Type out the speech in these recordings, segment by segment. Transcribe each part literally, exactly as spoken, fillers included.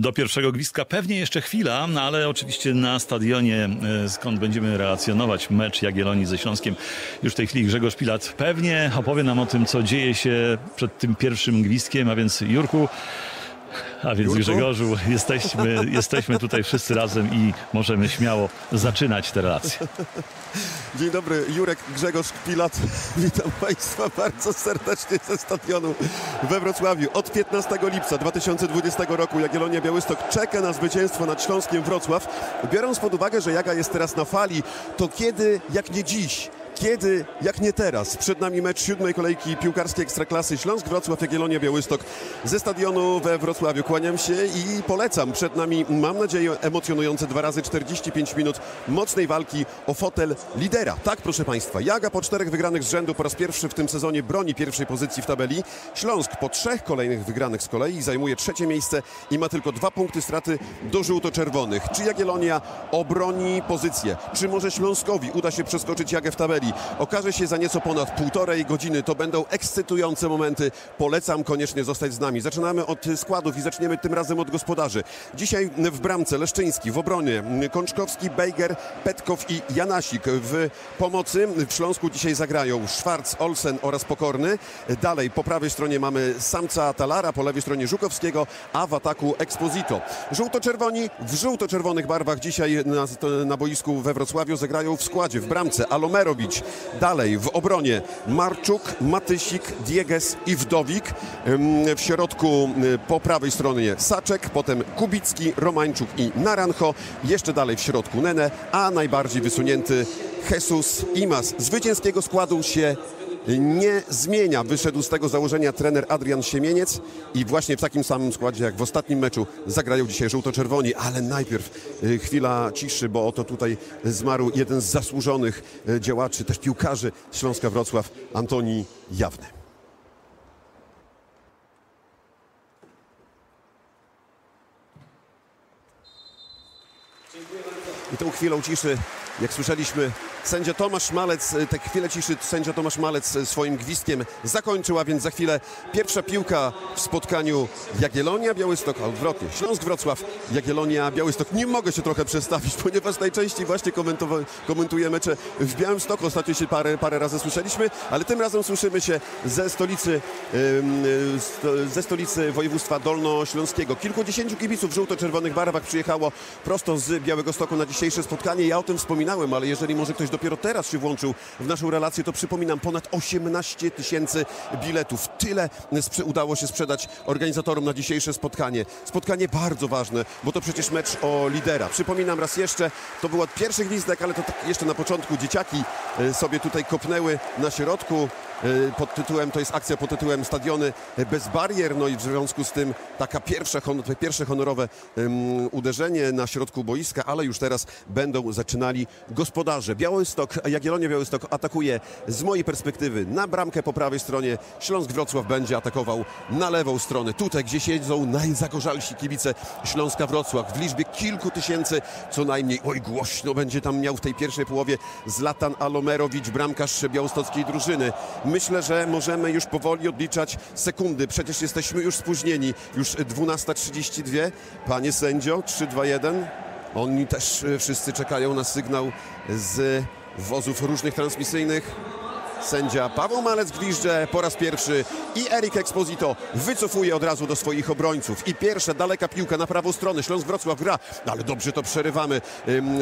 do pierwszego gwizdka pewnie jeszcze chwila, no ale oczywiście na stadionie, skąd będziemy relacjonować mecz Jagiellonii ze Śląskiem, już w tej chwili Grzegorz Pilat pewnie opowie nam o tym, co dzieje się przed tym pierwszym gwizdkiem, a więc Jurku, a więc Jurku? Grzegorzu, jesteśmy, jesteśmy tutaj wszyscy razem i możemy śmiało zaczynać te relacje. Dzień dobry, Jurek, Grzegorz Pilat. Witam Państwa bardzo serdecznie ze stadionu we Wrocławiu. Od piętnastego lipca dwa tysiące dwudziestego roku Jagiellonia Białystok czeka na zwycięstwo nad Śląskiem Wrocław. Biorąc pod uwagę, że Jaga jest teraz na fali, to kiedy, jak nie dziś, kiedy, jak nie teraz? Przed nami mecz siódmej kolejki piłkarskiej Ekstraklasy Śląsk-Wrocław, Jagiellonia Białystok ze stadionu we Wrocławiu. Kłaniam się i polecam. Przed nami, mam nadzieję, emocjonujące dwa razy czterdzieści pięć minut mocnej walki o fotel lidera. Tak, proszę Państwa, Jaga po czterech wygranych z rzędu po raz pierwszy w tym sezonie broni pierwszej pozycji w tabeli. Śląsk po trzech kolejnych wygranych z kolei zajmuje trzecie miejsce i ma tylko dwa punkty straty do żółto-czerwonych. Czy Jagiellonia obroni pozycję? Czy może Śląskowi uda się przeskoczyć Jagę w tabeli? Okaże się za nieco ponad półtorej godziny. To będą ekscytujące momenty. Polecam koniecznie zostać z nami. Zaczynamy od składów i zaczniemy tym razem od gospodarzy. Dzisiaj w bramce Leszczyński, w obronie Konczkowski, Bejger, Petkow i Janasik. W pomocy w Śląsku dzisiaj zagrają Schwarz, Olsen oraz Pokorny. Dalej po prawej stronie mamy Samca Talara, po lewej stronie Żukowskiego, a w ataku Exposito. Żółto-czerwoni w żółto-czerwonych barwach dzisiaj na, na boisku we Wrocławiu zagrają w składzie. W bramce Alomerović. Dalej w obronie Marczuk, Matysik, Diéguez i Wdowik. W środku po prawej stronie Saczek, potem Kubicki, Romańczuk i Naranjo. Jeszcze dalej w środku Nenê, a najbardziej wysunięty Jesús Imaz. Zwycięskiego składu się nie zmienia. Wyszedł z tego założenia trener Adrian Siemieniec i właśnie w takim samym składzie jak w ostatnim meczu zagrają dzisiaj żółto-czerwoni, ale najpierw chwila ciszy, bo oto tutaj zmarł jeden z zasłużonych działaczy, też piłkarzy Śląska Wrocław, Antoni Jawny. I tą chwilą ciszy, jak słyszeliśmy, sędzia Tomasz Malec, tę chwilę ciszy sędzia Tomasz Malec swoim gwizdkiem zakończył, a więc za chwilę pierwsza piłka w spotkaniu Jagiellonia Białystok, a odwrotnie Śląsk Wrocław, Jagiellonia Białystok. Nie mogę się trochę przestawić, ponieważ najczęściej właśnie komentuję mecze w Białymstoku. Ostatnio się parę, parę razy słyszeliśmy, ale tym razem słyszymy się ze stolicy, ze stolicy województwa dolnośląskiego. Kilkudziesięciu kibiców w żółto-czerwonych barwach przyjechało prosto z Białegostoku na dzisiejsze spotkanie. Ja o tym wspominałem, ale jeżeli może ktoś dopiero teraz się włączył w naszą relację, to przypominam, ponad osiemnaście tysięcy biletów. Tyle udało się sprzedać organizatorom na dzisiejsze spotkanie. Spotkanie bardzo ważne, bo to przecież mecz o lidera. Przypominam raz jeszcze, to był od pierwszych gwizdek, ale to tak jeszcze na początku dzieciaki sobie tutaj kopnęły na środku. Pod tytułem, to jest akcja pod tytułem Stadiony bez barier, no i w związku z tym taka pierwsza, pierwsze honorowe um, uderzenie na środku boiska, ale już teraz będą zaczynali gospodarze. Białystok, Jagiellonia Białystok atakuje z mojej perspektywy na bramkę po prawej stronie, Śląsk Wrocław będzie atakował na lewą stronę, tutaj gdzie siedzą najzagorzalsi kibice Śląska Wrocław w liczbie kilku tysięcy co najmniej. Oj, głośno będzie tam miał w tej pierwszej połowie Zlatan Alomerović, bramkarz białostockiej drużyny. Myślę, że możemy już powoli odliczać sekundy. Przecież jesteśmy już spóźnieni. Już dwunasta trzydzieści dwa. Panie sędzio, trzy, dwa, jeden. Oni też wszyscy czekają na sygnał z wozów różnych transmisyjnych. Sędzia Paweł Malec gwizdże po raz pierwszy i Erik Exposito wycofuje od razu do swoich obrońców. I pierwsza daleka piłka na prawą stronę. Śląsk Wrocław gra, ale dobrze to przerywamy.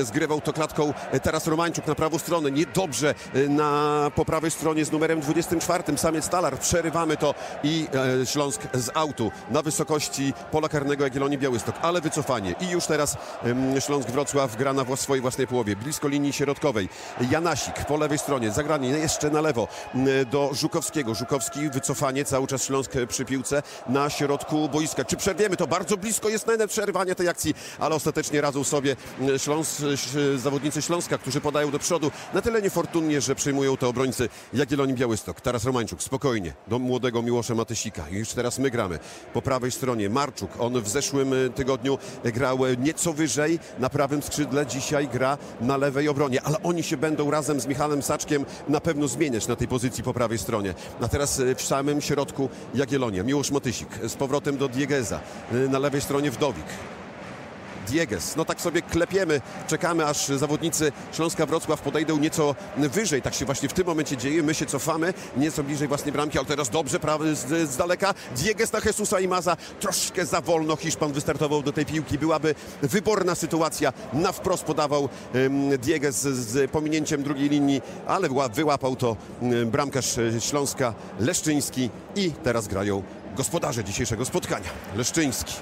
Zgrywał to klatką Taras Romańczuk na prawą stronę. Niedobrze na, po prawej stronie z numerem dwudziestym czwartym Samiec-Talar. Przerywamy to i e, Śląsk z autu na wysokości pola karnego Jagiellonii Białystok. Ale wycofanie. I już teraz e, Śląsk Wrocław gra na swojej własnej połowie. Blisko linii środkowej. Janasik po lewej stronie. Zagranie jeszcze na lewo do Żukowskiego. Żukowski, wycofanie, cały czas Śląsk przy piłce na środku boiska. Czy przerwiemy to? Bardzo blisko jest Nenê przerwania tej akcji, ale ostatecznie radzą sobie Śląsk, zawodnicy Śląska, którzy podają do przodu na tyle niefortunnie, że przyjmują to obrońcy Jagiellonii Białystok. Taras Romańczuk spokojnie do młodego Miłosza Matysika. Już teraz my gramy. Po prawej stronie Marczuk. On w zeszłym tygodniu grał nieco wyżej na prawym skrzydle. Dzisiaj gra na lewej obronie, ale oni się będą razem z Michałem Saczkiem na pewno zmieniać. Siemieniec na tej pozycji po prawej stronie. A teraz w samym środku Jagiellonia. Miłosz Matysik z powrotem do Diégueza. Na lewej stronie Wdowik. Diéguez. No tak sobie klepiemy, czekamy, aż zawodnicy Śląska Wrocław podejdą nieco wyżej. Tak się właśnie w tym momencie dzieje. My się cofamy, nieco bliżej własnej bramki, ale teraz dobrze, prawy z, z daleka. Diéguez na Jesúsa Imaza. Troszkę za wolno Hiszpan wystartował do tej piłki. Byłaby wyborna sytuacja. Na wprost podawał um, Diéguez z, z pominięciem drugiej linii, ale wyłapał to um, bramkarz Śląska Leszczyński i teraz grają gospodarze dzisiejszego spotkania. Leszczyński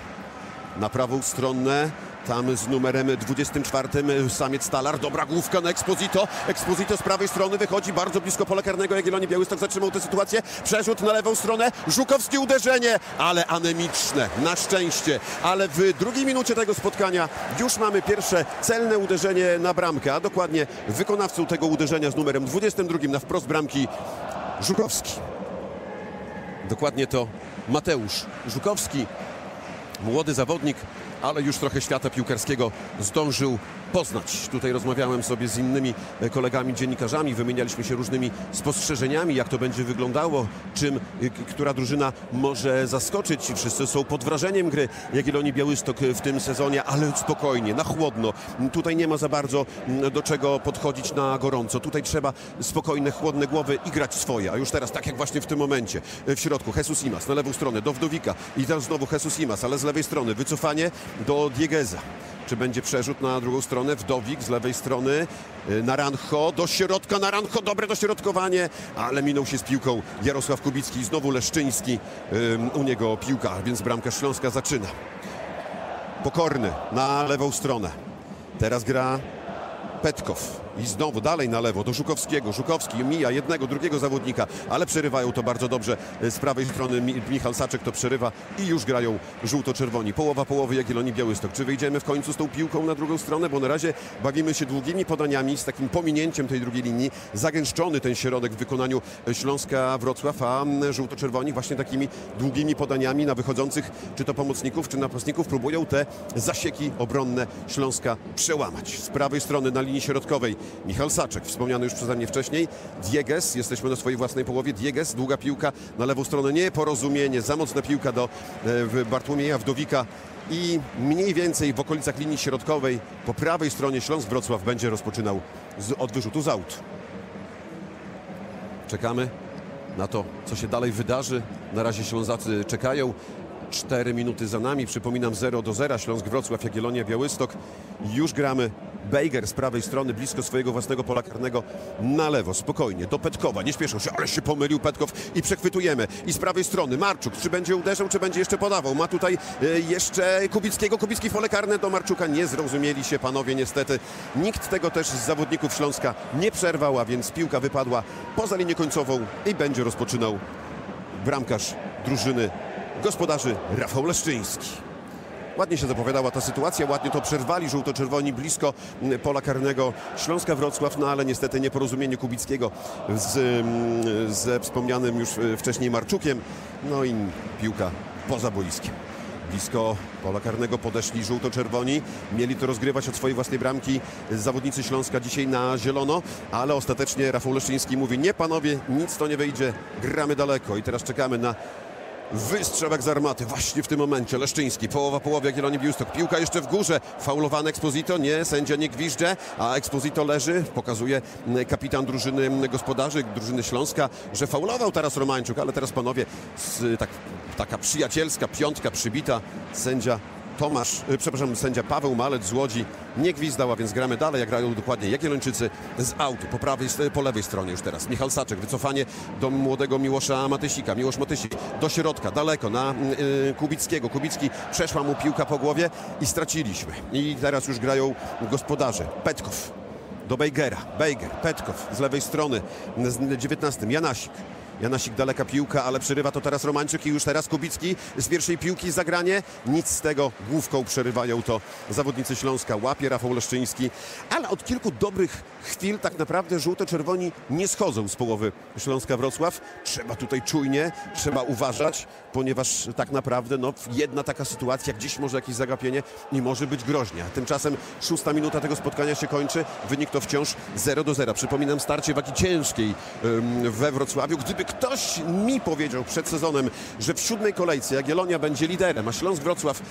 na prawą stronę. Tam z numerem dwudziestym czwartym Samiec-Talar. Dobra główka na Exposito. Exposito z prawej strony wychodzi bardzo blisko pola karnego. Jagiellonii Białystok zatrzymał tę sytuację. Przerzut na lewą stronę. Żukowski uderzenie, ale anemiczne. Na szczęście. Ale w drugiej minucie tego spotkania już mamy pierwsze celne uderzenie na bramkę. A dokładnie wykonawcą tego uderzenia z numerem dwudziestym drugim na wprost bramki Żukowski. Dokładnie to Mateusz Żukowski. Młody zawodnik, ale już trochę świata piłkarskiego zdążył poznać. Tutaj rozmawiałem sobie z innymi kolegami dziennikarzami, wymienialiśmy się różnymi spostrzeżeniami, jak to będzie wyglądało, czym, która drużyna może zaskoczyć. Wszyscy są pod wrażeniem gry Jagiellonii Białystok w tym sezonie, ale spokojnie, na chłodno. Tutaj nie ma za bardzo do czego podchodzić na gorąco. Tutaj trzeba spokojne, chłodne głowy i grać swoje. A już teraz, tak jak właśnie w tym momencie, w środku Jesús Imaz na lewą stronę do Wdowika i teraz znowu Jesús Imaz, ale z lewej strony wycofanie do Diégueza. Czy będzie przerzut na drugą stronę? Wdowik z lewej strony. Naranjo do środka. Naranjo, dobre dośrodkowanie, ale minął się z piłką Jarosław Kubicki i znowu Leszczyński. Um, u niego piłka, więc bramka Śląska zaczyna. Pokorný na lewą stronę. Teraz gra Petkow. I znowu dalej na lewo do Żukowskiego. Żukowski mija jednego, drugiego zawodnika, ale przerywają to bardzo dobrze. Z prawej strony Michał Saczek to przerywa i już grają żółto-czerwoni. Połowa połowy Jagiellonii Białystok. Czy wyjdziemy w końcu z tą piłką na drugą stronę? Bo na razie bawimy się długimi podaniami z takim pominięciem tej drugiej linii. Zagęszczony ten środek w wykonaniu Śląska Wrocław, a żółto-czerwoni właśnie takimi długimi podaniami na wychodzących, czy to pomocników, czy napastników, próbują te zasieki obronne Śląska przełamać. Z prawej strony na linii środkowej Michał Saczek, wspomniany już przeze mnie wcześniej. Diéguez, jesteśmy na swojej własnej połowie. Diéguez, długa piłka na lewą stronę, nieporozumienie, za mocna piłka do Bartłomieja Wdowika i mniej więcej w okolicach linii środkowej po prawej stronie Śląsk Wrocław będzie rozpoczynał z, od wyrzutu z aut. Czekamy na to, co się dalej wydarzy. Na razie Ślązacy czekają. Cztery minuty za nami, przypominam zero do zera, Śląsk Wrocław, Jagiellonia Białystok. Już gramy. Bejger z prawej strony, blisko swojego własnego pola karnego, na lewo, spokojnie, do Petkowa, nie śpieszą się, ale się pomylił Petkow i przechwytujemy. I z prawej strony Marczuk, czy będzie uderzał, czy będzie jeszcze podawał. Ma tutaj y, jeszcze Kubickiego, Kubicki w pole karne do Marczuka. Nie zrozumieli się panowie niestety. Nikt tego też z zawodników Śląska nie przerwał, a więc piłka wypadła poza linię końcową i będzie rozpoczynał bramkarz drużyny gospodarzy Rafał Leszczyński. Ładnie się zapowiadała ta sytuacja, ładnie to przerwali żółto-czerwoni blisko pola karnego Śląska Wrocław, no ale niestety nieporozumienie Kubickiego z, ze wspomnianym już wcześniej Marczukiem, no i piłka poza boiskiem. Blisko pola karnego podeszli żółto-czerwoni. Mieli to rozgrywać od swojej własnej bramki zawodnicy Śląska dzisiaj na zielono, ale ostatecznie Rafał Leszczyński mówi: nie panowie, nic to nie wyjdzie, gramy daleko. I teraz czekamy na wystrzałek z armaty. Właśnie w tym momencie Leszczyński, połowa połowy Jagiellonii Białystok. Piłka jeszcze w górze, faulowany Exposito, nie, sędzia nie gwizdże, a Exposito leży. Pokazuje kapitan drużyny gospodarzy, drużyny Śląska, że faulował Taras Romańczuk, ale teraz panowie, tak, taka przyjacielska piątka przybita, sędzia Tomasz, przepraszam, sędzia Paweł Malec z Łodzi nie gwizdała, więc gramy dalej, jak grają dokładnie Jagiellończycy z autu. Po prawej, po lewej stronie już teraz Michał Saczek, wycofanie do młodego Miłosza Matysika. Miłosz Matysik do środka, daleko na y, Kubickiego. Kubicki, przeszła mu piłka po głowie i straciliśmy. I teraz już grają gospodarze. Petkow do Bejgera. Bejger, Petkow z lewej strony z dziewiętnastym Janasik. Janasik, daleka piłka, ale przerywa to Taras Romańczuk i już teraz Kubicki z pierwszej piłki zagranie. Nic z tego, główką przerywają to zawodnicy Śląska. Łapie Rafał Leszczyński, ale od kilku dobrych chwil tak naprawdę żółto-czerwoni nie schodzą z połowy Śląska Wrocław. Trzeba tutaj czujnie, trzeba uważać, ponieważ tak naprawdę no, jedna taka sytuacja, gdzieś może jakieś zagapienie i może być groźnie. Tymczasem szósta minuta tego spotkania się kończy. Wynik to wciąż zero do zera. Przypominam starcie wagi ciężkiej we Wrocławiu. Gdyby ktoś mi powiedział przed sezonem, że w siódmej kolejce Jagiellonia będzie liderem, a Śląsk Wrocław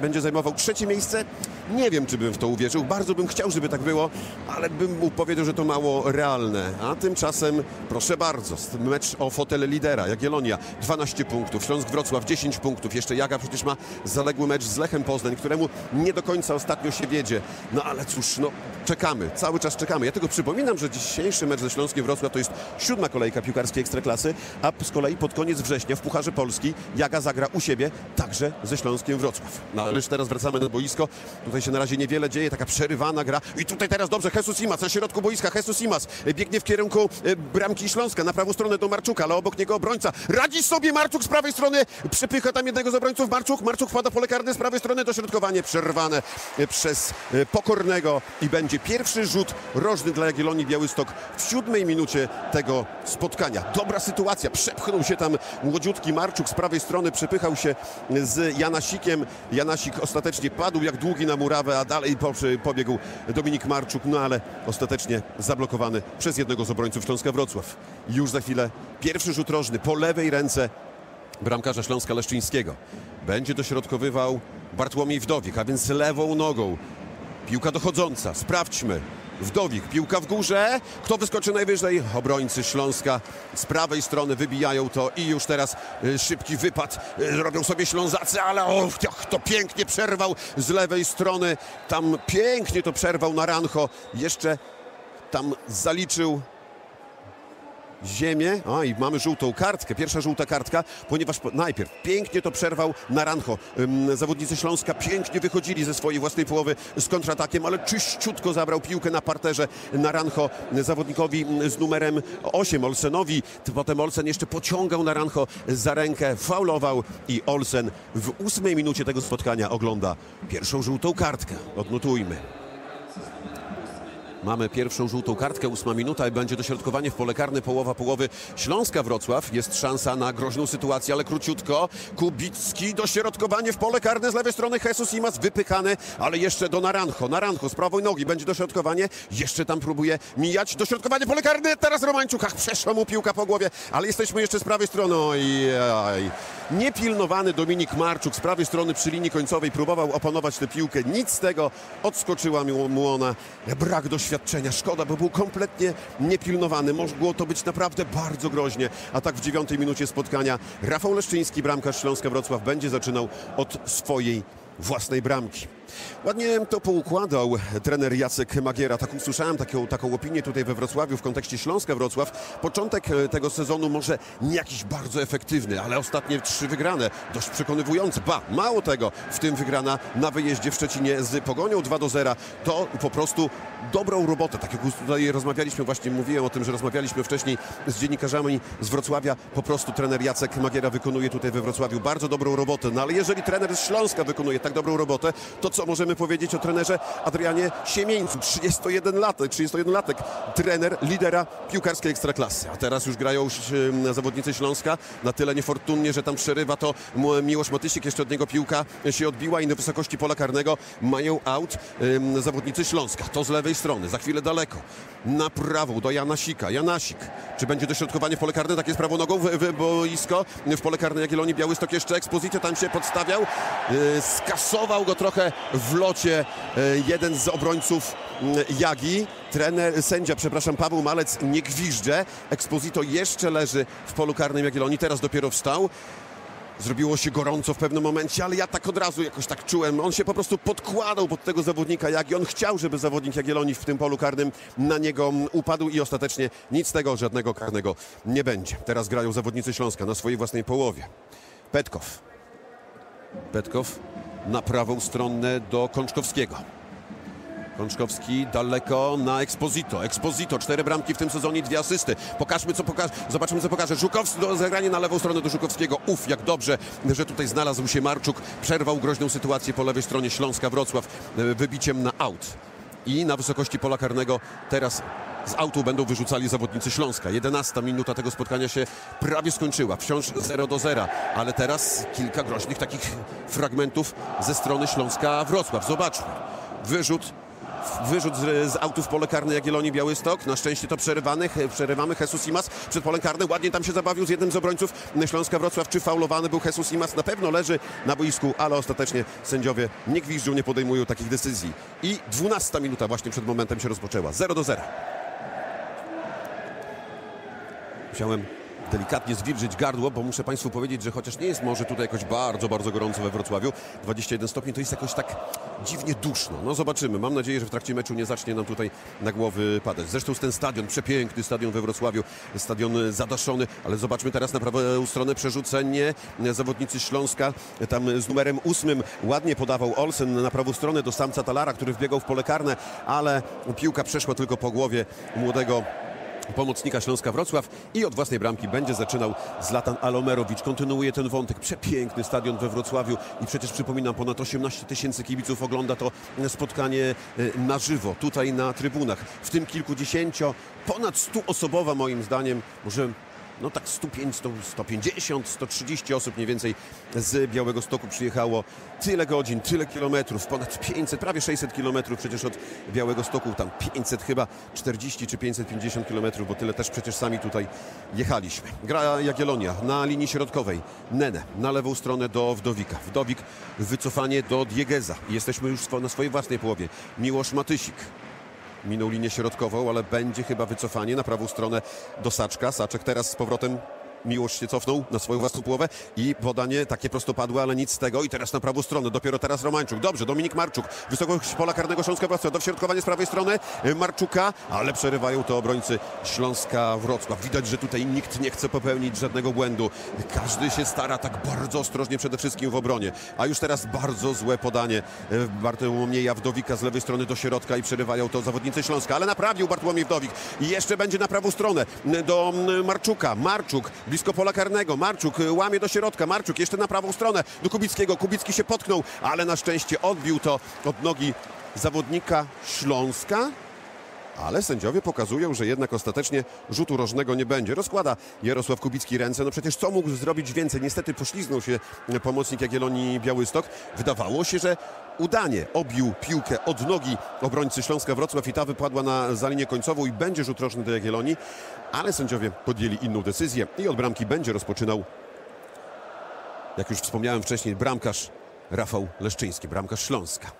będzie zajmował trzecie miejsce, nie wiem, czy bym w to uwierzył. Bardzo bym chciał, żeby tak było, ale bym mu powiedział, że to mało realne. A tymczasem, proszę bardzo, mecz o fotel lidera. Jagiellonia dwanaście punktów, Śląsk Wrocław dziesięć punktów. Jeszcze Jaga przecież ma zaległy mecz z Lechem Poznań, któremu nie do końca ostatnio się wiedzie. No ale cóż, no czekamy, cały czas czekamy. Ja tego przypominam, że dzisiejszy mecz ze Śląskiem Wrocław to jest siódma kolejka piłkarskiej Ekstraklasy, a z kolei pod koniec września w Pucharze Polski Jaga zagra u siebie także ze Śląskiem Wrocław. No ale już teraz wracamy na boisko. Tutaj się na razie niewiele dzieje, taka przerywana gra. I tutaj teraz dobrze, Jesús Imaz na środku boiska. Jesús Imaz biegnie w kierunku bramki Śląska, na prawą stronę do Marczuka, ale obok niego obrońca. Radzi sobie Marczuk z prawej strony, przepycha tam jednego z obrońców. Marczuk, Marczuk wpada w pole karne z prawej strony, dośrodkowanie przerwane przez Pokornego i będzie pierwszy rzut rożny dla Jagiellonii Białystok w siódmej minucie tego spotkania. Dobra sytuacja, przepchnął się tam młodziutki Marczuk z prawej strony, przepychał się z Janasikiem. Janasik ostatecznie padł jak długi na murawę, a dalej pobiegł Dominik Marczuk, no ale ostatecznie zablokowany przez jednego z obrońców Śląska Wrocław. Już za chwilę pierwszy rzut rożny po lewej ręce bramkarza Śląska Leszczyńskiego. Będzie dośrodkowywał Bartłomiej Wdowik, a więc lewą nogą. Piłka dochodząca, sprawdźmy. Wdowik, piłka w górze. Kto wyskoczy najwyżej? Obrońcy Śląska z prawej strony wybijają to i już teraz szybki wypad robią sobie Ślązacy, ale o, to pięknie przerwał z lewej strony. Tam pięknie to przerwał Naranjo. Jeszcze tam zaliczył ziemię. A i mamy żółtą kartkę. Pierwsza żółta kartka, ponieważ najpierw pięknie to przerwał Naranjo. Zawodnicy Śląska pięknie wychodzili ze swojej własnej połowy z kontratakiem, ale czyściutko zabrał piłkę na parterze Naranjo zawodnikowi z numerem osiem, Olsenowi. Potem Olsen jeszcze pociągał Naranjo za rękę, faulował i Olsen w ósmej minucie tego spotkania ogląda pierwszą żółtą kartkę. Odnotujmy. Mamy pierwszą żółtą kartkę, ósma minuta i będzie dośrodkowanie w pole karne, połowa połowy Śląska Wrocław. Jest szansa na groźną sytuację, ale króciutko. Kubicki, dośrodkowanie w pole karne z lewej strony. Jesús Imaz wypykany, ale jeszcze do Naranjo. Naranjo z prawej nogi, będzie dośrodkowanie. Jeszcze tam próbuje mijać. Dośrodkowanie, pole karne, teraz Romańczuk. Ach, przeszła mu piłka po głowie, ale jesteśmy jeszcze z prawej strony. Ojej. Niepilnowany Dominik Marczuk z prawej strony przy linii końcowej próbował opanować tę piłkę. Nic z tego, odskoczyła mu ona. Brak doświadczenia. Szkoda, bo był kompletnie niepilnowany. Mogło to być naprawdę bardzo groźnie. A tak w dziewiątej minucie spotkania Rafał Leszczyński, bramkarz Śląska Wrocław, będzie zaczynał od swojej własnej bramki. Ładnie to poukładał trener Jacek Magiera. Tak usłyszałem taką, taką opinię tutaj we Wrocławiu w kontekście Śląska Wrocław. Początek tego sezonu może nie jakiś bardzo efektywny, ale ostatnie trzy wygrane dość przekonywujące. Ba, mało tego, w tym wygrana na wyjeździe w Szczecinie z Pogonią dwa do zera. To po prostu dobrą robotę. Tak jak tutaj rozmawialiśmy, właśnie mówiłem o tym, że rozmawialiśmy wcześniej z dziennikarzami z Wrocławia. Po prostu trener Jacek Magiera wykonuje tutaj we Wrocławiu bardzo dobrą robotę. No ale jeżeli trener z Śląska wykonuje tak dobrą robotę, to co Co możemy powiedzieć o trenerze Adrianie Siemieńcu? trzydziestojednolatek, trzydziestojednolatek, trener lidera piłkarskiej Ekstraklasy. A teraz już grają zawodnicy Śląska na tyle niefortunnie, że tam przerywa to Miłosz Matysik. Jeszcze od niego piłka się odbiła i na wysokości pola karnego mają out zawodnicy Śląska. To z lewej strony, za chwilę daleko. Na prawą do Janasika. Janasik. Czy będzie dośrodkowanie w pole karne? Tak jest, prawą nogą w, w boisko. W pole karne Jagiellonii Białystok jeszcze Exposito tam się podstawiał. Skasował go trochę w locie jeden z obrońców Jagi. Trener, sędzia, przepraszam, Paweł Malec nie gwiżdże. Exposito jeszcze leży w polu karnym Jagiellonii. Teraz dopiero wstał. Zrobiło się gorąco w pewnym momencie, ale ja tak od razu jakoś tak czułem. On się po prostu podkładał pod tego zawodnika Jagi. On chciał, żeby zawodnik Jagiellonii w tym polu karnym na niego upadł i ostatecznie nic z tego, żadnego karnego nie będzie. Teraz grają zawodnicy Śląska na swojej własnej połowie. Petkow. Petkow na prawą stronę do Konczkowskiego. Konczkowski daleko na Exposito. Exposito, cztery bramki w tym sezonie, dwie asysty. Pokażmy, co pokaże. Zobaczmy, co pokaże. Żukowski, do zagrania na lewą stronę do Żukowskiego. Uf, jak dobrze, że tutaj znalazł się Marczuk. Przerwał groźną sytuację po lewej stronie Śląska Wrocław wybiciem na aut. I na wysokości pola karnego teraz z autu będą wyrzucali zawodnicy Śląska. jedenasta minuta tego spotkania się prawie skończyła. Wciąż zero do zera, ale teraz kilka groźnych takich fragmentów ze strony Śląska Wrocław. Zobaczmy. Wyrzut. Wyrzut z, z autu w pole karne Jagiellonii Białystok. Na szczęście to przerywany, przerywamy Jesús Imaz przed polem karnym. Ładnie tam się zabawił z jednym z obrońców Śląska Wrocław. Czy faulowany był Jesús Imaz? Na pewno leży na boisku, ale ostatecznie sędziowie nie gwiżdżą, nie podejmują takich decyzji. I dwunasta minuta właśnie przed momentem się rozpoczęła. zero do zera. Musiałem delikatnie zwilżyć gardło, bo muszę Państwu powiedzieć, że chociaż nie jest może tutaj jakoś bardzo, bardzo gorąco we Wrocławiu, dwadzieścia jeden stopni, to jest jakoś tak dziwnie duszno. No zobaczymy. Mam nadzieję, że w trakcie meczu nie zacznie nam tutaj na głowy padać. Zresztą ten stadion, przepiękny stadion we Wrocławiu, stadion zadaszony, ale zobaczmy teraz na prawą stronę przerzucenie zawodnicy Śląska, tam z numerem ósmym ładnie podawał Olsen na prawą stronę do Samca-Talara, który wbiegał w pole karne, ale piłka przeszła tylko po głowie młodego pomocnika Śląska Wrocław i od własnej bramki będzie zaczynał Zlatan Alomerović. Kontynuuje ten wątek. Przepiękny stadion we Wrocławiu i przecież przypominam, ponad osiemnaście tysięcy kibiców ogląda to spotkanie na żywo, tutaj na trybunach. W tym kilkudziesięcio, ponad stuosobowa moim zdaniem, może no tak sto pięćdziesiąt, sto trzydzieści osób mniej więcej z Białegostoku przyjechało. Tyle godzin, tyle kilometrów, ponad pięćset, prawie sześćset kilometrów przecież od Białegostoku, tam pięćset chyba, czterdzieści czy pięćset pięćdziesiąt kilometrów, bo tyle też przecież sami tutaj jechaliśmy. Gra Jagiellonia na linii środkowej. Nenê na lewą stronę do Wdowika. Wdowik wycofanie do Diégueza. Jesteśmy już na swojej własnej połowie. Miłosz Matysik. Minął linię środkową, ale będzie chyba wycofanie na prawą stronę do Saczka. Saczek teraz z powrotem, Miłosz się cofnął na swoją własną połowę i podanie takie prostopadłe, ale nic z tego. I teraz na prawą stronę, dopiero teraz Romańczuk. Dobrze, Dominik Marczuk, wysokość pola karnego Śląska Wrocław, dośrodkowanie z prawej strony Marczuka, ale przerywają to obrońcy Śląska Wrocław. Widać, że tutaj nikt nie chce popełnić żadnego błędu. Każdy się stara tak bardzo ostrożnie przede wszystkim w obronie. A już teraz bardzo złe podanie Bartłomieja Wdowika z lewej strony do środka i przerywają to zawodnicy Śląska, ale naprawił Bartłomiej Wdowik. I jeszcze będzie na prawą stronę do Marczuka. Marczuk blisko pola karnego, Marczuk łamie do środka, Marczuk jeszcze na prawą stronę do Kubickiego, Kubicki się potknął, ale na szczęście odbił to od nogi zawodnika Śląska, ale sędziowie pokazują, że jednak ostatecznie rzutu rożnego nie będzie. Rozkłada Jarosław Kubicki ręce, no przecież co mógł zrobić więcej? Niestety pośliznął się pomocnik Jagiellonii Białystok, wydawało się, że udanie obił piłkę od nogi obrońcy Śląska Wrocław i ta wypadła na za linię końcową i będzie rzut rożny do Jagiellonii, ale sędziowie podjęli inną decyzję i od bramki będzie rozpoczynał, jak już wspomniałem wcześniej, bramkarz Rafał Leszczyński, bramkarz Śląska.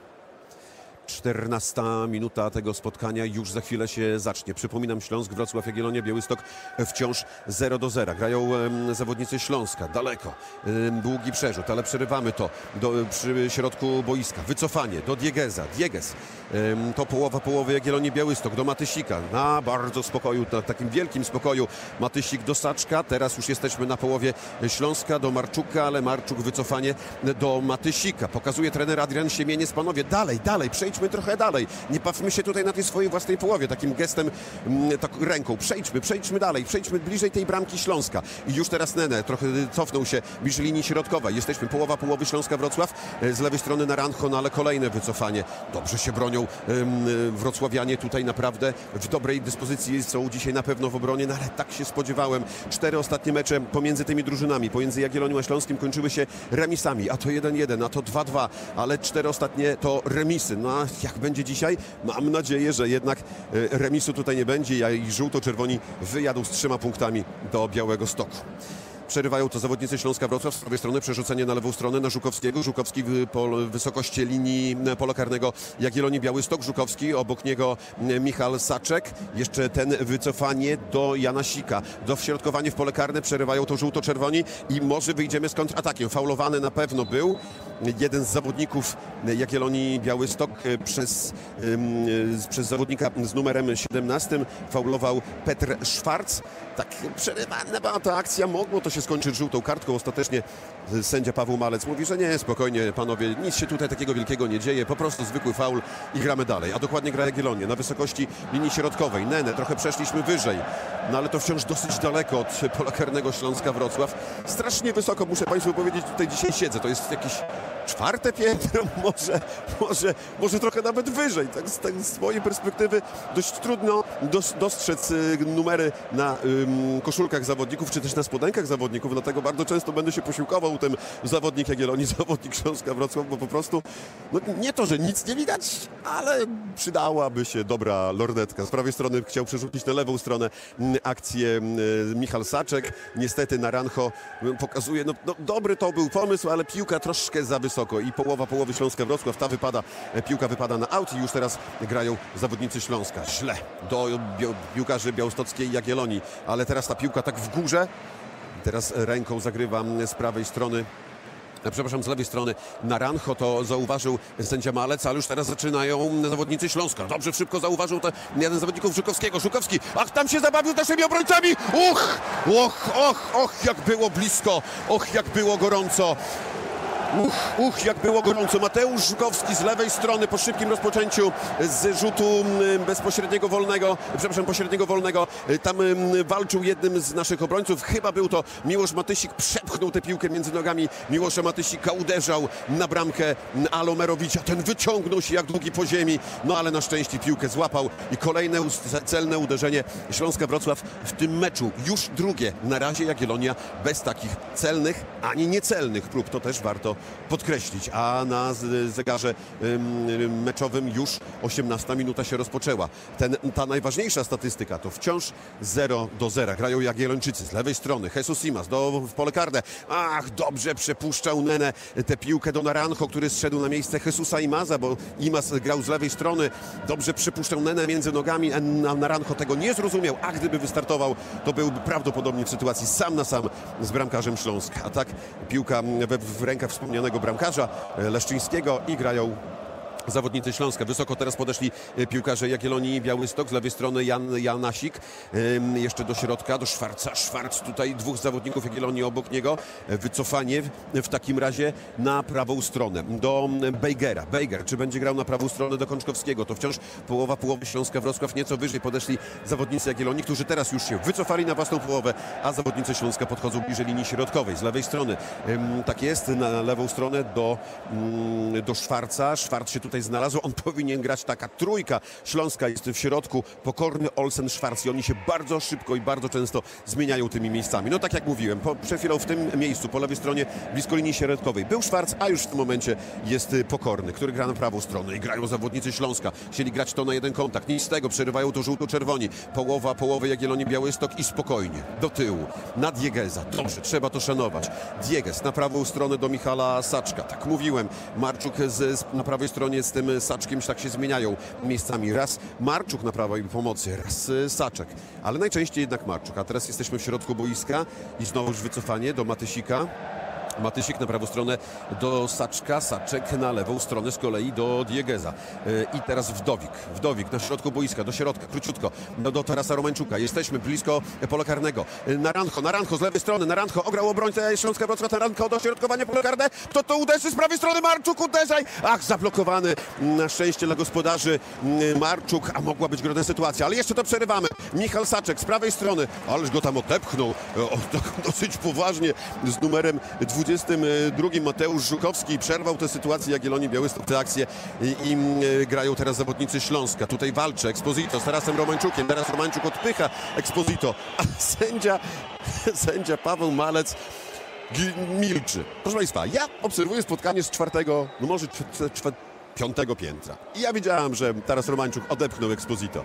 czternasta minuta tego spotkania już za chwilę się zacznie. Przypominam, Śląsk, Wrocław, Jagiellonia, Białystok wciąż zero do zera. Grają em, zawodnicy Śląska, daleko, em, długi przerzut, ale przerywamy to do, przy środku boiska. Wycofanie do Diégueza. Diéguez em, to połowa połowy Jagiellonii Białystok do Matysika. Na bardzo spokoju, na takim wielkim spokoju Matysik do Saczka. Teraz już jesteśmy na połowie Śląska do Marczuka, ale Marczuk wycofanie do Matysika. Pokazuje trener Adrian Siemieniec. Panowie, dalej, dalej, przejdźmy trochę dalej. Nie bawmy się tutaj na tej swojej własnej połowie. Takim gestem, tak ręką. Przejdźmy, przejdźmy dalej. Przejdźmy bliżej tej bramki Śląska. I już teraz Nenê trochę cofnął się bliżej linii środkowej. Jesteśmy połowa połowy Śląska Wrocław. Z lewej strony na Ranchon, ale kolejne wycofanie. Dobrze się bronią wrocławianie. Tutaj naprawdę w dobrej dyspozycji są dzisiaj na pewno w obronie, no ale tak się spodziewałem. Cztery ostatnie mecze pomiędzy tymi drużynami, pomiędzy Jagiellonią a Śląskim kończyły się remisami. A to jeden jeden, a to dwa dwa, ale cztery ostatnie to remisy. No a jak będzie dzisiaj? Mam nadzieję, że jednak remisu tutaj nie będzie i żółto-czerwoni wyjadą z trzema punktami do Białegostoku. Przerywają to zawodnicy Śląska Wrocław. Z prawej strony przerzucenie na lewą stronę na Żukowskiego. Żukowski w wysokości linii pola karnego Jagiellonii Białystok. Żukowski, obok niego Michał Saczek. Jeszcze ten wycofanie do Janasika. Do wśrodkowania w pole karne przerywają to żółto-czerwoni i może wyjdziemy z kontratakiem. Faulowany na pewno był jeden z zawodników Jagiellonii Białystok przez, przez zawodnika z numerem siedemnastym. Faulował Petr Schwarz. Tak przerywana była ta akcja. Mogło to się się skończyć żółtą kartką. Ostatecznie sędzia Paweł Malec mówi, że nie, spokojnie panowie, nic się tutaj takiego wielkiego nie dzieje, po prostu zwykły faul i gramy dalej. A dokładnie gra Jagiellonia na wysokości linii środkowej. Nenê, trochę przeszliśmy wyżej, no ale to wciąż dosyć daleko od pola karnego Śląska Wrocław. Strasznie wysoko, muszę państwu powiedzieć, tutaj dzisiaj siedzę, to jest jakiś czwarte piętro, może, może, może trochę nawet wyżej. Tak, tak z mojej perspektywy dość trudno dos, dostrzec numery na ym, koszulkach zawodników, czy też na spodenkach zawodników, dlatego bardzo często będę się posiłkował tym zawodnik Jagiellonii, zawodnik Śląska Wrocław, bo po prostu no, nie to, że nic nie widać, ale przydałaby się dobra lornetka. Z prawej strony chciał przerzucić na lewą stronę akcję Michał Saczek. Niestety Naranjo pokazuje, no, no dobry to był pomysł, ale piłka troszkę za wysoko i połowa połowy Śląska Wrocław, ta wypada, piłka wypada na aut i już teraz grają zawodnicy Śląska. Źle do piłkarzy białostockiej Jagiellonii, ale teraz ta piłka tak w górze. Teraz ręką zagrywam z prawej strony, przepraszam, z lewej strony Naranjo, to zauważył sędzia Malec, ale już teraz zaczynają zawodnicy Śląska. Dobrze, szybko zauważył to jeden z zawodników Żukowskiego. Żukowski, ach, tam się zabawił naszymi obrońcami! Uch, och, och, och, jak było blisko, och, jak było gorąco. Uch, uch, jak było gorąco. Mateusz Żukowski z lewej strony po szybkim rozpoczęciu z rzutu bezpośredniego wolnego, przepraszam, pośredniego wolnego. Tam walczył jednym z naszych obrońców. Chyba był to Miłosz Matysik. Przepchnął tę piłkę między nogami Miłosza Matysika. Uderzał na bramkę Alomerovicia. Ten wyciągnął się jak długi po ziemi. No ale na szczęście piłkę złapał. I kolejne celne uderzenie Śląska Wrocław w tym meczu. Już drugie. Na razie Jagiellonia bez takich celnych ani niecelnych prób. To też warto podkreślić, a na zegarze meczowym już osiemnasta minuta się rozpoczęła. Ten, ta najważniejsza statystyka to wciąż zero do zera. Grają Jagiellończycy z lewej strony. Jesús Imaz do, w pole karne. Ach, dobrze przepuszczał Nenê tę piłkę do Naranjo, który zszedł na miejsce Jesúsa Imaza, bo Imaz grał z lewej strony. Dobrze przepuszczał Nenê między nogami, a Naranjo tego nie zrozumiał, a gdyby wystartował, to byłby prawdopodobnie w sytuacji sam na sam z bramkarzem Śląska. A tak piłka we, w rękach wspomnianego bramkarza Leszczyńskiego i grają zawodnicy Śląska. Wysoko teraz podeszli piłkarze Jagiellonii Białystok. Z lewej strony Jan, Janasik. Jeszcze do środka, do Szwarca. Szwarc tutaj, dwóch zawodników Jagiellonii obok niego. Wycofanie w takim razie na prawą stronę. Do Bejgera. Bejger, czy będzie grał na prawą stronę do Konczkowskiego? To wciąż połowa połowy Śląska Wrocław. Nieco wyżej podeszli zawodnicy Jagiellonii, którzy teraz już się wycofali na własną połowę, a zawodnicy Śląska podchodzą bliżej linii środkowej. Z lewej strony, tak jest, na lewą stronę do, do Szwarca. Szwarc się tutaj Tutaj znalazł, on powinien grać, taka trójka Śląska jest w środku, Pokorny, Olsen, Schwarz i oni się bardzo szybko i bardzo często zmieniają tymi miejscami. No tak jak mówiłem, po, przed chwilą w tym miejscu, po lewej stronie, blisko linii środkowej był Schwarz, a już w tym momencie jest Pokorny, który gra na prawą stronę i grają zawodnicy Śląska. Chcieli grać to na jeden kontakt, nic z tego, przerywają to żółto-czerwoni. Połowa połowy Jagiellonii Białystok i spokojnie, do tyłu, na Diégueza. Dobrze, trzeba to szanować. Diéguez na prawą stronę do Michała Saczka, tak mówiłem, Marczuk z, z, na prawej stronie z tym Saczkiem, tak się zmieniają miejscami. Raz Marczuk na prawej pomocy, raz Saczek, ale najczęściej jednak Marczuk. A teraz jesteśmy w środku boiska i znowuż wycofanie do Matysika. Matysik na prawą stronę do Saczka, Saczek na lewą stronę z kolei do Diégueza. I teraz Wdowik, Wdowik na środku boiska, do środka, króciutko, do, do Tarasa Romańczuka. Jesteśmy blisko pola karnego. Naranjo, Naranjo z lewej strony, Naranjo ograł obrońcę Śląska Wrocław, Naranjo dośrodkowanie pole karne, kto to uderzy z prawej strony, Marczuk, uderzaj! Ach, zablokowany na szczęście dla gospodarzy Marczuk, a mogła być groźna sytuacja, ale jeszcze to przerywamy. Michał Saczek z prawej strony, ależ go tam odepchnął, o, dosyć poważnie z numerem dwudziestym. dwudziestym drugim Mateusz Żukowski przerwał tę sytuację Jagiellonii Białystok, tę akcję i, i grają teraz zawodnicy Śląska. Tutaj walczy Exposito z Tarasem Romańczukiem. Teraz Romańczuk odpycha Exposito, a sędzia, sędzia Paweł Malec milczy. Proszę państwa, ja obserwuję spotkanie z czwartego, no może piątego piętra. I ja widziałem, że Taras Romańczuk odepchnął Exposito,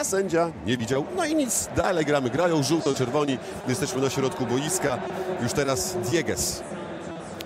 a sędzia nie widział. No i nic, dalej gramy. Grają żółto-czerwoni. Jesteśmy na środku boiska. Już teraz Diéguez.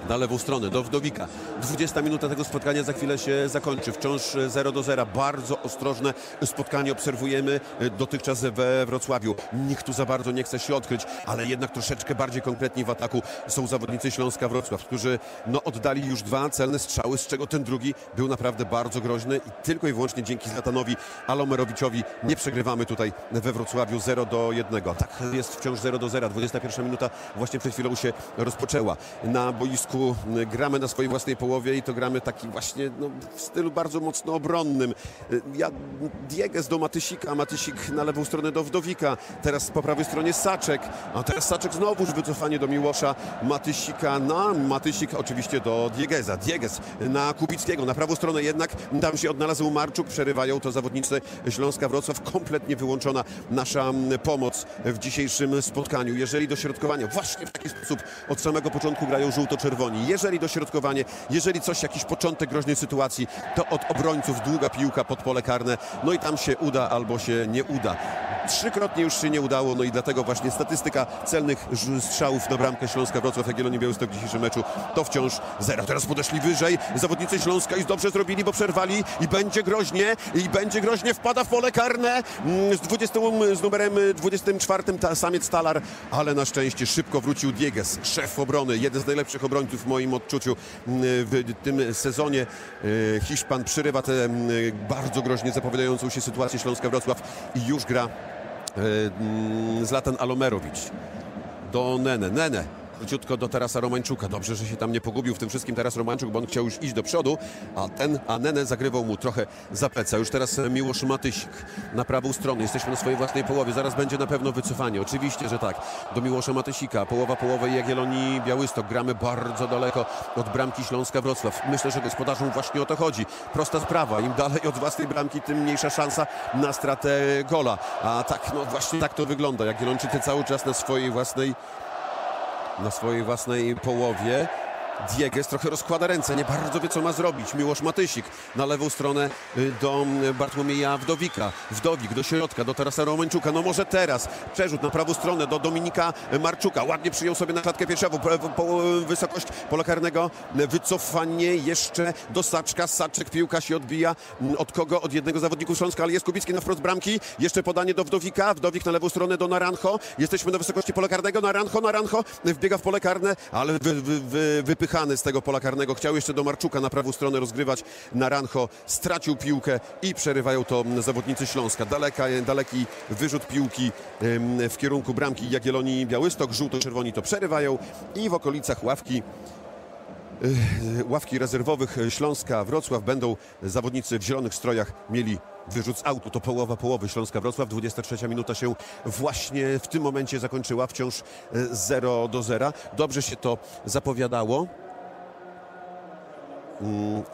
na lewą stronę do Wdowika. dwudziesta minuta tego spotkania za chwilę się zakończy. Wciąż zero do zera. Bardzo ostrożne spotkanie obserwujemy dotychczas we Wrocławiu. Nikt tu za bardzo nie chce się odkryć, ale jednak troszeczkę bardziej konkretni w ataku są zawodnicy Śląska Wrocław, którzy no, oddali już dwa celne strzały, z czego ten drugi był naprawdę bardzo groźny i tylko i wyłącznie dzięki Zlatanowi Alomerowiczowi nie przegrywamy tutaj we Wrocławiu zero do jednego. Tak, jest wciąż zero do zera. dwudziesta pierwsza minuta właśnie przed chwilą się rozpoczęła. Na boisku gramy na swojej własnej połowie i to gramy taki właśnie no, w stylu bardzo mocno obronnym. Ja, Diéguez do Matysika, Matysik na lewą stronę do Wdowika, teraz po prawej stronie Saczek, a teraz Saczek znowuż wycofanie do Miłosza Matysika na Matysik oczywiście do Diégueza. Diéguez na Kubickiego, na prawą stronę jednak tam się odnalazł Marczuk, przerywają to zawodnicy Śląska Wrocław, kompletnie wyłączona nasza pomoc w dzisiejszym spotkaniu. Jeżeli dośrodkowanie, właśnie w taki sposób od samego początku grają żółto-czerwoni. Jeżeli dośrodkowanie, jeżeli coś, jakiś początek groźnej sytuacji, to od obrońców długa piłka pod pole karne. No i tam się uda albo się nie uda. Trzykrotnie już się nie udało, no i dlatego właśnie statystyka celnych strzałów na bramkę Śląska Wrocław, Jagiellonii Białystok w dzisiejszym meczu to wciąż zero. Teraz podeszli wyżej zawodnicy Śląska i dobrze zrobili, bo przerwali i będzie groźnie, i będzie groźnie, wpada w pole karne z, dwudziestym, z numerem dwudziestym czwartym Samiec-Talar, ale na szczęście szybko wrócił Diéguez, szef obrony, jeden z najlepszych obrońców w moim odczuciu w tym sezonie. Hiszpan przerywa tę bardzo groźnie zapowiadającą się sytuację Śląska Wrocław i już gra Zlatan Alomerović do Nenê. Nenê króciutko do Tarasa Romańczuka. Dobrze, że się tam nie pogubił w tym wszystkim Taras Romańczuk, bo on chciał już iść do przodu, a ten, a Nenê zagrywał mu trochę za pleca. Już teraz Miłosz Matysik na prawą stronę. Jesteśmy na swojej własnej połowie. Zaraz będzie na pewno wycofanie. Oczywiście, że tak. Do Miłosza Matysika. Połowa połowy Jagiellonii Białystok. Gramy bardzo daleko od bramki Śląska Wrocław. Myślę, że gospodarzom właśnie o to chodzi. Prosta sprawa. Im dalej od własnej bramki, tym mniejsza szansa na stratę gola. A tak, no właśnie tak to wygląda. Jagiellończycy cały czas na swojej własnej na swojej własnej połowie. Diéguez trochę rozkłada ręce, nie bardzo wie co ma zrobić. Miłosz Matysik na lewą stronę do Bartłomieja Wdowika. Wdowik do środka, do Tarasa Romańczuka. No może teraz przerzut na prawą stronę do Dominika Marczuka. Ładnie przyjął sobie na klatkę piersiową po, po, po, wysokość pola karnego. Wycofanie jeszcze do Saczka. Saczek, piłka się odbija. Od kogo? Od jednego zawodników Śląska, ale jest Kubicki na wprost bramki. Jeszcze podanie do Wdowika. Wdowik na lewą stronę do Naranjo. Jesteśmy na wysokości pola karnego. Naranjo, Naranjo wbiega w pole karne, ale wy, wy, wy, wypycha z tego pola karnego. Chciał jeszcze do Marczuka na prawą stronę rozgrywać. Naranjo stracił piłkę i przerywają to zawodnicy Śląska. Daleka, daleki wyrzut piłki w kierunku bramki Jagiellonii Białystok. Żółto-czerwoni to przerywają i w okolicach ławki ławki rezerwowych Śląska Wrocław będą zawodnicy w zielonych strojach mieli wyrzut z autu. To połowa połowy Śląska Wrocław. dwudziesta trzecia minuta się właśnie w tym momencie zakończyła. Wciąż zero do zera. Dobrze się to zapowiadało.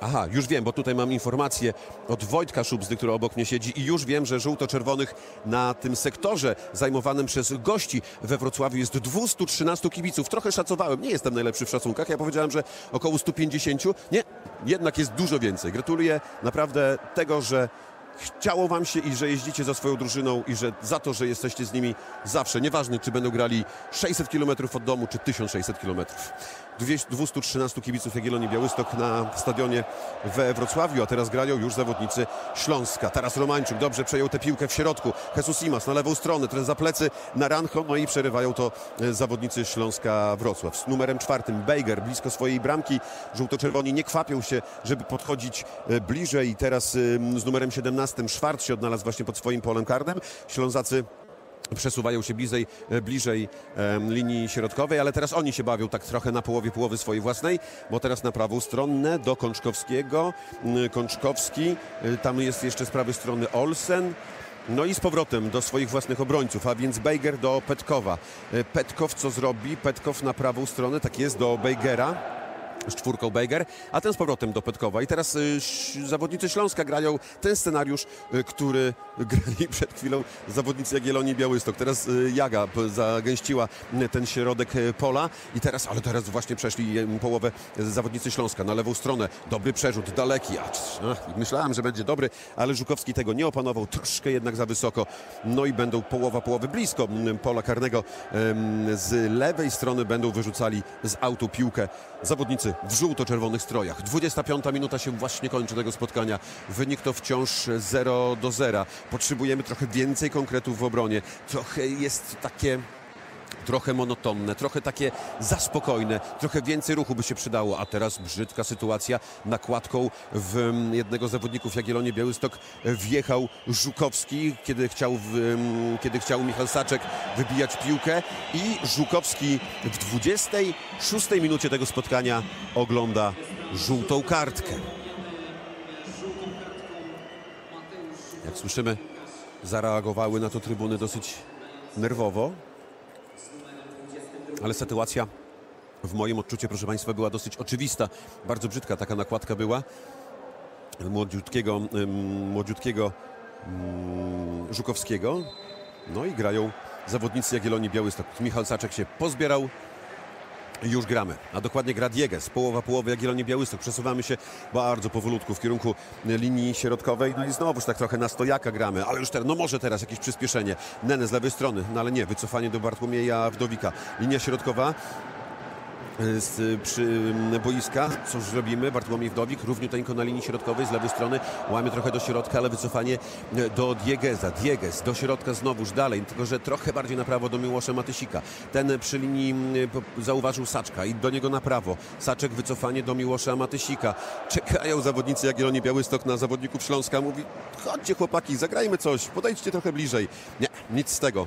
Aha, już wiem, bo tutaj mam informację od Wojtka Szubzdy, który obok mnie siedzi i już wiem, że żółto-czerwonych na tym sektorze zajmowanym przez gości we Wrocławiu jest dwieście trzynaście kibiców. Trochę szacowałem, nie jestem najlepszy w szacunkach. Ja powiedziałem, że około stu pięćdziesięciu. Nie, jednak jest dużo więcej. Gratuluję naprawdę tego, że chciało wam się i że jeździcie za swoją drużyną i że za to, że jesteście z nimi zawsze. Nieważne, czy będą grali sześćset kilometrów od domu, czy tysiąc sześćset kilometrów. dwieście trzynaście kibiców Jagiellonii Białystok na stadionie we Wrocławiu, a teraz grają już zawodnicy Śląska. Taras Romańczuk dobrze przejął tę piłkę w środku. Jesús Imaz na lewą stronę, ten za plecy Naranjo, no i przerywają to zawodnicy Śląska Wrocław. Z numerem czwartym Bejger blisko swojej bramki. Żółto-czerwoni nie kwapią się, żeby podchodzić bliżej. I teraz z numerem siedemnastym Schwarz się odnalazł właśnie pod swoim polem karnym. Ślązacy przesuwają się bliżej, bliżej em, linii środkowej, ale teraz oni się bawią tak trochę na połowie połowy swojej własnej, bo teraz na prawą stronę do Konczkowskiego. Konczkowski, tam jest jeszcze z prawej strony Olsen. No i z powrotem do swoich własnych obrońców, a więc Bejger do Petkowa. Petkow co zrobi? Petkow na prawą stronę, tak jest, do Bejgera. z czwórką Bejger, a ten z powrotem do Petkowa. I teraz y, zawodnicy Śląska grają ten scenariusz, y, który grali przed chwilą zawodnicy Jagiellonii Białystok. Teraz y, Jaga zagęściła ten środek pola i teraz, ale teraz właśnie przeszli połowę zawodnicy Śląska na lewą stronę. Dobry przerzut, daleki. Ach, myślałem, że będzie dobry, ale Żukowski tego nie opanował. Troszkę jednak za wysoko. No i będą połowa połowy blisko pola karnego. Y, z lewej strony będą wyrzucali z autu piłkę zawodnicy w żółto-czerwonych strojach. dwudziesta piąta minuta się właśnie kończy tego spotkania. Wynik to wciąż zero do zera. Potrzebujemy trochę więcej konkretów w obronie. Trochę jest takie... trochę monotonne, trochę takie zaspokojne, trochę więcej ruchu by się przydało. A teraz brzydka sytuacja. Nakładką w jednego z zawodników Jagiellonii Białystok wjechał Żukowski, kiedy chciał, w, kiedy chciał Michał Saczek wybijać piłkę. I Żukowski w dwudziestej szóstej minucie tego spotkania ogląda żółtą kartkę. Jak słyszymy, zareagowały na to trybuny dosyć nerwowo. Ale sytuacja w moim odczuciu, proszę Państwa, była dosyć oczywista. Bardzo brzydka taka nakładka była. Młodziutkiego, młodziutkiego Żukowskiego. No i grają zawodnicy Jagiellonii Białystok. Michał Saczek się pozbierał. Już gramy, a dokładnie gra Diéguez. Połowa połowy Jagiellonii Białystok. Przesuwamy się bardzo powolutku w kierunku linii środkowej. No i znowuż tak trochę na stojaka gramy, ale już teraz, no może teraz jakieś przyspieszenie. Nenê z lewej strony, no ale nie, wycofanie do Bartłomieja Wdowika. Linia środkowa z, przy boiska. Cóż zrobimy? Bartłomiej Wdowik równiuteńko na linii środkowej z lewej strony. Łamie trochę do środka, ale wycofanie do Diégueza. Diéguez do środka znowuż dalej, tylko że trochę bardziej na prawo do Miłosza Matysika. Ten przy linii zauważył Saczka i do niego na prawo. Saczek wycofanie do Miłosza Matysika. Czekają zawodnicy Jagiellonii Białystok na zawodników Śląska. Mówi, chodźcie chłopaki, zagrajmy coś, podejdźcie trochę bliżej. Nie, nic z tego.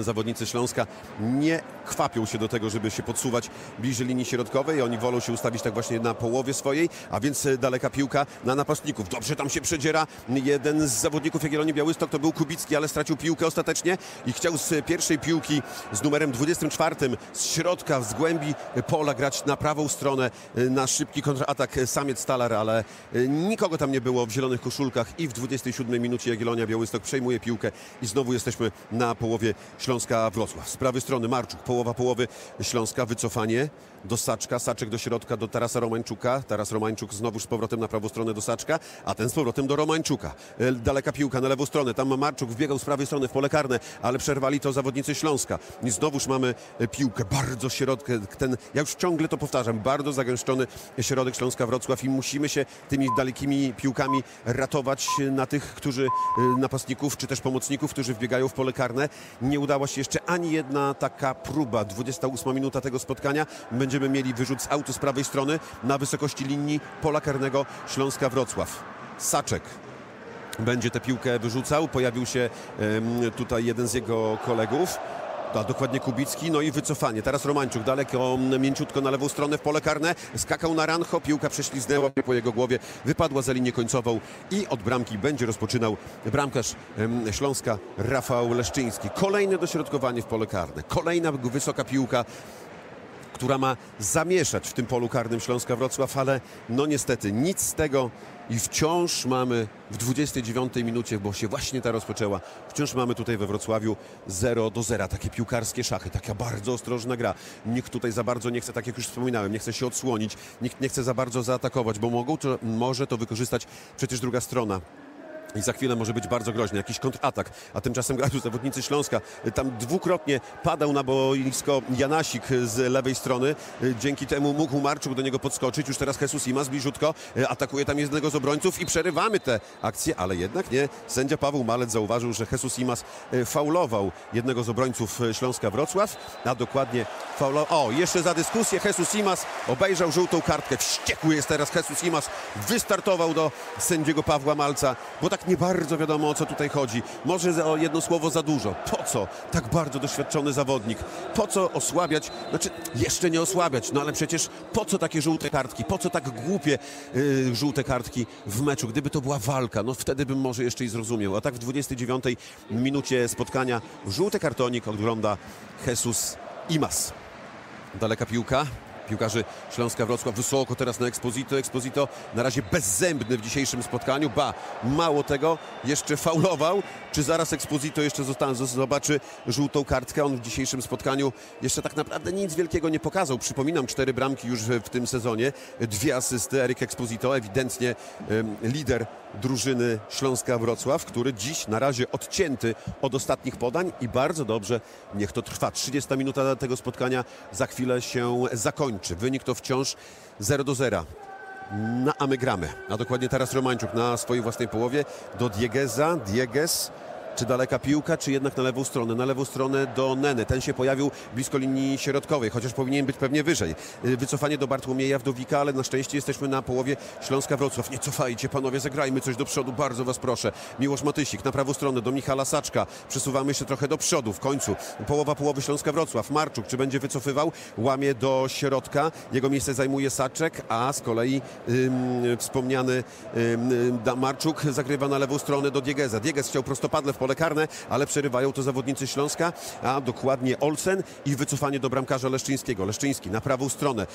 Zawodnicy Śląska nie kwapią się do tego, żeby się podsuwać bliżej linii środkowej. Oni wolą się ustawić tak właśnie na połowie swojej, a więc daleka piłka na napastników. Dobrze tam się przedziera. Jeden z zawodników Jagiellonii Białystok to był Kubicki, ale stracił piłkę ostatecznie i chciał z pierwszej piłki z numerem dwudziestym czwartym z środka, z głębi pola grać na prawą stronę na szybki kontratak Samiec-Talar, ale nikogo tam nie było w zielonych koszulkach i w dwudziestej siódmej minucie Jagiellonia Białystok przejmuje piłkę i znowu jesteśmy na połowie Śląska Wrocław. Z prawej strony Marczuk, połowa połowy Śląska, wycofanie do Saczka, Saczek do środka do Tarasa Romańczuka, Taras Romańczuk znowu z powrotem na prawą stronę do Saczka, a ten z powrotem do Romańczuka. Daleka piłka na lewą stronę, tam Marczuk wbiegał z prawej strony w pole karne, ale przerwali to zawodnicy Śląska. I znowuż mamy piłkę, bardzo środkę, ten, ja już ciągle to powtarzam, bardzo zagęszczony środek Śląska Wrocław i musimy się tymi dalekimi piłkami ratować na tych, którzy napastników, czy też pomocników, którzy wbiegają w pole karne. Nie udała się jeszcze ani jedna taka próba. dwudziesta ósma minuta tego spotkania. Będziemy mieli wyrzut z autu z prawej strony na wysokości linii pola karnego Śląska Wrocław. Saczek będzie tę piłkę wyrzucał. Pojawił się um, tutaj jeden z jego kolegów. A dokładnie Kubicki, no i wycofanie. Teraz Romańczuk daleko, mięciutko na lewą stronę w pole karne. Skakał na rancho, piłka prześliznęła po jego głowie, wypadła za linię końcową i od bramki będzie rozpoczynał bramkarz Śląska Rafał Leszczyński. Kolejne dośrodkowanie w pole karne, kolejna wysoka piłka, która ma zamieszać w tym polu karnym Śląska Wrocław, ale no niestety nic z tego i wciąż mamy w dwudziestej dziewiątej minucie, bo się właśnie ta rozpoczęła, wciąż mamy tutaj we Wrocławiu zero do zera. Takie piłkarskie szachy, taka bardzo ostrożna gra. Nikt tutaj za bardzo nie chce, tak jak już wspominałem, nie chce się odsłonić, nikt nie chce za bardzo zaatakować, bo mogą to, może to wykorzystać przecież druga strona. I za chwilę może być bardzo groźny, jakiś kontratak, a tymczasem grają zawodnicy Śląska. Tam dwukrotnie padał na boisko Janasik z lewej strony. Dzięki temu mógł Marczuk do niego podskoczyć. Już teraz Jesús Imaz bliżutko atakuje tam jednego z obrońców i przerywamy tę akcję, ale jednak nie. Sędzia Paweł Malec zauważył, że Jesús Imaz faulował jednego z obrońców Śląska Wrocław, a dokładnie faulował. O, jeszcze za dyskusję Jesús Imaz obejrzał żółtą kartkę. Wściekły jest teraz Jesús Imaz. Wystartował do sędziego Pawła Malca, bo tak nie bardzo wiadomo, o co tutaj chodzi. Może o jedno słowo za dużo. Po co tak bardzo doświadczony zawodnik? Po co osłabiać? Znaczy, jeszcze nie osłabiać, no ale przecież po co takie żółte kartki? Po co tak głupie yy, żółte kartki w meczu? Gdyby to była walka, no wtedy bym może jeszcze i zrozumiał. A tak w dwudziestej dziewiątej minucie spotkania żółty kartonik ogląda Jesús Imaz. Daleka piłka. piłkarzy Śląska Wrocław. Wysoko teraz na Exposito. Exposito na razie bezzębny w dzisiejszym spotkaniu. Ba, mało tego, jeszcze faulował. Czy zaraz Exposito jeszcze został, zobaczy żółtą kartkę? On w dzisiejszym spotkaniu jeszcze tak naprawdę nic wielkiego nie pokazał. Przypominam, cztery bramki już w tym sezonie. Dwie asysty. Erik Exposito, ewidentnie um, lider drużyny Śląska Wrocław, który dziś na razie odcięty od ostatnich podań i bardzo dobrze, niech to trwa. trzydziesta minuta tego spotkania za chwilę się zakończy. Wynik to wciąż zero do zera. Na a my gramy, a dokładnie Taras Romańczuk na swojej własnej połowie do Diégueza. Diéguez, czy daleka piłka, czy jednak na lewą stronę? Na lewą stronę do Nenê. Ten się pojawił blisko linii środkowej, chociaż powinien być pewnie wyżej. Wycofanie do Bartłomieja Wdowika, ale na szczęście jesteśmy na połowie Śląska Wrocław. Nie cofajcie, panowie, zagrajmy coś do przodu, bardzo was proszę. Miłosz Matysik na prawą stronę do Michała Saczka. Przesuwamy się trochę do przodu, w końcu połowa połowy Śląska Wrocław. Marczuk, czy będzie wycofywał? Łamie do środka. Jego miejsce zajmuje Saczek, a z kolei ym, wspomniany ym, Marczuk zagrywa na lewą stronę do Diégueza. Diéguez chciał prostopadle w pole karne, ale przerywają to zawodnicy Śląska, a dokładnie Olsen, i wycofanie do bramkarza Leszczyńskiego. Leszczyński na prawą stronę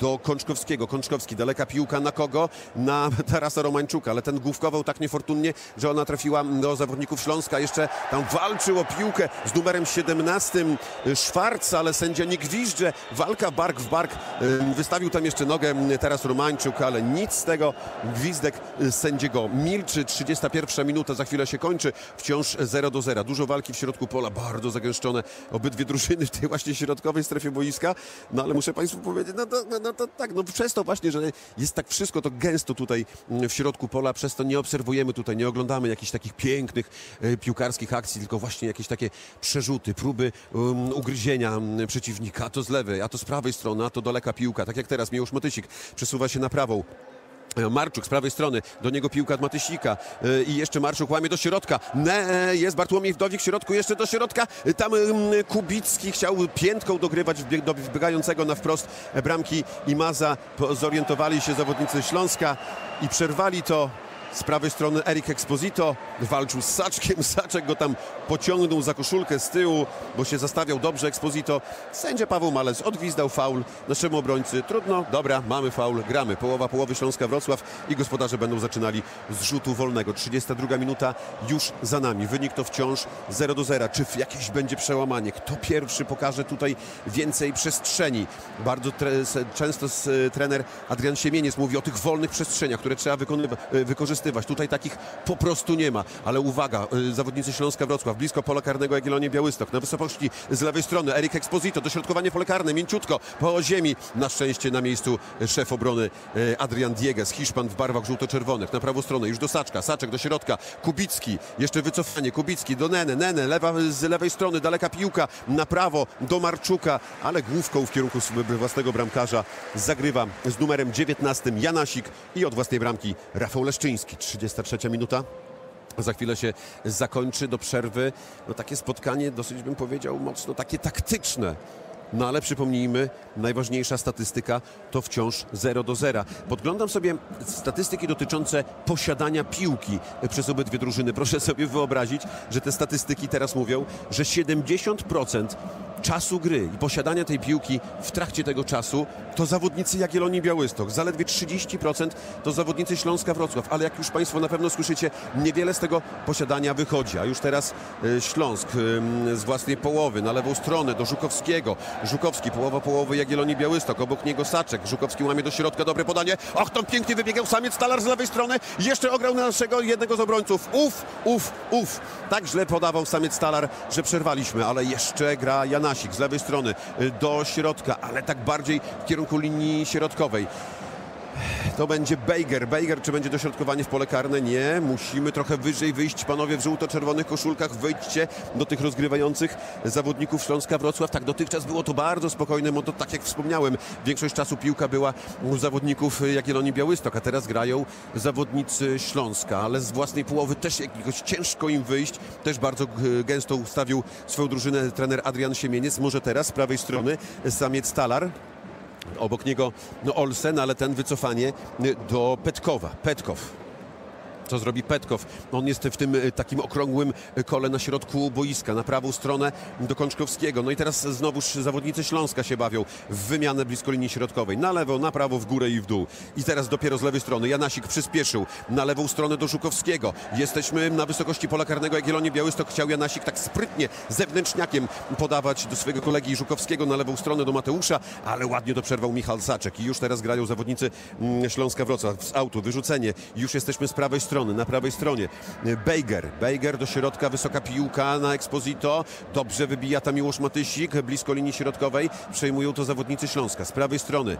do Konczkowskiego. Konczkowski, daleka piłka na kogo? Na Tarasa Romańczuka, ale ten główkował tak niefortunnie, że ona trafiła do zawodników Śląska. Jeszcze tam walczył o piłkę z numerem siedemnastym Schwarz, ale sędzia nie gwizdże. Walka bark w bark. Wystawił tam jeszcze nogę Taras Romańczuk, ale nic z tego. Gwizdek sędziego milczy. trzydziesta pierwsza minuta za chwilę się kończy. Wciąż zero do zera. Dużo walki w środku pola, bardzo zagęszczone obydwie drużyny w tej właśnie środkowej strefie boiska. No ale muszę państwu powiedzieć, no to, no to tak, no przez to właśnie, że jest tak wszystko to gęsto tutaj w środku pola, przez to nie obserwujemy tutaj, nie oglądamy jakichś takich pięknych piłkarskich akcji, tylko właśnie jakieś takie przerzuty, próby um, ugryzienia przeciwnika, a to z lewej, a to z prawej strony, a to daleka piłka. Tak jak teraz Miłosz Matysik przesuwa się na prawą. Marczuk z prawej strony, do niego piłka od Matysika i jeszcze Marczuk łamie do środka. Ne, jest Bartłomiej Wdowik w środku, jeszcze do środka. Tam Kubicki chciał piętką dogrywać do wbiegającego na wprost bramki Imaza. Zorientowali się zawodnicy Śląska i przerwali to. Z prawej strony Erik Exposito walczył z Saczkiem. Saczek go tam pociągnął za koszulkę z tyłu, bo się zastawiał dobrze Exposito. Sędzia Paweł Malec odgwizdał faul naszemu obrońcy. Trudno, dobra, mamy faul, gramy. Połowa połowy Śląska Wrocław i gospodarze będą zaczynali z rzutu wolnego. trzydziesta druga minuta już za nami. Wynik to wciąż zero do zera. Czy jakieś będzie przełamanie? Kto pierwszy pokaże tutaj więcej przestrzeni? Bardzo często trener Adrian Siemieniec mówi o tych wolnych przestrzeniach, które trzeba wykorzystać. Tutaj takich po prostu nie ma, ale uwaga, zawodnicy Śląska Wrocław blisko pola karnego Jagiellonii Białystok, na wysokości z lewej strony Erik Exposito, dośrodkowanie pole karne, mięciutko po ziemi, na szczęście na miejscu szef obrony Adrian Diéguez, Hiszpan w barwach żółto-czerwonych, na prawą stronę już do Saczka, Saczek do środka, Kubicki, jeszcze wycofanie, Kubicki do Nenê, Nenê lewa, z lewej strony daleka piłka, na prawo do Marczuka, ale główką w kierunku własnego bramkarza zagrywa z numerem dziewiętnastym Janasik i od własnej bramki Rafał Leszczyński. trzydziesta trzecia minuta. Za chwilę się zakończy do przerwy. No takie spotkanie dosyć, bym powiedział, mocno takie taktyczne. No ale przypomnijmy, najważniejsza statystyka to wciąż zero do zera. Podglądam sobie statystyki dotyczące posiadania piłki przez obydwie drużyny. Proszę sobie wyobrazić, że te statystyki teraz mówią, że siedemdziesiąt procent czasu gry i posiadania tej piłki w trakcie tego czasu to zawodnicy Jagiellonii Białystok. Zaledwie trzydzieści procent to zawodnicy Śląska Wrocław, ale jak już państwo na pewno słyszycie, niewiele z tego posiadania wychodzi. A już teraz Śląsk z własnej połowy na lewą stronę do Żukowskiego. Żukowski, połowa połowy Jagiellonii Białystok, obok niego Saczek, Żukowski łamie do środka, dobre podanie, och, tam pięknie wybiegał Samiec-Talar z lewej strony, jeszcze ograł naszego jednego z obrońców, uf, uf, uf, tak źle podawał Samiec-Talar, że przerwaliśmy, ale jeszcze gra Janasik z lewej strony do środka, ale tak bardziej w kierunku linii środkowej. To będzie Bejger. Bejger, czy będzie dośrodkowanie w pole karne? Nie. Musimy trochę wyżej wyjść, panowie w żółto-czerwonych koszulkach. Wyjdźcie do tych rozgrywających zawodników Śląska Wrocław. Tak, dotychczas było to bardzo spokojne, bo to, tak jak wspomniałem, większość czasu piłka była u zawodników Jagiellonii Białystok, a teraz grają zawodnicy Śląska, ale z własnej połowy też jakoś ciężko im wyjść. Też bardzo gęsto ustawił swoją drużynę trener Adrian Siemieniec. Może teraz z prawej strony Samiec-Talar. Obok niego no Olsen, ale ten wycofanie do Petkowa. Petkow co zrobi Petkow. On jest w tym takim okrągłym kole na środku boiska, na prawą stronę do Konczkowskiego. No i teraz znowuż zawodnicy Śląska się bawią w wymianę blisko linii środkowej. Na lewo, na prawo, w górę i w dół. I teraz dopiero z lewej strony Janasik przyspieszył na lewą stronę do Żukowskiego. Jesteśmy na wysokości pola karnego Jagiellonii Białystok. Chciał Janasik tak sprytnie zewnętrzniakiem podawać do swojego kolegi Żukowskiego na lewą stronę do Mateusza, ale ładnie to przerwał Michał Saczek. I już teraz grają zawodnicy Śląska Wrocław z autu. Wyrzucenie. Już jesteśmy z prawej strony. Na prawej stronie Bejger. Bejger do środka, wysoka piłka na Exposito. Dobrze wybija tam Miłosz Matysik blisko linii środkowej. Przejmują to zawodnicy Śląska. Z prawej strony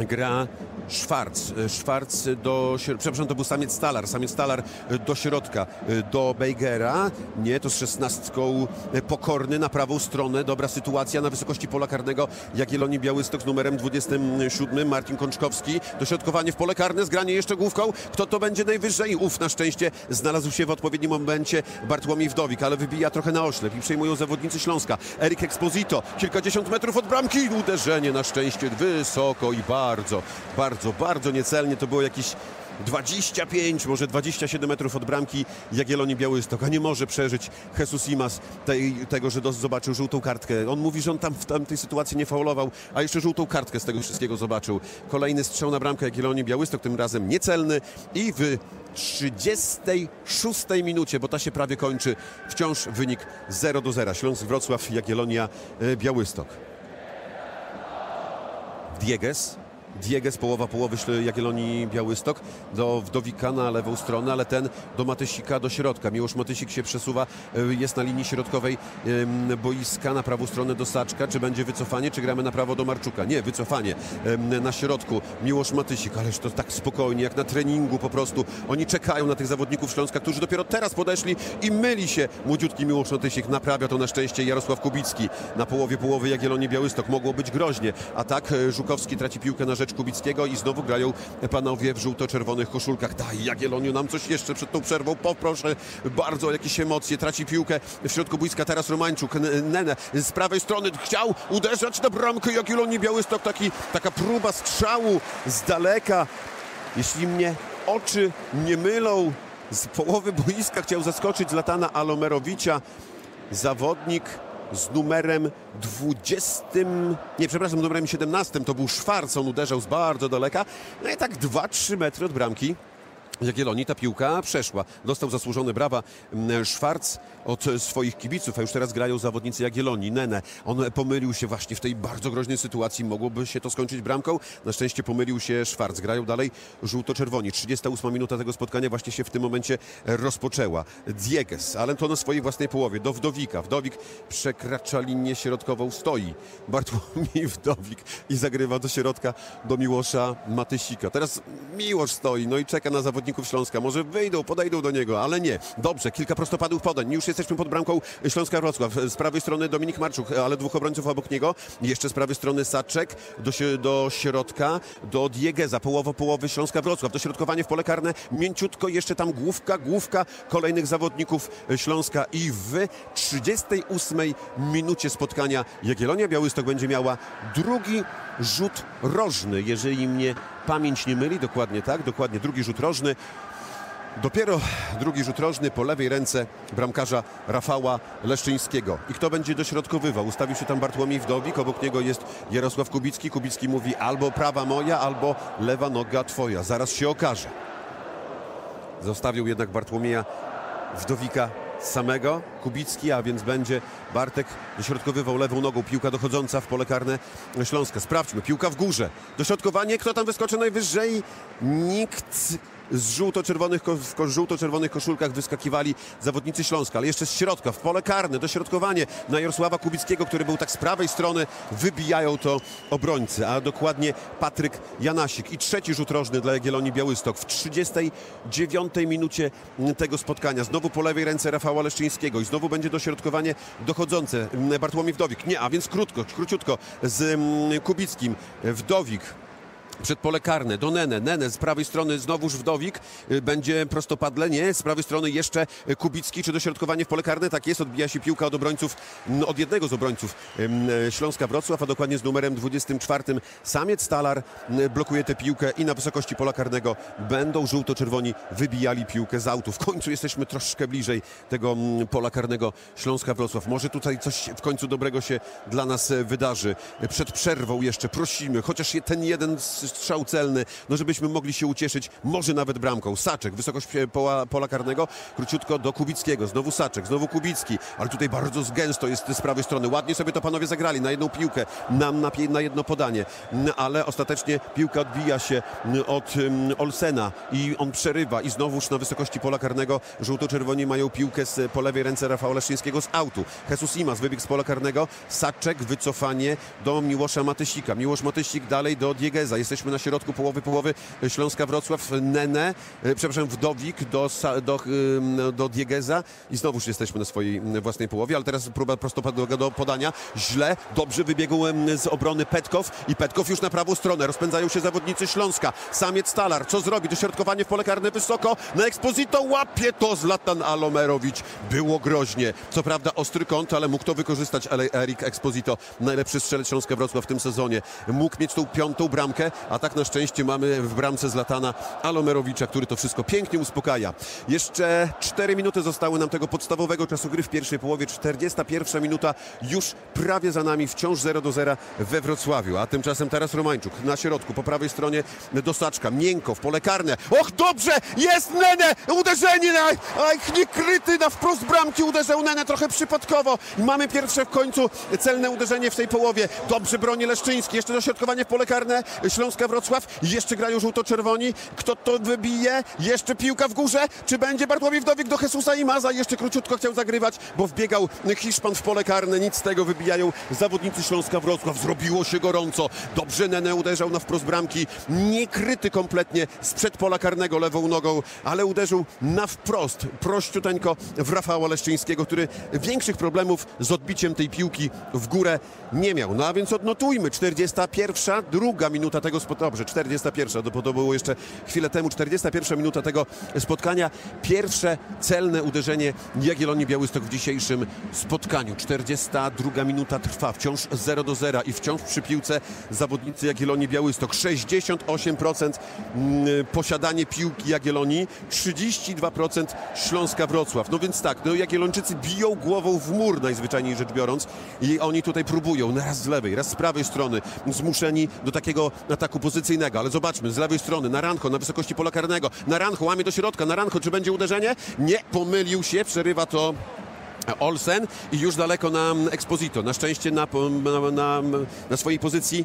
gra Schwarz. Schwarz do... Przepraszam, to był Samiec-Talar. Samiec-Talar do środka, do Bejgera. Nie, to z szesnastką Pokorný na prawą stronę. Dobra sytuacja na wysokości pola karnego Jagiellonii Białystok z numerem dwudziestym siódmym. Martin Konczkowski. Dośrodkowanie w pole karne, zgranie jeszcze główką. Kto to będzie najwyżej? Uf, na szczęście znalazł się w odpowiednim momencie Bartłomiej Wdowik, ale wybija trochę na oślep i przejmują zawodnicy Śląska. Erik Exposito, kilkadziesiąt metrów od bramki. Uderzenie na szczęście wysoko i bardzo, bardzo, bardzo niecelnie. To było jakieś dwadzieścia pięć, może dwadzieścia siedem metrów od bramki Jagiellonii Białystok, a nie może przeżyć Jesús Imaz tej, tego, że zobaczył żółtą kartkę. On mówi, że on tam w tamtej sytuacji nie faulował, a jeszcze żółtą kartkę z tego wszystkiego zobaczył. Kolejny strzał na bramkę Jagiellonii Białystok, tym razem niecelny, i w trzydziestej szóstej minucie, bo ta się prawie kończy, wciąż wynik zero do zera. Śląsk Wrocław, Jagiellonia Białystok. Diéguez. Diéguez, połowa połowy Jagiellonii Białystok, do Wdowika na lewą stronę, ale ten do Matysika do środka. Miłosz Matysik się przesuwa, jest na linii środkowej boiska, na prawą stronę do Saczka. Czy będzie wycofanie, czy gramy na prawo do Marczuka? Nie, wycofanie na środku. Miłosz Matysik, ależ to tak spokojnie, jak na treningu po prostu. Oni czekają na tych zawodników Śląska, którzy dopiero teraz podeszli i myli się. Młodziutki Miłosz Matysik, naprawia to na szczęście Jarosław Kubicki. Na połowie połowy Jagiellonii Białystok mogło być groźnie, a tak Żukowski traci piłkę na rzecz Kubickiego i znowu grają panowie w żółto-czerwonych koszulkach. Daj, Jagielloniu, nam coś jeszcze przed tą przerwą, poproszę bardzo, jakieś emocje. Traci piłkę w środku boiska Taras Romańczuk. Nenê z prawej strony chciał uderzać na bramkę Jagiellonii Białystok. Taki, taka próba strzału z daleka. Jeśli mnie oczy nie mylą, z połowy boiska chciał zaskoczyć Zlatana Alomerovicia. Zawodnik z numerem dwudziestym, nie, przepraszam, numerem siedemnastym, to był Schwarz, on uderzał z bardzo daleka, no i tak dwa trzy metry od bramki Jagiellonii ta piłka przeszła. Dostał zasłużone brawa Schwarz od swoich kibiców, a już teraz grają zawodnicy Jagiellonii. Nenê, on pomylił się właśnie w tej bardzo groźnej sytuacji. Mogłoby się to skończyć bramką. Na szczęście pomylił się Schwarz. Grają dalej żółto-czerwoni. trzydziesta ósma minuta tego spotkania właśnie się w tym momencie rozpoczęła. Diéguez, ale to na swojej własnej połowie, do Wdowika. Wdowik przekracza linię środkową, stoi Bartłomiej Wdowik i zagrywa do środka do Miłosza Matysika. Teraz Miłosz stoi, no i czeka na zawodnika Śląska. Może wyjdą, podejdą do niego, ale nie. Dobrze, kilka prostopadłych podań. Już jesteśmy pod bramką Śląska Wrocław. Z prawej strony Dominik Marczuk, ale dwóch obrońców obok niego. Jeszcze z prawej strony Saczek do, do środka, do Diégueza. Połowa połowy Śląska Wrocław. Dośrodkowanie w pole karne. Mięciutko jeszcze tam główka, główka kolejnych zawodników Śląska. I w trzydziestej ósmej minucie spotkania Jagiellonia Białystok będzie miała drugi rzut rożny, jeżeli mnie pamięć nie myli, dokładnie tak, dokładnie drugi rzut rożny. Dopiero drugi rzut rożny po lewej ręce bramkarza Rafała Leszczyńskiego. I kto będzie dośrodkowywał? Ustawił się tam Bartłomiej Wdowik, obok niego jest Jarosław Kubicki. Kubicki mówi: albo prawa moja, albo lewa noga twoja. Zaraz się okaże. Zostawił jednak Bartłomieja Wdowika samego. Kubicki, a więc będzie Bartek dośrodkowywał lewą nogą. Piłka dochodząca w pole karne Śląska. Sprawdźmy, piłka w górze. Dośrodkowanie, kto tam wyskoczy najwyżej? Nikt. Z żółto-czerwonych, w żółto-czerwonych koszulkach wyskakiwali zawodnicy Śląska, ale jeszcze z środka, w pole karne, dośrodkowanie na Jarosława Kubickiego, który był tak z prawej strony, wybijają to obrońcy, a dokładnie Patryk Janasik. I trzeci rzut rożny dla Jagiellonii Białystok w trzydziestej dziewiątej minucie tego spotkania. Znowu po lewej ręce Rafała Leszczyńskiego i znowu będzie dośrodkowanie dochodzące. Bartłomiej Wdowik, nie, a więc krótko, króciutko z Kubickim. Wdowik przed pole karne do Nenê. Nenê z prawej strony znowuż Wdowik, będzie prostopadle, nie, z prawej strony jeszcze Kubicki, czy dośrodkowanie w pole karne, tak jest, odbija się piłka od obrońców, od jednego z obrońców Śląska Wrocław, a dokładnie z numerem dwudziestym czwartym Samiec-Talar blokuje tę piłkę i na wysokości pola karnego będą żółto-czerwoni wybijali piłkę z autu. W końcu jesteśmy troszkę bliżej tego pola karnego Śląska Wrocław. Może tutaj coś w końcu dobrego się dla nas wydarzy. Przed przerwą jeszcze prosimy, chociaż ten jeden strzał celny, no żebyśmy mogli się ucieszyć, może nawet bramką. Saczek, wysokość pola, pola karnego, króciutko do Kubickiego, znowu Saczek, znowu Kubicki, ale tutaj bardzo gęsto jest z prawej strony. Ładnie sobie to panowie zagrali, na jedną piłkę, na, na, na jedno podanie, ale ostatecznie piłka odbija się od Olsena i on przerywa i znowuż na wysokości pola karnego żółto-czerwoni mają piłkę z, po lewej ręce Rafała Leszczyńskiego z autu. Jesús Imaz wybiegł z pola karnego, Saczek, wycofanie do Miłosza Matysika. Miłosz Matysik dalej do Diégueza. Jesteśmy na środku połowy połowy Śląska Wrocław. Nenê, przepraszam, Wdowik do, do, do Diégueza i znowuż jesteśmy na swojej własnej połowie, ale teraz próba prostopadłego do podania. Źle, dobrze wybiegł z obrony Petkow i Petkow już na prawą stronę. Rozpędzają się zawodnicy Śląska. Samiec-Talar, co zrobi? Dośrodkowanie w pole karne wysoko. Na Exposito łapie to Zlatan Alomerović. Było groźnie. Co prawda ostry kąt, ale mógł to wykorzystać Erik Exposito. Najlepszy strzelec Śląska Wrocław w tym sezonie. Mógł mieć tą piątą bramkę, a tak na szczęście mamy w bramce Zlatana Alomerowicza, który to wszystko pięknie uspokaja. Jeszcze cztery minuty zostały nam tego podstawowego czasu gry w pierwszej połowie. czterdziesta pierwsza minuta już prawie za nami, wciąż zero do zera we Wrocławiu. A tymczasem Taras Romańczuk na środku, po prawej stronie do Saczka, miękko w pole karne. Och, dobrze! Jest Nenê! Uderzenie na... Aj, niekryty na wprost bramki uderzył Nenê, trochę przypadkowo. Mamy pierwsze w końcu celne uderzenie w tej połowie. Dobrze broni Leszczyński, jeszcze dośrodkowanie w pole karne Śląska Wrocław. Jeszcze grają żółto-czerwoni. Kto to wybije? Jeszcze piłka w górze. Czy będzie Bartłomiej Wdowik do Jesúsa Imaza? Jeszcze króciutko chciał zagrywać, bo wbiegał Hiszpan w pole karne. Nic z tego, wybijają zawodnicy Śląska Wrocław. Zrobiło się gorąco. Dobrze Nenê uderzał na wprost bramki. Niekryty kompletnie sprzed pola karnego lewą nogą, ale uderzył na wprost, prościuteńko w Rafała Leszczyńskiego, który większych problemów z odbiciem tej piłki w górę nie miał. No a więc odnotujmy, czterdziesta pierwsza, druga minuta tego spotkania. Dobrze, czterdziesta pierwsza, to było jeszcze chwilę temu, czterdziesta pierwsza minuta tego spotkania. Pierwsze celne uderzenie Jagiellonii Białystok w dzisiejszym spotkaniu. czterdziesta druga minuta trwa, wciąż zero do zera i wciąż przy piłce zawodnicy Jagiellonii Białystok. sześćdziesiąt osiem procent posiadanie piłki Jagiellonii, trzydzieści dwa procent Śląska Wrocław. No więc tak, no Jagiellończycy biją głową w mur najzwyczajniej rzecz biorąc i oni tutaj próbują, raz z lewej, raz z prawej strony, zmuszeni do takiego ataku pozycyjnego, ale zobaczmy, z lewej strony Naranjo na wysokości pola karnego, Naranjo łamie do środka, Naranjo, czy będzie uderzenie? Nie, pomylił się, przerywa to Olsen i już daleko na Exposito, na szczęście na, na, na, na swojej pozycji.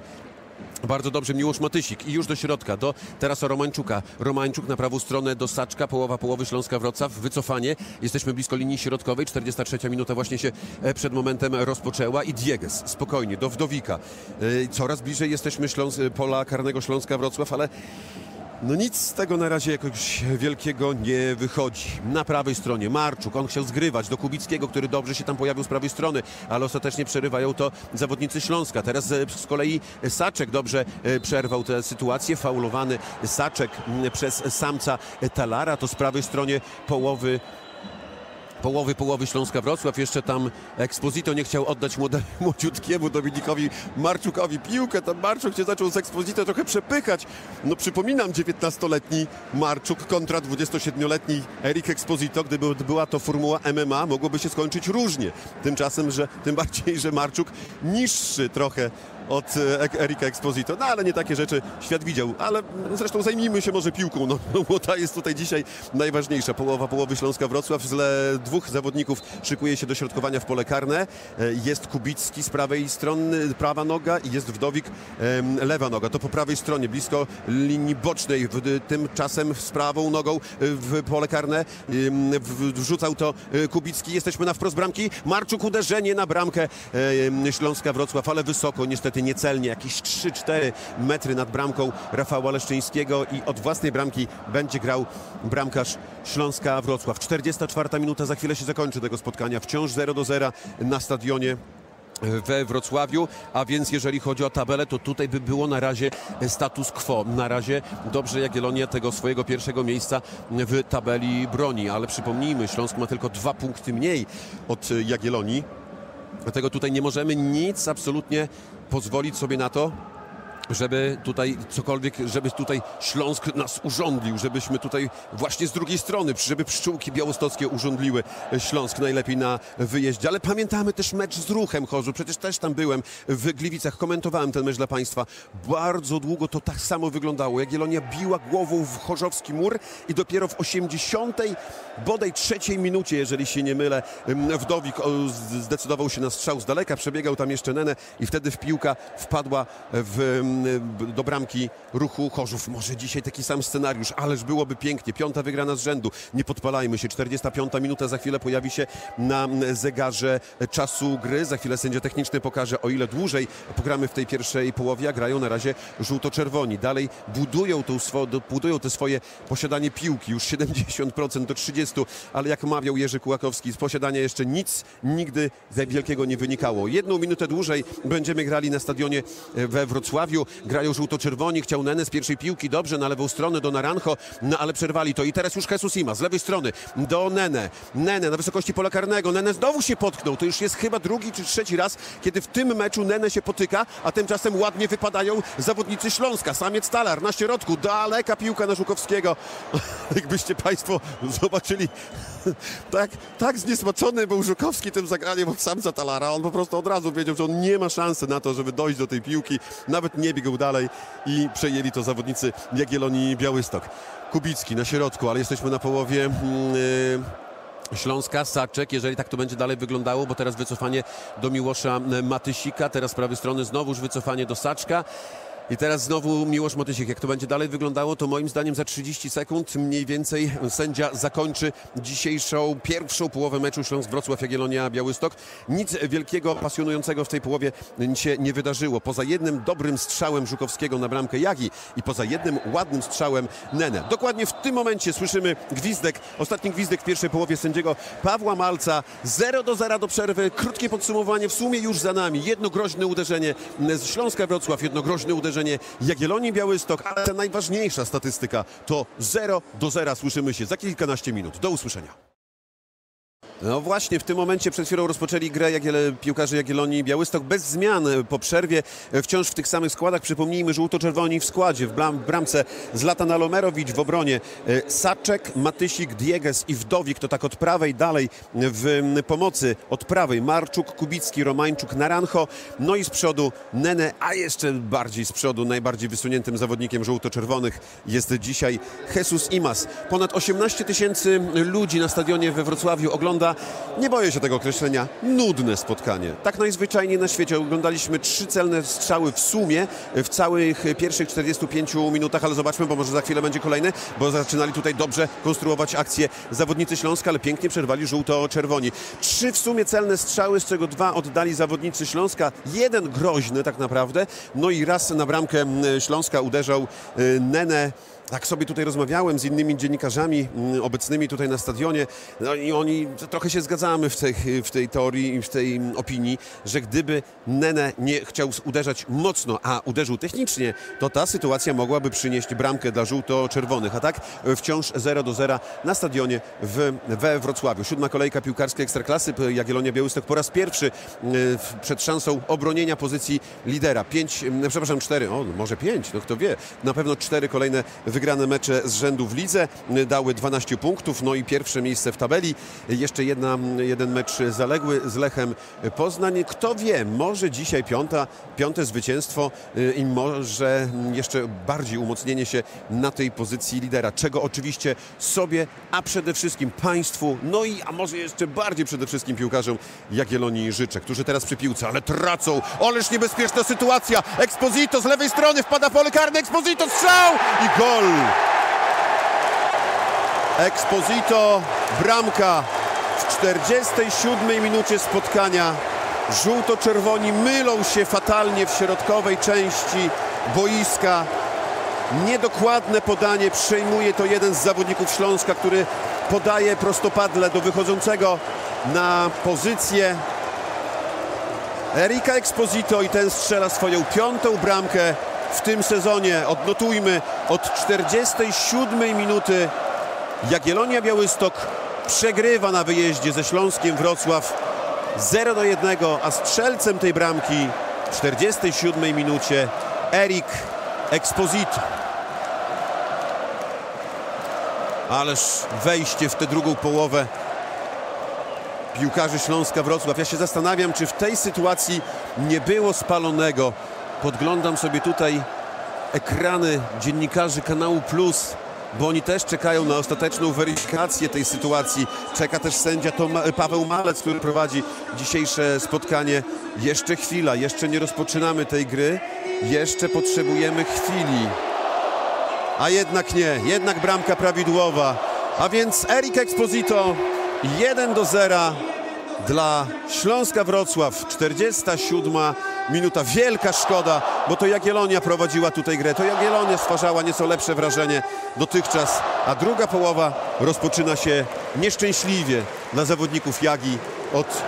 Bardzo dobrze Miłosz Matysik i już do środka, do Tarasa Romańczuka. Romańczuk na prawą stronę do Saczka, połowa połowy Śląska Wrocław, wycofanie. Jesteśmy blisko linii środkowej, czterdziesta trzecia minuta właśnie się przed momentem rozpoczęła i Diéguez spokojnie do Wdowika. Coraz bliżej jesteśmy Śląs pola karnego Śląska Wrocław, ale... No nic z tego na razie jakoś wielkiego nie wychodzi. Na prawej stronie Marczuk, on chciał zgrywać do Kubickiego, który dobrze się tam pojawił z prawej strony, ale ostatecznie przerywają to zawodnicy Śląska. Teraz z kolei Saczek dobrze przerwał tę sytuację, faulowany Saczek przez samca Talara, to z prawej stronie połowy Połowy, połowy Śląska Wrocław, jeszcze tam Exposito nie chciał oddać młode, młodziutkiemu Dominikowi Marczukowi piłkę, tam Marczuk się zaczął z Exposito trochę przepychać. No przypominam, dziewiętnastoletni Marczuk kontra dwudziestosiedmioletni Erik Exposito, gdyby była to formuła M M A, mogłoby się skończyć różnie. Tymczasem, że tym bardziej, że Marczuk niższy trochę od Erika Exposito, no ale nie takie rzeczy świat widział, ale zresztą zajmijmy się może piłką, no bo ta jest tutaj dzisiaj najważniejsza, połowa połowy Śląska Wrocław, z dwóch zawodników szykuje się do środkowania w pole karne, jest Kubicki z prawej strony, prawa noga i jest Wdowik, lewa noga, to po prawej stronie, blisko linii bocznej, tymczasem z prawą nogą w pole karne wrzucał to Kubicki, jesteśmy na wprost bramki, Marczuk uderzenie na bramkę Śląska Wrocław, ale wysoko, niestety niecelnie, jakieś trzy cztery metry nad bramką Rafała Leszczyńskiego i od własnej bramki będzie grał bramkarz Śląska Wrocław. czterdziesta czwarta minuta, za chwilę się zakończy tego spotkania, wciąż zero do zera na stadionie we Wrocławiu, a więc jeżeli chodzi o tabelę, to tutaj by było na razie status quo. Na razie dobrze Jagiellonia tego swojego pierwszego miejsca w tabeli broni, ale przypomnijmy, Śląsk ma tylko dwa punkty mniej od Jagiellonii, dlatego tutaj nie możemy nic absolutnie pozwolić sobie na to, żeby tutaj cokolwiek, żeby tutaj Śląsk nas urządlił, żebyśmy tutaj właśnie z drugiej strony, żeby pszczółki białostockie urządliły Śląsk najlepiej na wyjeździe. Ale pamiętamy też mecz z Ruchem Chorzów, przecież też tam byłem w Gliwicach, komentowałem ten mecz dla Państwa. Bardzo długo to tak samo wyglądało. Jagiellonia biła głową w chorzowski mur i dopiero w osiemdziesiątej, bodaj trzeciej minucie, jeżeli się nie mylę, Wdowik zdecydował się na strzał z daleka, przebiegał tam jeszcze Nenê i wtedy w piłka wpadła w... do bramki Ruchu Chorzów. Może dzisiaj taki sam scenariusz, ależ byłoby pięknie. Piąta wygrana z rzędu. Nie podpalajmy się. czterdziesta piąta minuta za chwilę pojawi się na zegarze czasu gry. Za chwilę sędzia techniczny pokaże, o ile dłużej pogramy w tej pierwszej połowie, a grają na razie żółto-czerwoni. Dalej budują, tą swo, budują te swoje posiadanie piłki. Już siedemdziesiąt procent do trzydziestu procent, ale jak mawiał Jerzy Kułakowski, z posiadania jeszcze nic nigdy za wielkiego nie wynikało. Jedną minutę dłużej będziemy grali na stadionie we Wrocławiu. Grają żółto-czerwoni, chciał Nenê z pierwszej piłki, dobrze, na lewą stronę do Naranjo, no ale przerwali to i teraz już Jesús Imaz z lewej strony do Nenê, Nenê na wysokości pola karnego, Nenê znowu się potknął, to już jest chyba drugi czy trzeci raz, kiedy w tym meczu Nenê się potyka, a tymczasem ładnie wypadają zawodnicy Śląska, Samiec-Talar na środku, daleka piłka na Żukowskiego, jakbyście Państwo zobaczyli, tak, tak zniesmaczony był Żukowski tym zagraniem od Samca Talara, on po prostu od razu wiedział, że on nie ma szansy na to, żeby dojść do tej piłki, nawet nie biegł dalej i przejęli to zawodnicy Jagiellonii Białystok. Kubicki na środku, ale jesteśmy na połowie yy, Śląska. Saczek, jeżeli tak to będzie dalej wyglądało, bo teraz wycofanie do Miłosza Matysika, teraz z prawej strony znowuż wycofanie do Saczka. I teraz znowu Miłosz Matysik. Jak to będzie dalej wyglądało, to moim zdaniem za trzydzieści sekund mniej więcej sędzia zakończy dzisiejszą pierwszą połowę meczu Śląsk Wrocław, Jagiellonia Białystok. Nic wielkiego, pasjonującego w tej połowie się nie wydarzyło. Poza jednym dobrym strzałem Żukowskiego na bramkę Jagi i poza jednym ładnym strzałem Nenê. Dokładnie w tym momencie słyszymy gwizdek, ostatni gwizdek w pierwszej połowie sędziego Pawła Malca. zero do zera do przerwy, krótkie podsumowanie w sumie już za nami. Jedno groźne uderzenie z Śląska Wrocław, jedno groźne uderzenie Jagiellonii Białystok, ale ta najważniejsza statystyka to zero do zera. Słyszymy się za kilkanaście minut. Do usłyszenia. No właśnie, w tym momencie przed chwilą rozpoczęli grę Jagiel... piłkarze Jagiellonii Białystok bez zmian po przerwie, wciąż w tych samych składach. Przypomnijmy, żółto-czerwoni w składzie, w bramce Zlatan Alomerović, w obronie Saczek, Matysik, Diéguez i Wdowik, to tak od prawej dalej w pomocy, od prawej Marczuk, Kubicki, Romańczuk, Naranjo, no i z przodu Nenê, a jeszcze bardziej z przodu, najbardziej wysuniętym zawodnikiem żółto-czerwonych jest dzisiaj Jesús Imaz. Ponad osiemnaście tysięcy ludzi na stadionie we Wrocławiu ogląda, nie boję się tego określenia, nudne spotkanie. Tak najzwyczajniej na świecie. Oglądaliśmy trzy celne strzały w sumie w całych pierwszych czterdziestu pięciu minutach, ale zobaczmy, bo może za chwilę będzie kolejne, bo zaczynali tutaj dobrze konstruować akcje zawodnicy Śląska, ale pięknie przerwali żółto-czerwoni. Trzy w sumie celne strzały, z czego dwa oddali zawodnicy Śląska, jeden groźny tak naprawdę, no i raz na bramkę Śląska uderzał Nenê. Tak sobie tutaj rozmawiałem z innymi dziennikarzami obecnymi tutaj na stadionie, no i oni trochę się zgadzamy w tej, w tej teorii i w tej opinii, że gdyby Nenê nie chciał uderzać mocno, a uderzył technicznie, to ta sytuacja mogłaby przynieść bramkę dla żółto-czerwonych, a tak wciąż zero do zera na stadionie w, we Wrocławiu. Siódma kolejka piłkarskiej Ekstraklasy. Jagiellonia Białystok po raz pierwszy przed szansą obronienia pozycji lidera. Pięć, przepraszam, cztery, o, może pięć, no kto wie, na pewno cztery kolejne wygrane mecze z rzędu w lidze dały dwanaście punktów, no i pierwsze miejsce w tabeli. Jeszcze jedna, jeden mecz zaległy z Lechem Poznań. Kto wie, może dzisiaj piąta, piąte zwycięstwo i może jeszcze bardziej umocnienie się na tej pozycji lidera, czego oczywiście sobie, a przede wszystkim Państwu, no i a może jeszcze bardziej przede wszystkim piłkarzom Jagiellonii życzę, którzy teraz przy piłce, ale tracą. Ależ niebezpieczna sytuacja. Exposito z lewej strony wpada pole karne. Exposito strzał i gol. Exposito, bramka w czterdziestej siódmej minucie spotkania. Żółto-czerwoni mylą się fatalnie w środkowej części boiska. Niedokładne podanie, przejmuje to jeden z zawodników Śląska, który podaje prostopadle do wychodzącego na pozycję Erika Exposito i ten strzela swoją piątą bramkę w tym sezonie. Odnotujmy, od czterdziestej siódmej minuty Jagiellonia Białystok przegrywa na wyjeździe ze Śląskiem Wrocław zero do jednego, a strzelcem tej bramki w czterdziestej siódmej minucie Erik Exposito. Ależ wejście w tę drugą połowę piłkarzy Śląska Wrocław. Ja się zastanawiam, czy w tej sytuacji nie było spalonego. Podglądam sobie tutaj ekrany dziennikarzy kanału Plus, bo oni też czekają na ostateczną weryfikację tej sytuacji. Czeka też sędzia Paweł Malec, który prowadzi dzisiejsze spotkanie. Jeszcze chwila, jeszcze nie rozpoczynamy tej gry. Jeszcze potrzebujemy chwili. A jednak nie, jednak bramka prawidłowa. A więc Erik Exposito, jeden do zera dla Śląska Wrocław. czterdziesta siódma minuta. Wielka szkoda, bo to Jagiellonia prowadziła tutaj grę. To Jagiellonia stwarzała nieco lepsze wrażenie dotychczas. A druga połowa rozpoczyna się nieszczęśliwie dla zawodników Jagi od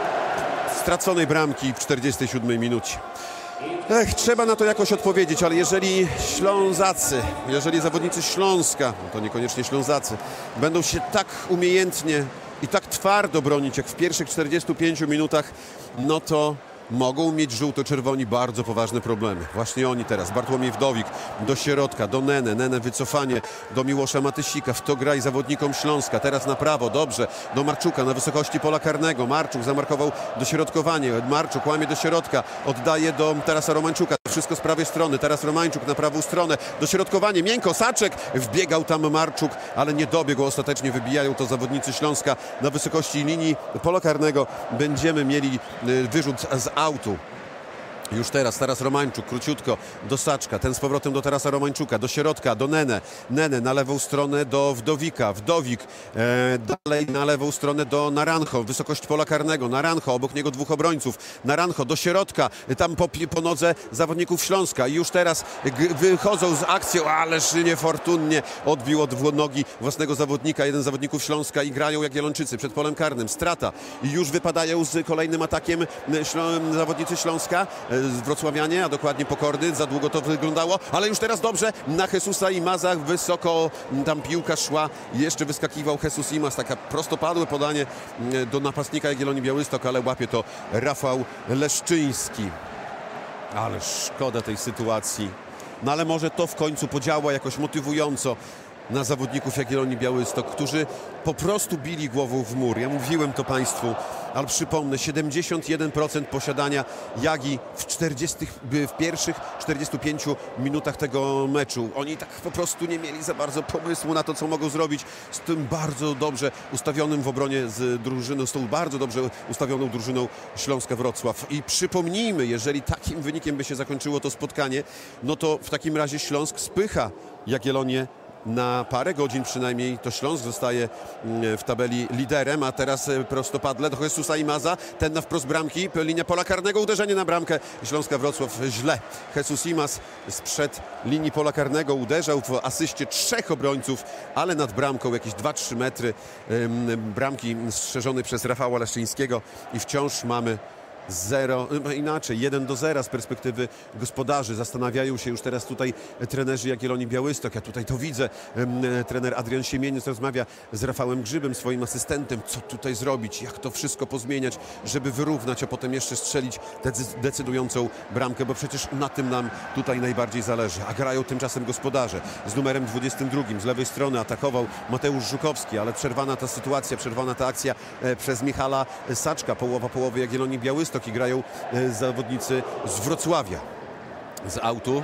straconej bramki w czterdziestej siódmej minucie. Ech, trzeba na to jakoś odpowiedzieć, ale jeżeli Ślązacy, jeżeli zawodnicy Śląska, no to niekoniecznie Ślązacy, będą się tak umiejętnie i tak twardo bronić jak w pierwszych czterdziestu pięciu minutach, no to mogą mieć żółto-czerwoni bardzo poważne problemy. Właśnie oni teraz. Bartłomiej Wdowik do środka, do Nenê. Nenê wycofanie do Miłosza Matysika. W to graj zawodnikom Śląska. Teraz na prawo, dobrze, do Marczuka na wysokości pola karnego. Marczuk zamarkował dośrodkowanie. Marczuk łamie do środka, oddaje do Tarasa Romańczuka. Wszystko z prawej strony. Taras Romańczuk na prawą stronę. Dośrodkowanie miękko. Saczek wbiegał tam Marczuk, ale nie dobiegł. Ostatecznie wybijają to zawodnicy Śląska. Na wysokości linii pola karnego będziemy mieli wyrzut z autu. Już teraz Taras Romańczuk, króciutko do Saczka, ten z powrotem do Tarasa Romańczuka, do środka, do Nenê. Nenê na lewą stronę do Wdowika, Wdowik e, dalej na lewą stronę do Naranjo, wysokość pola karnego, Naranjo, obok niego dwóch obrońców, Naranjo do środka, tam po, po nodze zawodników Śląska i już teraz wychodzą z akcją, ależ niefortunnie odbił od nogi własnego zawodnika jeden z zawodników Śląska i grają Jagiellończycy przed polem karnym, strata i już wypadają z kolejnym atakiem Ślą- zawodnicy Śląska, Wrocławianie, a dokładnie Pokorny, za długo to wyglądało, ale już teraz dobrze na Jesúsa Imaza, wysoko tam piłka szła, jeszcze wyskakiwał Jesús Imaz, taka prostopadłe podanie do napastnika Jagiellonii Białystok, ale łapie to Rafał Leszczyński. Ale szkoda tej sytuacji, no ale może to w końcu podziała jakoś motywująco na zawodników Jagiellonii Białystok, którzy po prostu bili głową w mur. Ja mówiłem to Państwu, ale przypomnę, siedemdziesiąt jeden procent posiadania Jagi w, czterdziestu, w pierwszych czterdziestu pięciu minutach tego meczu. Oni tak po prostu nie mieli za bardzo pomysłu na to, co mogą zrobić z tym bardzo dobrze ustawionym w obronie z drużyną, z tą bardzo dobrze ustawioną drużyną Śląska Wrocław. I przypomnijmy, jeżeli takim wynikiem by się zakończyło to spotkanie, no to w takim razie Śląsk spycha Jagiellonię na parę godzin przynajmniej, to Śląsk zostaje w tabeli liderem, a teraz prostopadle do Jesúsa Imaza, ten na wprost bramki, linia pola karnego, uderzenie na bramkę Śląska Wrocław źle. Jesús Imaz sprzed linii pola karnego uderzał w asyście trzech obrońców, ale nad bramką jakieś dwa trzy metry bramki strzeżonej przez Rafała Leszczyńskiego i wciąż mamy zero, inaczej, jeden do zera z perspektywy gospodarzy. Zastanawiają się już teraz tutaj trenerzy Jagiellonii Białystok. Ja tutaj to widzę. Trener Adrian Siemieniec rozmawia z Rafałem Grzybem, swoim asystentem. Co tutaj zrobić? Jak to wszystko pozmieniać, żeby wyrównać, a potem jeszcze strzelić decydującą bramkę, bo przecież na tym nam tutaj najbardziej zależy. A grają tymczasem gospodarze. Z numerem dwudziestym drugim z lewej strony atakował Mateusz Żukowski, ale przerwana ta sytuacja, przerwana ta akcja przez Michala Saczka. Połowa połowy Jagiellonii Białystok i grają zawodnicy z Wrocławia. Z autu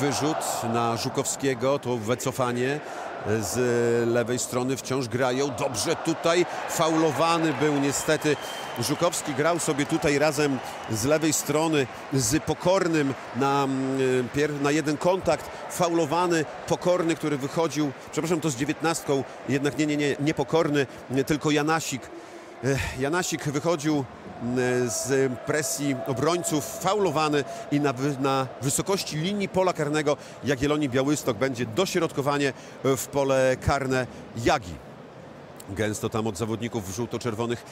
wyrzut na Żukowskiego, to wycofanie z lewej strony, wciąż grają. Dobrze tutaj faulowany był niestety. Żukowski grał sobie tutaj razem z lewej strony z Pokornym na, na jeden kontakt. Faulowany Pokorny, który wychodził, przepraszam, to z dziewiętnastką, jednak nie, nie, nie, nie Pokorny, tylko Janasik. Janasik wychodził z presji obrońców, faulowany i na, na wysokości linii pola karnego Jagiellonii Białystok będzie dośrodkowanie w pole karne Jagi. Gęsto tam od zawodników w żółto-czerwonych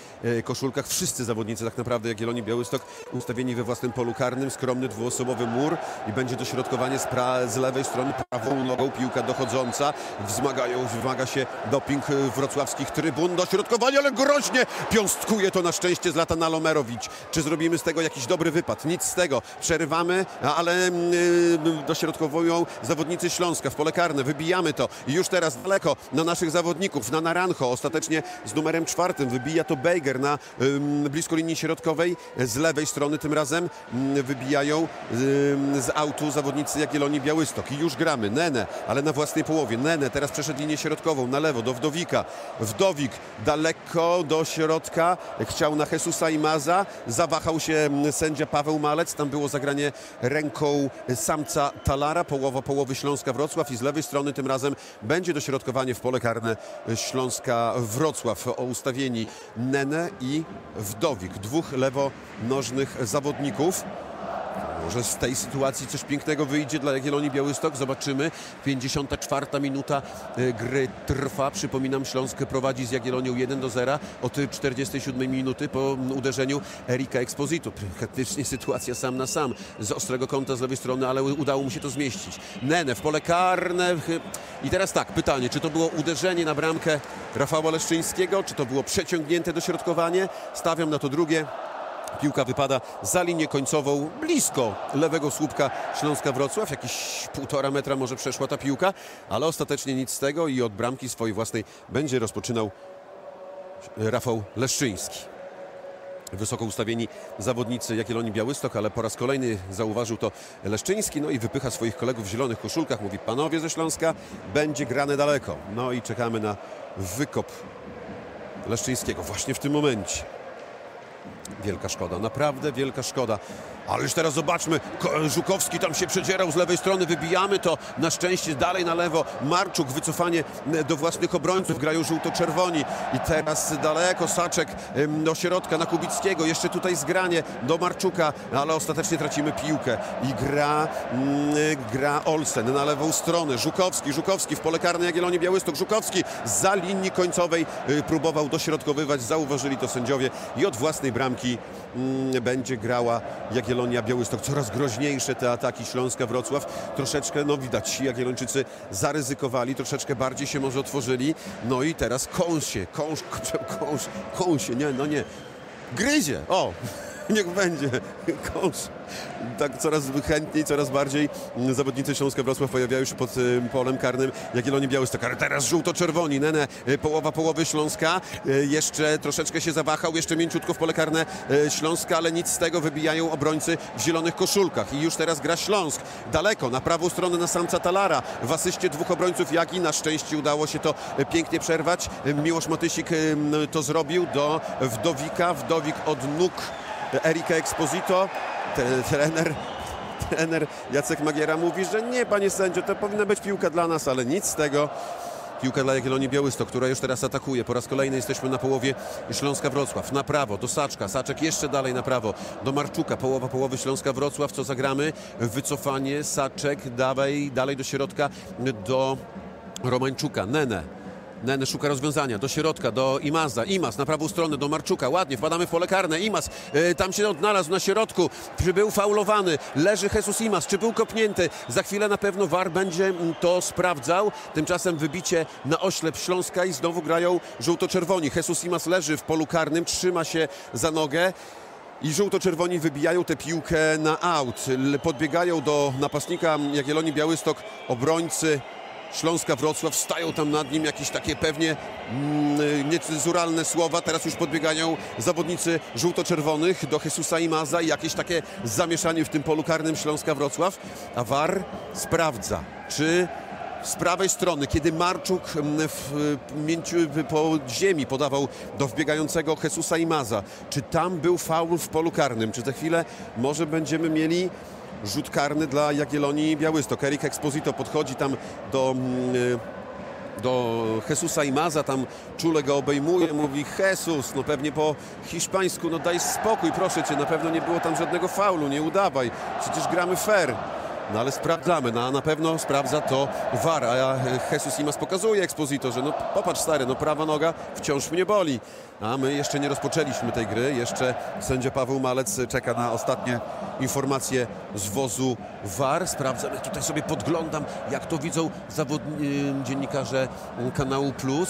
koszulkach. Wszyscy zawodnicy tak naprawdę Jagiellonii Białystok ustawieni we własnym polu karnym. Skromny dwuosobowy mur i będzie dośrodkowanie z, pra z lewej strony prawą nogą. Piłka dochodząca. Wzmagają, wzmaga się doping wrocławskich trybun. Dośrodkowanie, ale groźnie piąstkuje to na szczęście Zlatan Alomerović. Czy zrobimy z tego jakiś dobry wypad? Nic z tego. Przerywamy, ale yy, dośrodkowują zawodnicy Śląska w pole karne. Wybijamy to. I już teraz daleko na naszych zawodników, na Naranjo. Ostatecznie z numerem czwartym wybija to Bejger na ym, blisko linii środkowej. Z lewej strony tym razem ym, wybijają ym, z autu zawodnicy Jagiellonii Białystok. I już gramy. Nenê, ale na własnej połowie. Nenê teraz przeszedł linię środkową na lewo do Wdowika. Wdowik daleko do środka. Chciał na Jesúsa Imaza. Zawahał się sędzia Paweł Malec. Tam było zagranie ręką samca Talara. Połowa połowy Śląska Wrocław. I z lewej strony tym razem będzie dośrodkowanie w pole karne Śląska Wrocław. O ustawieni Nenê i Wdowik. Dwóch lewonożnych zawodników. Może z tej sytuacji coś pięknego wyjdzie dla Jagiellonii Białystok. Zobaczymy. pięćdziesiąta czwarta minuta gry trwa. Przypominam, Śląsk prowadzi z Jagiellonią jeden do zera. Od czterdziestej siódmej minuty po uderzeniu Erika Exposito. Praktycznie sytuacja sam na sam. Z ostrego kąta z lewej strony, ale udało mu się to zmieścić. Nenê w pole karne. I teraz tak, pytanie, czy to było uderzenie na bramkę Rafała Leszczyńskiego? Czy to było przeciągnięte dośrodkowanie? Stawiam na to drugie. Piłka wypada za linię końcową, blisko lewego słupka Śląska Wrocław. Jakieś półtora metra może przeszła ta piłka, ale ostatecznie nic z tego i od bramki swojej własnej będzie rozpoczynał Rafał Leszczyński. Wysoko ustawieni zawodnicy Jagiellonii Białystok, ale po raz kolejny zauważył to Leszczyński. No i wypycha swoich kolegów w zielonych koszulkach. Mówi, panowie ze Śląska, będzie grane daleko. No i czekamy na wykop Leszczyńskiego właśnie w tym momencie. Wielka szkoda, naprawdę wielka szkoda. Ależ teraz zobaczmy, Żukowski tam się przedzierał z lewej strony, wybijamy to na szczęście dalej na lewo. Marczuk, wycofanie do własnych obrońców, grają żółto-czerwoni. I teraz daleko Saczek do środka na Kubickiego, jeszcze tutaj zgranie do Marczuka, ale ostatecznie tracimy piłkę. I gra, gra Olsen na lewą stronę, Żukowski, Żukowski w pole karne Jagiellonii Białystok, Żukowski za linii końcowej próbował dośrodkowywać, zauważyli to sędziowie i od własnej bramki będzie grała Jagiellonia Białystok. Coraz groźniejsze te ataki Śląska Wrocław. Troszeczkę, no widać, Jagiellończycy zaryzykowali, troszeczkę bardziej się może otworzyli. No i teraz kąsie, kąś, kąś, kąsie, nie, no nie, gryzie, o, niech będzie, kąś. Tak coraz chętniej, coraz bardziej zawodnicy Śląska Wrocław pojawiają się pod polem karnym Jagiellonii Białystok. Ale teraz żółto-czerwoni, Nenê, połowa połowy Śląska, jeszcze troszeczkę się zawahał, jeszcze mięciutko w pole karne Śląska, ale nic z tego, wybijają obrońcy w zielonych koszulkach. I już teraz gra Śląsk, daleko, na prawą stronę na samca Talara, w asyście dwóch obrońców Jagi, na szczęście udało się to pięknie przerwać. Miłosz Matysik to zrobił do Wdowika, Wdowik od nóg Erika Exposito. Trener, trener Jacek Magiera mówi, że nie, panie sędzio, to powinna być piłka dla nas, ale nic z tego. Piłka dla Jagiellonii Białystok, która już teraz atakuje. Po raz kolejny jesteśmy na połowie Śląska Wrocław. Na prawo do Saczka, Saczek jeszcze dalej na prawo do Marczuka. Połowa połowy Śląska Wrocław, co zagramy? Wycofanie, Saczek, dalej, dalej do środka do Romańczuka, Nenê. Nenê szuka rozwiązania, do środka, do Imaza, Imaz na prawą stronę, do Marczuka, ładnie, wpadamy w pole karne, Imaz y, tam się odnalazł na środku, czy był faulowany, leży Jesús Imaz, czy był kopnięty, za chwilę na pewno V A R będzie to sprawdzał, tymczasem wybicie na oślep Śląska i znowu grają żółto-czerwoni, Jesús Imaz leży w polu karnym, trzyma się za nogę. I żółto-czerwoni wybijają tę piłkę na aut, podbiegają do napastnika Jagiellonii Białystok obrońcy Śląska Wrocław, stają tam nad nim jakieś takie pewnie mm, niecenzuralne słowa. Teraz już podbiegają zawodnicy żółto-czerwonych do Jesúsa Imaza i jakieś takie zamieszanie w tym polu karnym Śląska Wrocław. A V A R sprawdza, czy z prawej strony, kiedy Marczuk w, w, po ziemi podawał do wbiegającego Jesúsa Imaza, czy tam był faul w polu karnym? Czy za chwilę może będziemy mieli rzut karny dla Jagiellonii Białystok. Erik Exposito podchodzi tam do, do Jesúsa Imaza, tam czule go obejmuje, mówi Jesús, no pewnie po hiszpańsku, no daj spokój, proszę cię, na pewno nie było tam żadnego faulu, nie udawaj, przecież gramy fair. No ale sprawdzamy, na, na pewno sprawdza to war, a Jesús Imaz pokazuje Exposito, że no popatrz stary, no prawa noga wciąż mnie boli. A my jeszcze nie rozpoczęliśmy tej gry, jeszcze sędzia Paweł Malec czeka na ostatnie informacje z wozu war. Sprawdzamy, tutaj sobie podglądam, jak to widzą zawod... dziennikarze kanału Plus.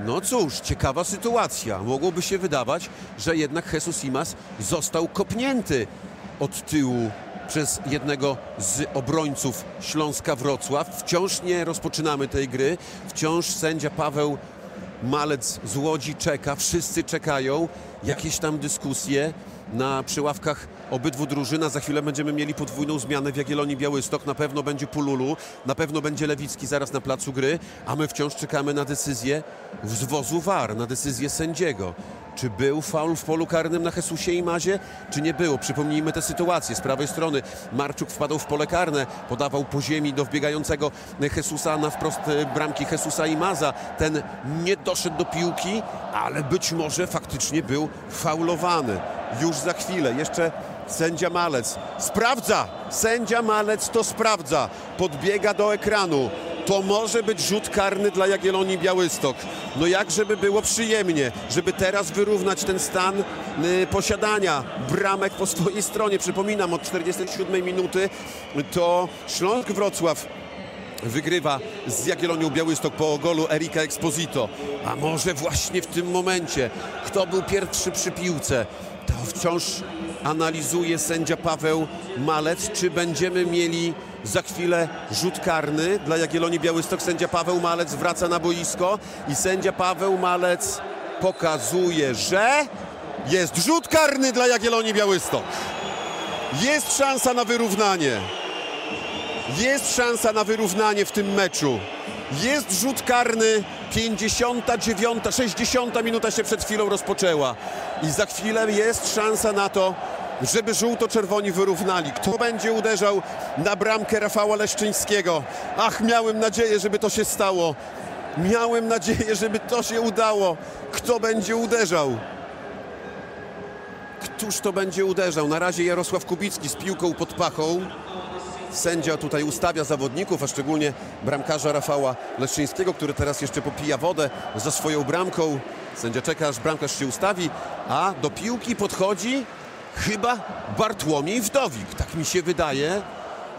No cóż, ciekawa sytuacja. Mogłoby się wydawać, że jednak Jesús Imaz został kopnięty od tyłu przez jednego z obrońców Śląska Wrocław. Wciąż nie rozpoczynamy tej gry. Wciąż sędzia Paweł Malec z Łodzi czeka. Wszyscy czekają. Jakieś tam dyskusje na przyławkach obydwu drużyn. Za chwilę będziemy mieli podwójną zmianę w Jagiellonii Białystok. Na pewno będzie Pululu, na pewno będzie Lewicki zaraz na placu gry. A my wciąż czekamy na decyzję z wozu war, na decyzję sędziego. Czy był faul w polu karnym na Jesusie Imazie, czy nie było? Przypomnijmy tę sytuację. Z prawej strony Marczuk wpadał w pole karne, podawał po ziemi do wbiegającego Jesusa na wprost bramki Jesusa Imaza. Ten nie doszedł do piłki, ale być może faktycznie był faulowany. Już za chwilę, jeszcze sędzia Malec. Sprawdza! Sędzia Malec to sprawdza. Podbiega do ekranu. To może być rzut karny dla Jagiellonii Białystok. No jak żeby było przyjemnie, żeby teraz wyrównać ten stan y, posiadania bramek po swojej stronie. Przypominam, od czterdziestej siódmej minuty to Śląsk Wrocław wygrywa z Jagiellonią Białystok po golu Erika Exposito. A może właśnie w tym momencie, kto był pierwszy przy piłce, to wciąż analizuje sędzia Paweł Malec, czy będziemy mieli za chwilę rzut karny dla Jagiellonii Białystok. Sędzia Paweł Malec wraca na boisko i sędzia Paweł Malec pokazuje, że jest rzut karny dla Jagiellonii Białystok. Jest szansa na wyrównanie. Jest szansa na wyrównanie w tym meczu. Jest rzut karny. pięćdziesiąta dziewiąta, sześćdziesiąta minuta się przed chwilą rozpoczęła. I za chwilę jest szansa na to, żeby żółto-czerwoni wyrównali. Kto będzie uderzał na bramkę Rafała Leszczyńskiego? Ach, miałem nadzieję, żeby to się stało. Miałem nadzieję, żeby to się udało. Kto będzie uderzał? Któż to będzie uderzał? Na razie Jarosław Kubicki z piłką pod pachą. Sędzia tutaj ustawia zawodników, a szczególnie bramkarza Rafała Leszczyńskiego, który teraz jeszcze popija wodę za swoją bramką. Sędzia czeka, aż bramkarz się ustawi, a do piłki podchodzi chyba Bartłomiej Wdowik. Tak mi się wydaje.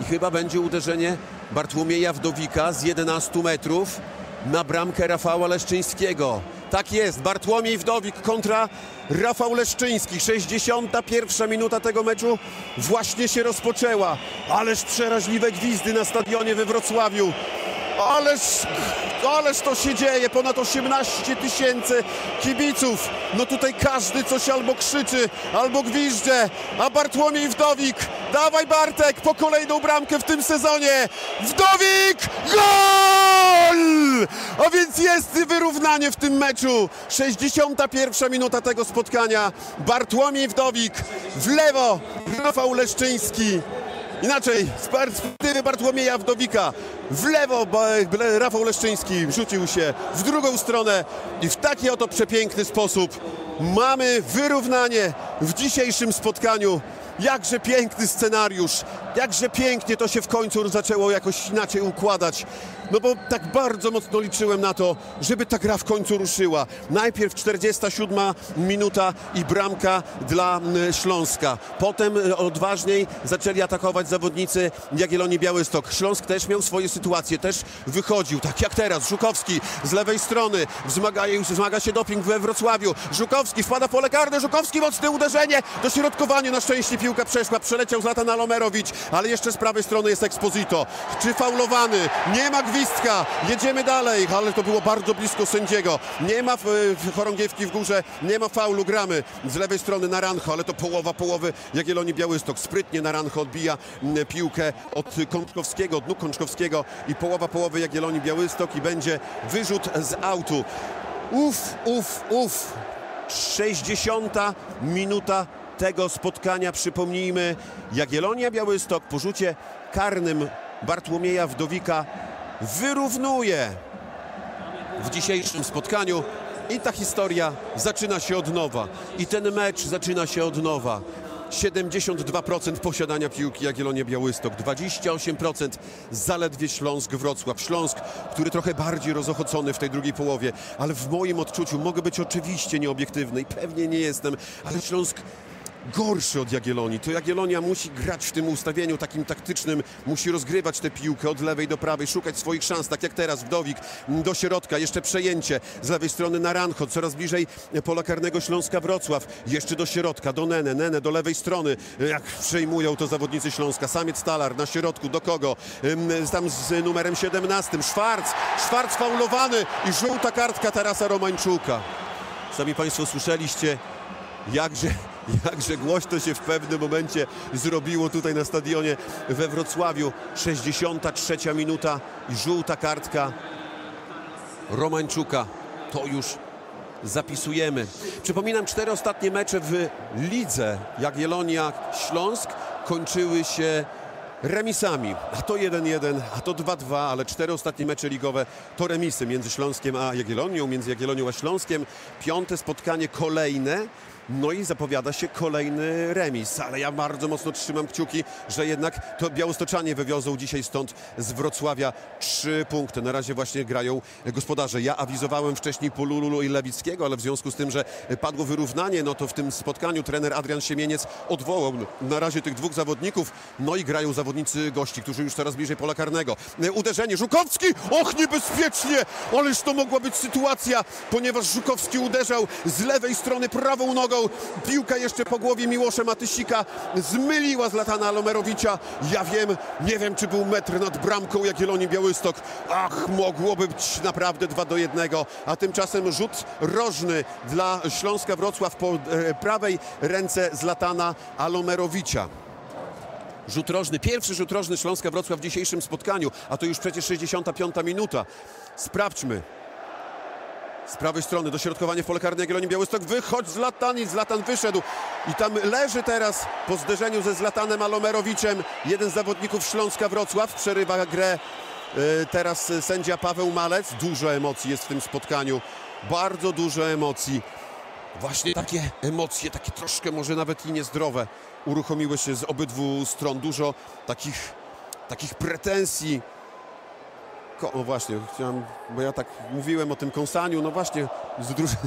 I chyba będzie uderzenie Bartłomieja Wdowika z jedenastu metrów na bramkę Rafała Leszczyńskiego. Tak jest, Bartłomiej Wdowik kontra Rafał Leszczyński. sześćdziesiąta pierwsza minuta tego meczu właśnie się rozpoczęła. Ależ przeraźliwe gwizdy na stadionie we Wrocławiu. Ależ, ależ to się dzieje, ponad osiemnaście tysięcy kibiców. No tutaj każdy coś albo krzyczy, albo gwizdże, a Bartłomiej Wdowik, dawaj Bartek, po kolejną bramkę w tym sezonie. Wdowik, gol! A więc jest wyrównanie w tym meczu. sześćdziesiąta pierwsza minuta tego spotkania. Bartłomiej Wdowik, w lewo Rafał Leszczyński. Inaczej, z perspektywy Bartłomieja Wdowika, w lewo Rafał Leszczyński rzucił się w drugą stronę i w taki oto przepiękny sposób mamy wyrównanie w dzisiejszym spotkaniu. Jakże piękny scenariusz, jakże pięknie to się w końcu zaczęło jakoś inaczej układać. No bo tak bardzo mocno liczyłem na to, żeby ta gra w końcu ruszyła. Najpierw czterdziesta siódma minuta i bramka dla Śląska. Potem odważniej zaczęli atakować zawodnicy Jagiellonii Białystok. Śląsk też miał swoje sytuacje, też wychodził. Tak jak teraz, Żukowski z lewej strony. Wzmaga, wzmaga się doping we Wrocławiu. Żukowski wpada w pole karne. Żukowski, mocne uderzenie. Dośrodkowanie, na szczęście piłka przeszła. Przeleciał Zlatan Alomerović, ale jeszcze z prawej strony jest Exposito. Czy faulowany? Nie ma gwizdka. Listka. Jedziemy dalej, ale to było bardzo blisko sędziego. Nie ma chorągiewki w górze, nie ma faulu, gramy z lewej strony na Naranjo, ale to połowa połowy Jagiellonii Białystok. Sprytnie Naranjo odbija piłkę od Konczkowskiego, od nóg Konczkowskiego i połowa połowy Jagiellonii Białystok i będzie wyrzut z autu. Uf, uf, uf. sześćdziesiąta minuta tego spotkania, przypomnijmy. Jagiellonia Białystok po rzucie karnym Bartłomieja Wdowika wyrównuje w dzisiejszym spotkaniu i ta historia zaczyna się od nowa. I ten mecz zaczyna się od nowa. siedemdziesiąt dwa procent posiadania piłki Jagiellonia Białystok, dwadzieścia osiem procent zaledwie Śląsk Wrocław. Śląsk, który trochę bardziej rozochocony w tej drugiej połowie, ale w moim odczuciu, mogę być oczywiście nieobiektywny i pewnie nie jestem, ale Śląsk gorszy od Jagiellonii. To Jagiellonia musi grać w tym ustawieniu takim taktycznym, musi rozgrywać tę piłkę od lewej do prawej, szukać swoich szans, tak jak teraz Wdowik do środka, jeszcze przejęcie z lewej strony na Rancho, coraz bliżej pola karnego Śląska Wrocław, jeszcze do środka, do Nenê, Nenê do lewej strony, jak przejmują to zawodnicy Śląska, Samiec-Talar na środku, do kogo? Tam z numerem siedemnastym, Schwarz, Schwarz faulowany i żółta kartka Tarasa Romańczuka. Sami Państwo słyszeliście, jakże... Jakże głośno się w pewnym momencie zrobiło tutaj na stadionie we Wrocławiu. sześćdziesiąta trzecia minuta i żółta kartka Romańczuka. To już zapisujemy. Przypominam, cztery ostatnie mecze w lidze Jagiellonia Śląsk kończyły się remisami. A to jeden jeden, a to dwa dwa, ale cztery ostatnie mecze ligowe to remisy między Śląskiem a Jagiellonią, między Jagiellonią a Śląskiem. Piąte spotkanie kolejne. No i zapowiada się kolejny remis, ale ja bardzo mocno trzymam kciuki, że jednak to białostoczanie wywiozą dzisiaj stąd z Wrocławia trzy punkty. Na razie właśnie grają gospodarze. Ja awizowałem wcześniej Pululu i Lewickiego, ale w związku z tym, że padło wyrównanie, no to w tym spotkaniu trener Adrian Siemieniec odwołał na razie tych dwóch zawodników. No i grają zawodnicy gości, którzy już coraz bliżej pola karnego. Uderzenie, Żukowski! Och, niebezpiecznie! Ależ to mogła być sytuacja, ponieważ Żukowski uderzał z lewej strony prawą nogą. Piłka jeszcze po głowie Miłosza Matysika zmyliła Zlatana Alomerovicia. Ja wiem, nie wiem, czy był metr nad bramką Jagiellonii Białystok. Ach, mogłoby być naprawdę dwa do jednego. A tymczasem rzut rożny dla Śląska Wrocław po prawej ręce Zlatana Alomerovicia. Rzut rożny, pierwszy rzut rożny Śląska Wrocław w dzisiejszym spotkaniu. A to już przecież sześćdziesiąta piąta minuta. Sprawdźmy. Z prawej strony dośrodkowanie w pole karne Jagiellonii Białystok. Wychodź Zlatan i Zlatan wyszedł. I tam leży teraz po zderzeniu ze Zlatanem Alomeroviciem jeden z zawodników Śląska Wrocław. Przerywa grę y, teraz sędzia Paweł Malec. Dużo emocji jest w tym spotkaniu. Bardzo dużo emocji. Właśnie takie emocje, takie troszkę może nawet i niezdrowe uruchomiły się z obydwu stron. Dużo takich, takich pretensji. O właśnie, chciałem, bo ja tak mówiłem o tym kąsaniu, no właśnie z drużyna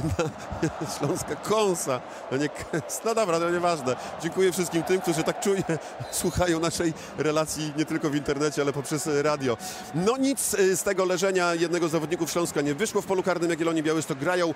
Śląska kąsa, no nie kęs. No dobra, no nieważne. Dziękuję wszystkim tym, którzy tak czuje, słuchają naszej relacji nie tylko w internecie, ale poprzez radio. No nic z tego leżenia jednego z zawodników Śląska nie wyszło w polu karnym Jagiellonii Białystok. Grają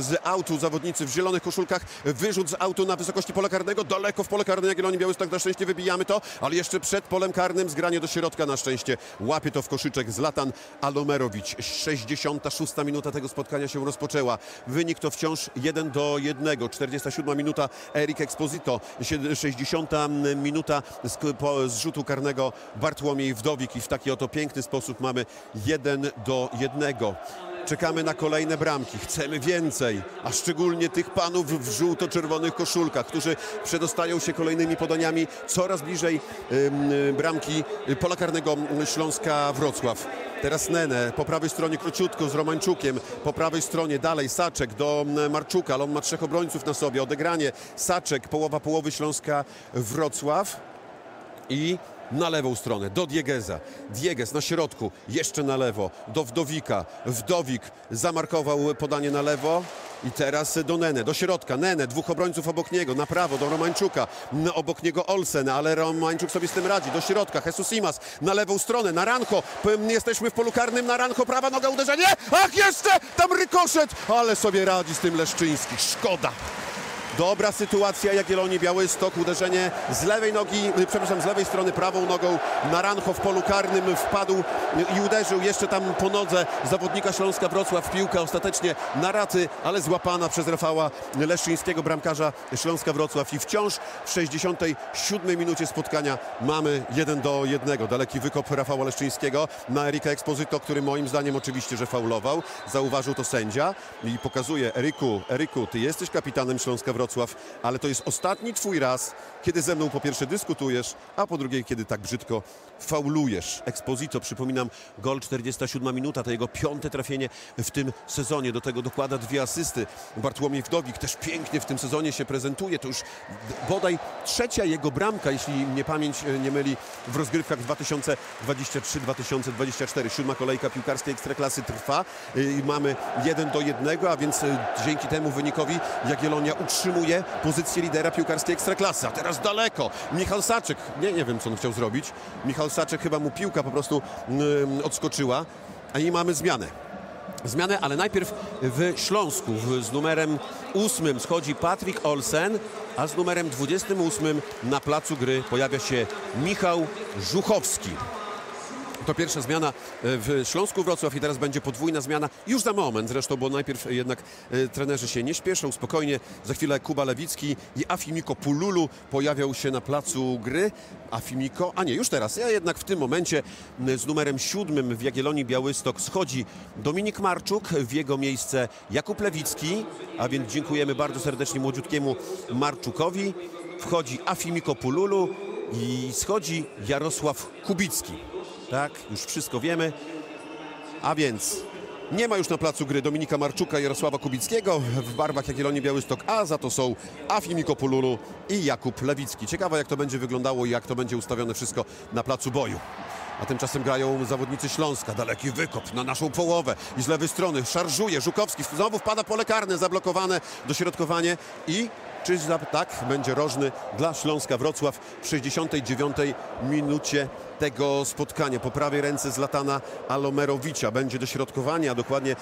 z autu zawodnicy w zielonych koszulkach. Wyrzut z autu na wysokości pola karnego, daleko w pole karnym Jagiellonii Białystok. Na szczęście wybijamy to, ale jeszcze przed polem karnym zgranie do środka. Na szczęście łapie to w koszyczek Zlatan Alomerović. sześćdziesiąta szósta minuta tego spotkania się rozpoczęła. Wynik to wciąż jeden do jednego. czterdziesta siódma minuta Erik Exposito. sześćdziesiąta minuta z rzutu karnego Bartłomiej Wdowik. I w taki oto piękny sposób mamy jeden do jednego. Czekamy na kolejne bramki. Chcemy więcej, a szczególnie tych panów w żółto-czerwonych koszulkach, którzy przedostają się kolejnymi podaniami coraz bliżej ym, bramki pola karnego Śląska Wrocław. Teraz Nenê, po prawej stronie króciutko z Romańczukiem, po prawej stronie dalej Saczek do Marczuka, ale on ma trzech obrońców na sobie, odegranie Saczek, połowa połowy Śląska Wrocław i na lewą stronę, do Diégueza. Diéguez na środku, jeszcze na lewo, do Wdowika. Wdowik zamarkował podanie na lewo. I teraz do Nenê, do środka. Nenê, dwóch obrońców obok niego, na prawo do Romańczuka, obok niego Olsen, ale Romańczuk sobie z tym radzi. Do środka, Jesús Imaz, na lewą stronę, na Rancho. Jesteśmy w polu karnym, na Rancho, prawa noga, uderzenie. Ach, jeszcze, tam rykoszet, ale sobie radzi z tym Leszczyński, szkoda. Dobra sytuacja Jagiellonii Białystok, uderzenie z lewej nogi, przepraszam, z lewej strony prawą nogą na Rancho w polu karnym wpadł i uderzył jeszcze tam po nodze zawodnika Śląska Wrocław. Piłka ostatecznie na raty, ale złapana przez Rafała Leszczyńskiego, bramkarza Śląska Wrocław. I wciąż w sześćdziesiątej siódmej minucie spotkania mamy jeden do jednego. Daleki wykop Rafała Leszczyńskiego na Erika Exposito, który moim zdaniem oczywiście, że faulował. Zauważył to sędzia i pokazuje: Eryku, Eryku, ty jesteś kapitanem Śląska Wrocław. Wrocław, ale to jest ostatni twój raz, kiedy ze mną po pierwsze dyskutujesz, a po drugie, kiedy tak brzydko faulujesz. Exposito, przypominam, gol, czterdziesta siódma minuta, to jego piąte trafienie w tym sezonie. Do tego dokłada dwie asysty. Bartłomiej Wdowik też pięknie w tym sezonie się prezentuje. To już bodaj trzecia jego bramka, jeśli mnie pamięć nie myli, w rozgrywkach dwa tysiące dwudziestego trzeciego dwa tysiące dwudziestego czwartego. Siódma kolejka piłkarskiej Ekstraklasy trwa. Mamy jeden do jednego, a więc dzięki temu wynikowi Jagiellonia utrzymuje pozycję lidera piłkarskiej Ekstraklasy. A teraz daleko. Michał Saczek. Nie, nie wiem, co on chciał zrobić. Michał Saczek, chyba mu piłka po prostu yy, odskoczyła. A i mamy zmianę. Zmianę, ale najpierw w Śląsku. W, z numerem ósmym schodzi Patryk Olsen, a z numerem dwudziestym ósmym na placu gry pojawia się Michał Żuchowski. To pierwsza zmiana w Śląsku Wrocław i teraz będzie podwójna zmiana już za moment zresztą, bo najpierw jednak trenerzy się nie śpieszą, spokojnie. Za chwilę Kuba Lewicki i Afimico Pululu pojawiał się na placu gry. Afimico, a nie, już teraz. Ja jednak w tym momencie z numerem siódmym w Jagiellonii Białystok schodzi Dominik Marczuk, w jego miejsce Jakub Lewicki, a więc dziękujemy bardzo serdecznie młodziutkiemu Marczukowi. Wchodzi Afimico Pululu i schodzi Jarosław Kubicki. Tak, już wszystko wiemy. A więc nie ma już na placu gry Dominika Marczuka i Jarosława Kubickiego w barwach Jagiellonii Białystok, a za to są Afimico Pululu i Jakub Lewicki. Ciekawe, jak to będzie wyglądało i jak to będzie ustawione wszystko na placu boju. A tymczasem grają zawodnicy Śląska. Daleki wykop na naszą połowę i z lewej strony szarżuje Żukowski. Znowu wpada pole karne, zablokowane dośrodkowanie i... Czy tak będzie rożny dla Śląska Wrocław w sześćdziesiątej dziewiątej minucie tego spotkania. Po prawej ręce Zlatana Alomerovicia będzie dośrodkowanie, a dokładnie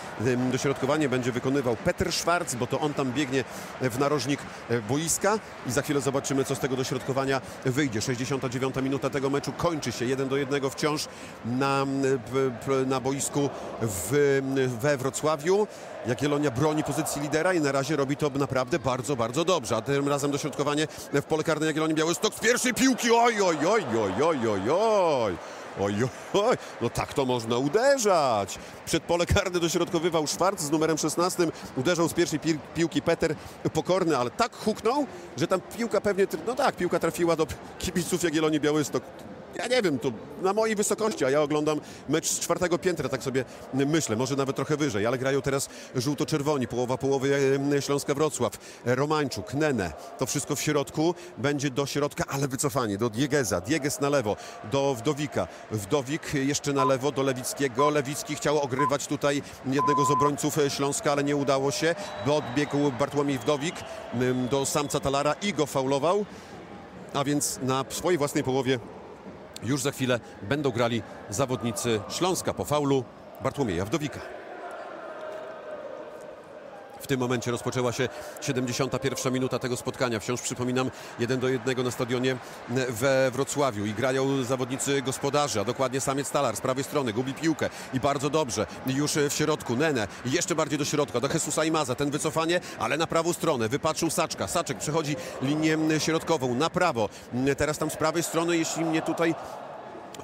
dośrodkowanie będzie wykonywał Petr Schwarz, bo to on tam biegnie w narożnik boiska i za chwilę zobaczymy, co z tego dośrodkowania wyjdzie. sześćdziesiąta dziewiąta minuta tego meczu kończy się jeden do jednego wciąż na, na boisku w, we Wrocławiu. Jagiellonia broni pozycji lidera i na razie robi to naprawdę bardzo, bardzo dobrze. A tym razem dośrodkowanie w pole karne Jagiellonii Białystok z pierwszej piłki. Oj, oj, oj, oj, oj, oj, oj. Oj, oj, no tak to można uderzać. Przed pole karne dośrodkowywał Schwarz z numerem szesnastym. Uderzał z pierwszej pi piłki Petr Pokorný, ale tak huknął, że tam piłka pewnie... No tak, piłka trafiła do kibiców Jagiellonii Białystok. Ja nie wiem, to na mojej wysokości, a ja oglądam mecz z czwartego piętra, tak sobie myślę, może nawet trochę wyżej, ale grają teraz żółto-czerwoni, połowa połowy Śląska Wrocław, Romańczuk, Nenê, to wszystko w środku, będzie do środka, ale wycofanie, do Diégueza, Diéguez na lewo, do Wdowika, Wdowik jeszcze na lewo, do Lewickiego, Lewicki chciał ogrywać tutaj jednego z obrońców Śląska, ale nie udało się, bo odbiegł Bartłomiej Wdowik do Samca-Talara i go faulował, a więc na swojej własnej połowie już za chwilę będą grali zawodnicy Śląska po faulu Bartłomieja Wdowika. W tym momencie rozpoczęła się siedemdziesiąta pierwsza minuta tego spotkania. Wciąż przypominam, jeden do jednego na stadionie we Wrocławiu. I grają zawodnicy gospodarzy, a dokładnie Samiec-Talar z prawej strony. Gubi piłkę i bardzo dobrze. Już w środku Nenê. I jeszcze bardziej do środka, do Jesúsa Imaza. Ten wycofanie, ale na prawą stronę. Wypatrzył Saczka. Saczek przechodzi linię środkową na prawo. Teraz tam z prawej strony, jeśli mnie tutaj...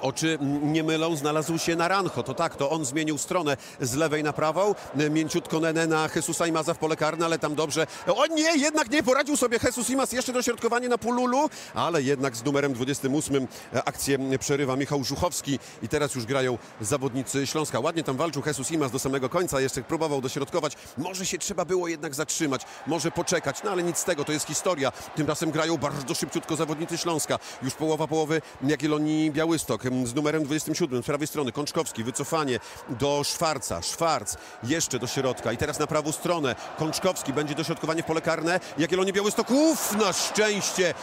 oczy nie mylą, znalazł się Naranjo. To tak, to on zmienił stronę z lewej na prawą. Mięciutko Nenê na Jesúsa Imaza w pole karne, ale tam dobrze. O nie, jednak nie poradził sobie Jesús Imaz. Jeszcze dośrodkowanie na Pululu, ale jednak z numerem dwudziestym ósmym akcję przerywa Michał Żuchowski i teraz już grają zawodnicy Śląska. Ładnie tam walczył Jesús Imaz do samego końca, jeszcze próbował dośrodkować. Może się trzeba było jednak zatrzymać, może poczekać, no ale nic z tego, to jest historia. Tymczasem grają bardzo szybciutko zawodnicy Śląska. Już połowa połowy Jagiellonii Białystok. Z numerem dwudziestym siódmym z prawej strony Konczkowski, wycofanie do Schwarza, Schwarz jeszcze do środka i teraz na prawą stronę Konczkowski, będzie dośrodkowanie w pole karne Jagiellonii Białystok, uff, na szczęście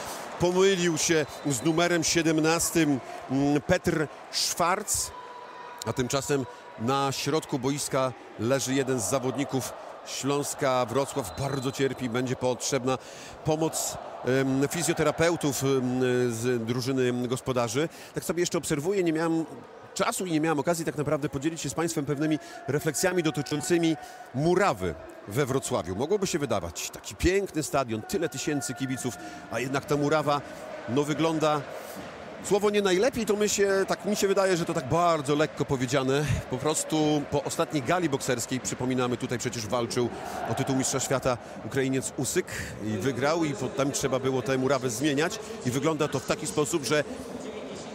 pomylił się z numerem siedemnastym Petr Schwarz, a tymczasem na środku boiska leży jeden z zawodników Śląska Wrocław, bardzo cierpi, będzie potrzebna pomoc fizjoterapeutów z drużyny gospodarzy. Tak sobie jeszcze obserwuję, nie miałem czasu i nie miałem okazji tak naprawdę podzielić się z Państwem pewnymi refleksjami dotyczącymi murawy we Wrocławiu. Mogłoby się wydawać, taki piękny stadion, tyle tysięcy kibiców, a jednak ta murawa no wygląda Słowo nie najlepiej, to my się, tak mi się wydaje, że to tak bardzo lekko powiedziane. Po prostu po ostatniej gali bokserskiej, przypominamy, tutaj przecież walczył o tytuł mistrza świata Ukrainiec Usyk i wygrał, i potem trzeba było tę murawę zmieniać. I wygląda to w taki sposób, że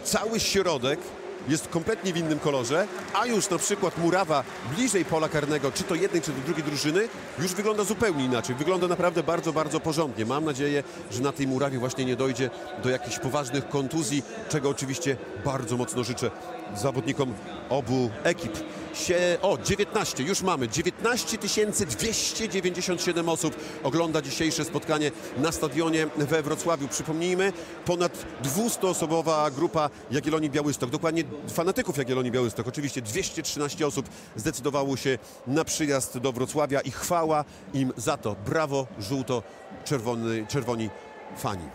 cały środek jest kompletnie w innym kolorze, a już na przykład murawa bliżej pola karnego, czy to jednej, czy to drugiej drużyny, już wygląda zupełnie inaczej. Wygląda naprawdę bardzo, bardzo porządnie. Mam nadzieję, że na tej murawie właśnie nie dojdzie do jakichś poważnych kontuzji, czego oczywiście bardzo mocno życzę zawodnikom obu ekip. Sie... O, dziewiętnaście, już mamy. dziewiętnaście tysięcy dwieście dziewięćdziesiąt siedem osób ogląda dzisiejsze spotkanie na stadionie we Wrocławiu. Przypomnijmy, ponad dwustuosobowa grupa Jagiellonii Białystok, dokładnie fanatyków Jagiellonii Białystok. Oczywiście dwieście trzynaście osób zdecydowało się na przyjazd do Wrocławia i chwała im za to. Brawo, żółto-czerwony, czerwoni fani.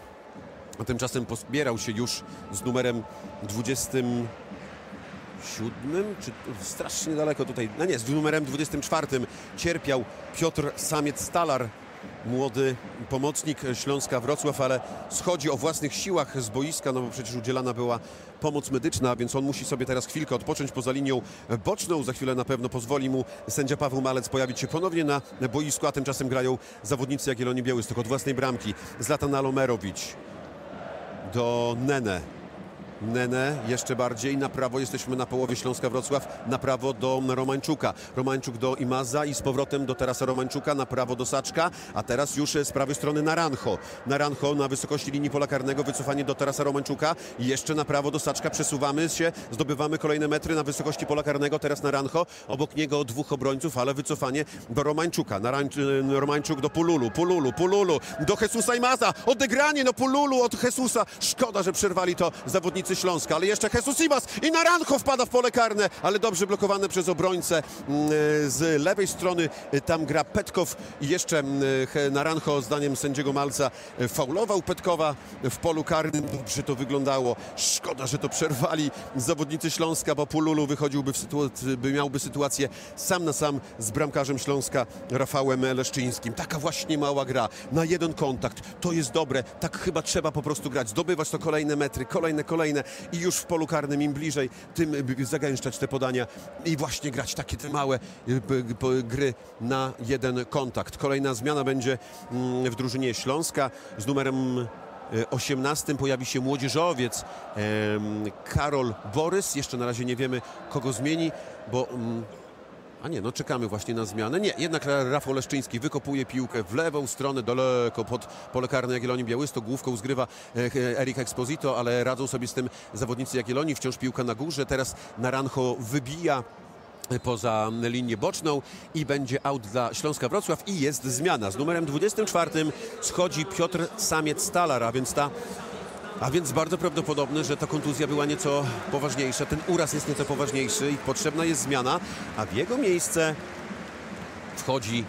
A tymczasem pozbierał się już z numerem dwudziestym siódmym, czy strasznie daleko tutaj, no nie, z numerem dwudziestym czwartym cierpiał Piotr Samiec-Talar, młody pomocnik Śląska Wrocław, ale schodzi o własnych siłach z boiska, no bo przecież udzielana była pomoc medyczna, więc on musi sobie teraz chwilkę odpocząć poza linią boczną. Za chwilę na pewno pozwoli mu sędzia Paweł Malec pojawić się ponownie na boisku, a tymczasem grają zawodnicy Jagiellonii Białystok od własnej bramki. Zlatan Alomerović do Nenê. Nenê jeszcze bardziej, na prawo jesteśmy na połowie Śląska Wrocław, na prawo do Romańczuka, Romańczuk do Imaza i z powrotem do Tarasa Romańczuka, na prawo do Saczka, a teraz już z prawej strony na Naranjo, Naranjo na wysokości linii pola karnego, wycofanie do Tarasa Romańczuka i jeszcze na prawo do Saczka, przesuwamy się, zdobywamy kolejne metry na wysokości pola karnego, teraz Naranjo, obok niego dwóch obrońców, ale wycofanie do Romańczuka, Naran... Romańczuk do Pululu, Pululu, Pululu, do Jesúsa Imaza, odegranie do Pululu od Jesúsa, szkoda, że przerwali to zawodnicy Śląska, ale jeszcze Jesús Imaz i Naranjo wpada w pole karne, ale dobrze blokowane przez obrońcę z lewej strony, tam gra Petkow i jeszcze Naranjo, zdaniem sędziego Malca, faulował Petkowa w polu karnym. Dobrze to wyglądało, szkoda, że to przerwali zawodnicy Śląska, bo Pululu wychodziłby w sytuacji, miałby sytuację sam na sam z bramkarzem Śląska Rafałem Leszczyńskim. Taka właśnie mała gra, na jeden kontakt, to jest dobre, tak chyba trzeba po prostu grać, zdobywać to kolejne metry, kolejne, kolejne i już w polu karnym im bliżej, tym zagęszczać te podania i właśnie grać takie te małe gry na jeden kontakt. Kolejna zmiana będzie w drużynie Śląska. Z numerem osiemnastym pojawi się młodzieżowiec Karol Borys. Jeszcze na razie nie wiemy, kogo zmieni, bo... A nie, no czekamy właśnie na zmianę. Nie, jednak Rafał Leszczyński wykopuje piłkę w lewą stronę, daleko pod pole karne Jagiellonii Białystok. Główką zgrywa Erik Exposito, ale radzą sobie z tym zawodnicy Jagiellonii. Wciąż piłka na górze, teraz Naranjo wybija poza linię boczną i będzie aut dla Śląska Wrocław i jest zmiana. Z numerem dwudziestym czwartym schodzi Piotr Samiec-Talar, a więc ta... A więc bardzo prawdopodobne, że ta kontuzja była nieco poważniejsza. Ten uraz jest nieco poważniejszy i potrzebna jest zmiana. A w jego miejsce wchodzi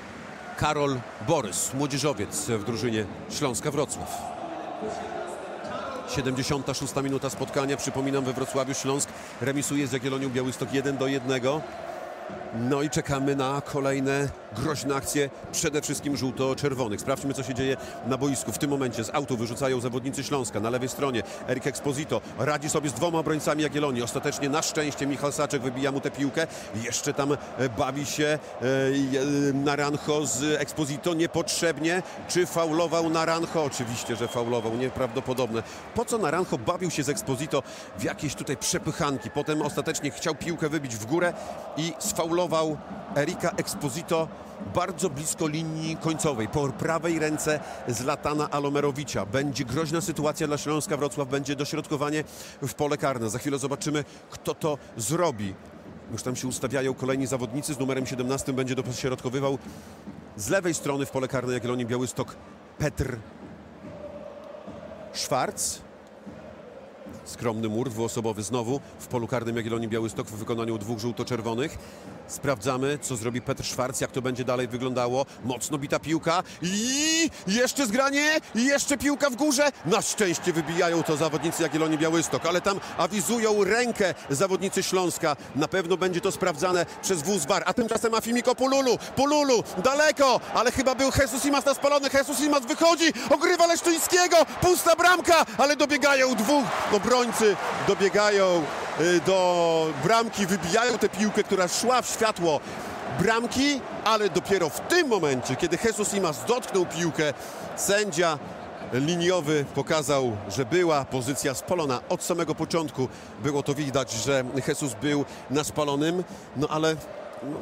Karol Borys, młodzieżowiec w drużynie Śląska Wrocław. siedemdziesiąta szósta minuta spotkania. Przypominam, we Wrocławiu Śląsk remisuje z Jagiellonią Białystok jeden do jednego. No i czekamy na kolejne groźne akcje, przede wszystkim żółto-czerwonych. Sprawdźmy, co się dzieje na boisku. W tym momencie z autu wyrzucają zawodnicy Śląska. Na lewej stronie Erik Exposito radzi sobie z dwoma obrońcami Jagiellonii. Ostatecznie, na szczęście, Michał Saczek wybija mu tę piłkę. Jeszcze tam bawi się Naranjo z Exposito niepotrzebnie. Czy faulował Naranjo? Oczywiście, że faulował. Nieprawdopodobne. Po co Naranjo bawił się z Exposito w jakieś tutaj przepychanki? Potem ostatecznie chciał piłkę wybić w górę i sfaulował Erika Exposito bardzo blisko linii końcowej, po prawej ręce Zlatana Alomerovicia. Będzie groźna sytuacja dla Śląska Wrocław, będzie dośrodkowanie w pole karne. Za chwilę zobaczymy, kto to zrobi. Już tam się ustawiają kolejni zawodnicy. Z numerem siedemnastym będzie dośrodkowywał z lewej strony w pole karne Jagiellonii Białystok Petr Schwarz. Skromny mur dwuosobowy znowu w polu karnym Jagiellonii Białystok w wykonaniu dwóch żółto-czerwonych. Sprawdzamy, co zrobi Petr Schwarz, jak to będzie dalej wyglądało. Mocno bita piłka i jeszcze zgranie, jeszcze piłka w górze. Na szczęście wybijają to zawodnicy Jagiellonii Białystok, ale tam awizują rękę zawodnicy Śląska. Na pewno będzie to sprawdzane przez wóz V A R. A tymczasem Afimico Pululu, Pululu, daleko, ale chyba był Jesús Imaz na spalony. Jesús Imaz wychodzi, ogrywa Leszczyńskiego, pusta bramka, ale dobiegają dwóch obrońców obrońcy dobiegają do bramki, wybijają tę piłkę, która szła w światło bramki, ale dopiero w tym momencie, kiedy Jesús Imaz dotknął piłkę, sędzia liniowy pokazał, że była pozycja spalona. Od samego początku było to widać, że Jesús był na spalonym, no ale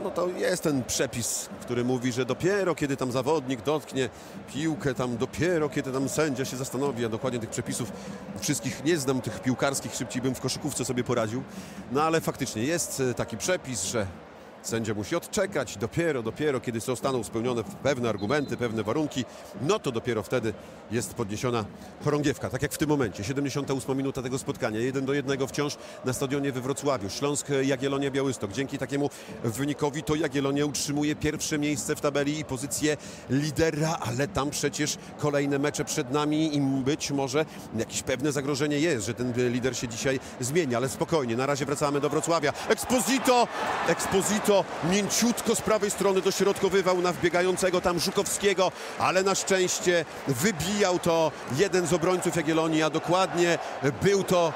no to jest ten przepis, który mówi, że dopiero kiedy tam zawodnik dotknie piłkę, tam dopiero kiedy tam sędzia się zastanowi, a dokładnie tych przepisów wszystkich nie znam, tych piłkarskich, szybciej bym w koszykówce sobie poradził, no ale faktycznie jest taki przepis, że sędzia musi odczekać, dopiero, dopiero, kiedy zostaną spełnione pewne argumenty, pewne warunki, no to dopiero wtedy jest podniesiona chorągiewka, tak jak w tym momencie. siedemdziesiąta ósma minuta tego spotkania, jeden do jednego wciąż na stadionie we Wrocławiu. Śląsk, Jagiellonia, Białystok. Dzięki takiemu wynikowi to Jagiellonia utrzymuje pierwsze miejsce w tabeli i pozycję lidera, ale tam przecież kolejne mecze przed nami i być może jakieś pewne zagrożenie jest, że ten lider się dzisiaj zmieni, ale spokojnie, na razie wracamy do Wrocławia. Exposito! Exposito! Mięciutko z prawej strony dośrodkowywał na wbiegającego tam Żukowskiego, ale na szczęście wybijał to jeden z obrońców Jagiellonii, a dokładnie był to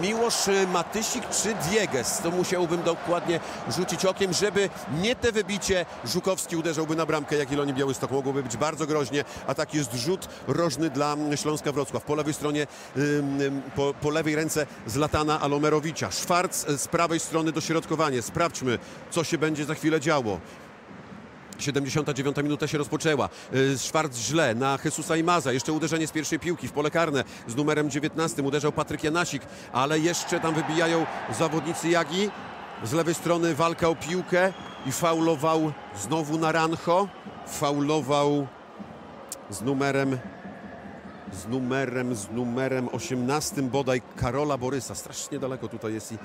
Miłosz Matysik czy Diéguez. To musiałbym dokładnie rzucić okiem, żeby nie te wybicie Żukowski uderzałby na bramkę Jagiellonii Białystok. Mogłoby być bardzo groźnie, a tak jest rzut rożny dla Śląska Wrocław. Po lewej stronie, po, po lewej ręce Zlatana Alomerovicia. Schwarz z prawej strony dośrodkowanie. Sprawdźmy, co się będzie za chwilę działo. siedemdziesiąta dziewiąta minuta się rozpoczęła. Schwarz źle na Jesúsa Imaza. Jeszcze uderzenie z pierwszej piłki w pole karne z numerem dziewiętnastym. Uderzał Patryk Janasik, ale jeszcze tam wybijają zawodnicy Jagi. Z lewej strony walka o piłkę i faulował znowu Naranjo. Faulował z numerem... z numerem, z numerem osiemnastym bodaj Karola Borysa. Strasznie daleko tutaj jest i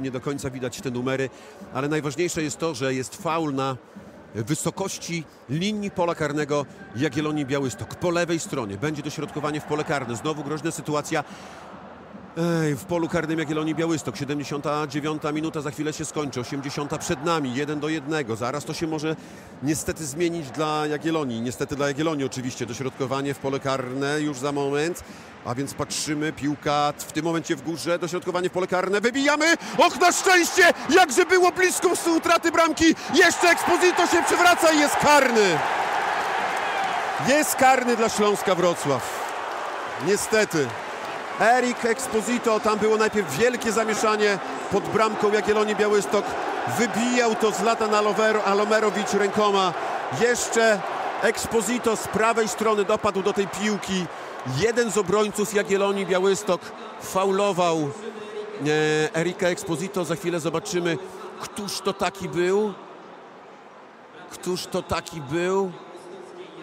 nie do końca widać te numery, ale najważniejsze jest to, że jest faul na wysokości linii pola karnego Jagiellonii Białystok. Po lewej stronie będzie dośrodkowanie w pole karne. Znowu groźna sytuacja. Ej, w polu karnym Jagiellonii Białystok. siedemdziesiąta dziewiąta minuta za chwilę się skończy. osiemdziesiąta przed nami. jeden do jednego. Zaraz to się może niestety zmienić dla Jagiellonii. Niestety dla Jagiellonii oczywiście. Dośrodkowanie w pole karne już za moment. A więc patrzymy, piłka w tym momencie w górze, dośrodkowanie w pole karne, wybijamy, och na szczęście, jakże było blisko z utraty bramki, jeszcze Exposito się przewraca i jest karny. Jest karny dla Śląska Wrocław, niestety. Erik Exposito, tam było najpierw wielkie zamieszanie pod bramką Jagiellonii Białystok, wybijał to Zlatan Alomerović rękoma, jeszcze Exposito z prawej strony dopadł do tej piłki. Jeden z obrońców Jagiellonii Białystok faulował Erika Exposito. Za chwilę zobaczymy, któż to taki był. Któż to taki był?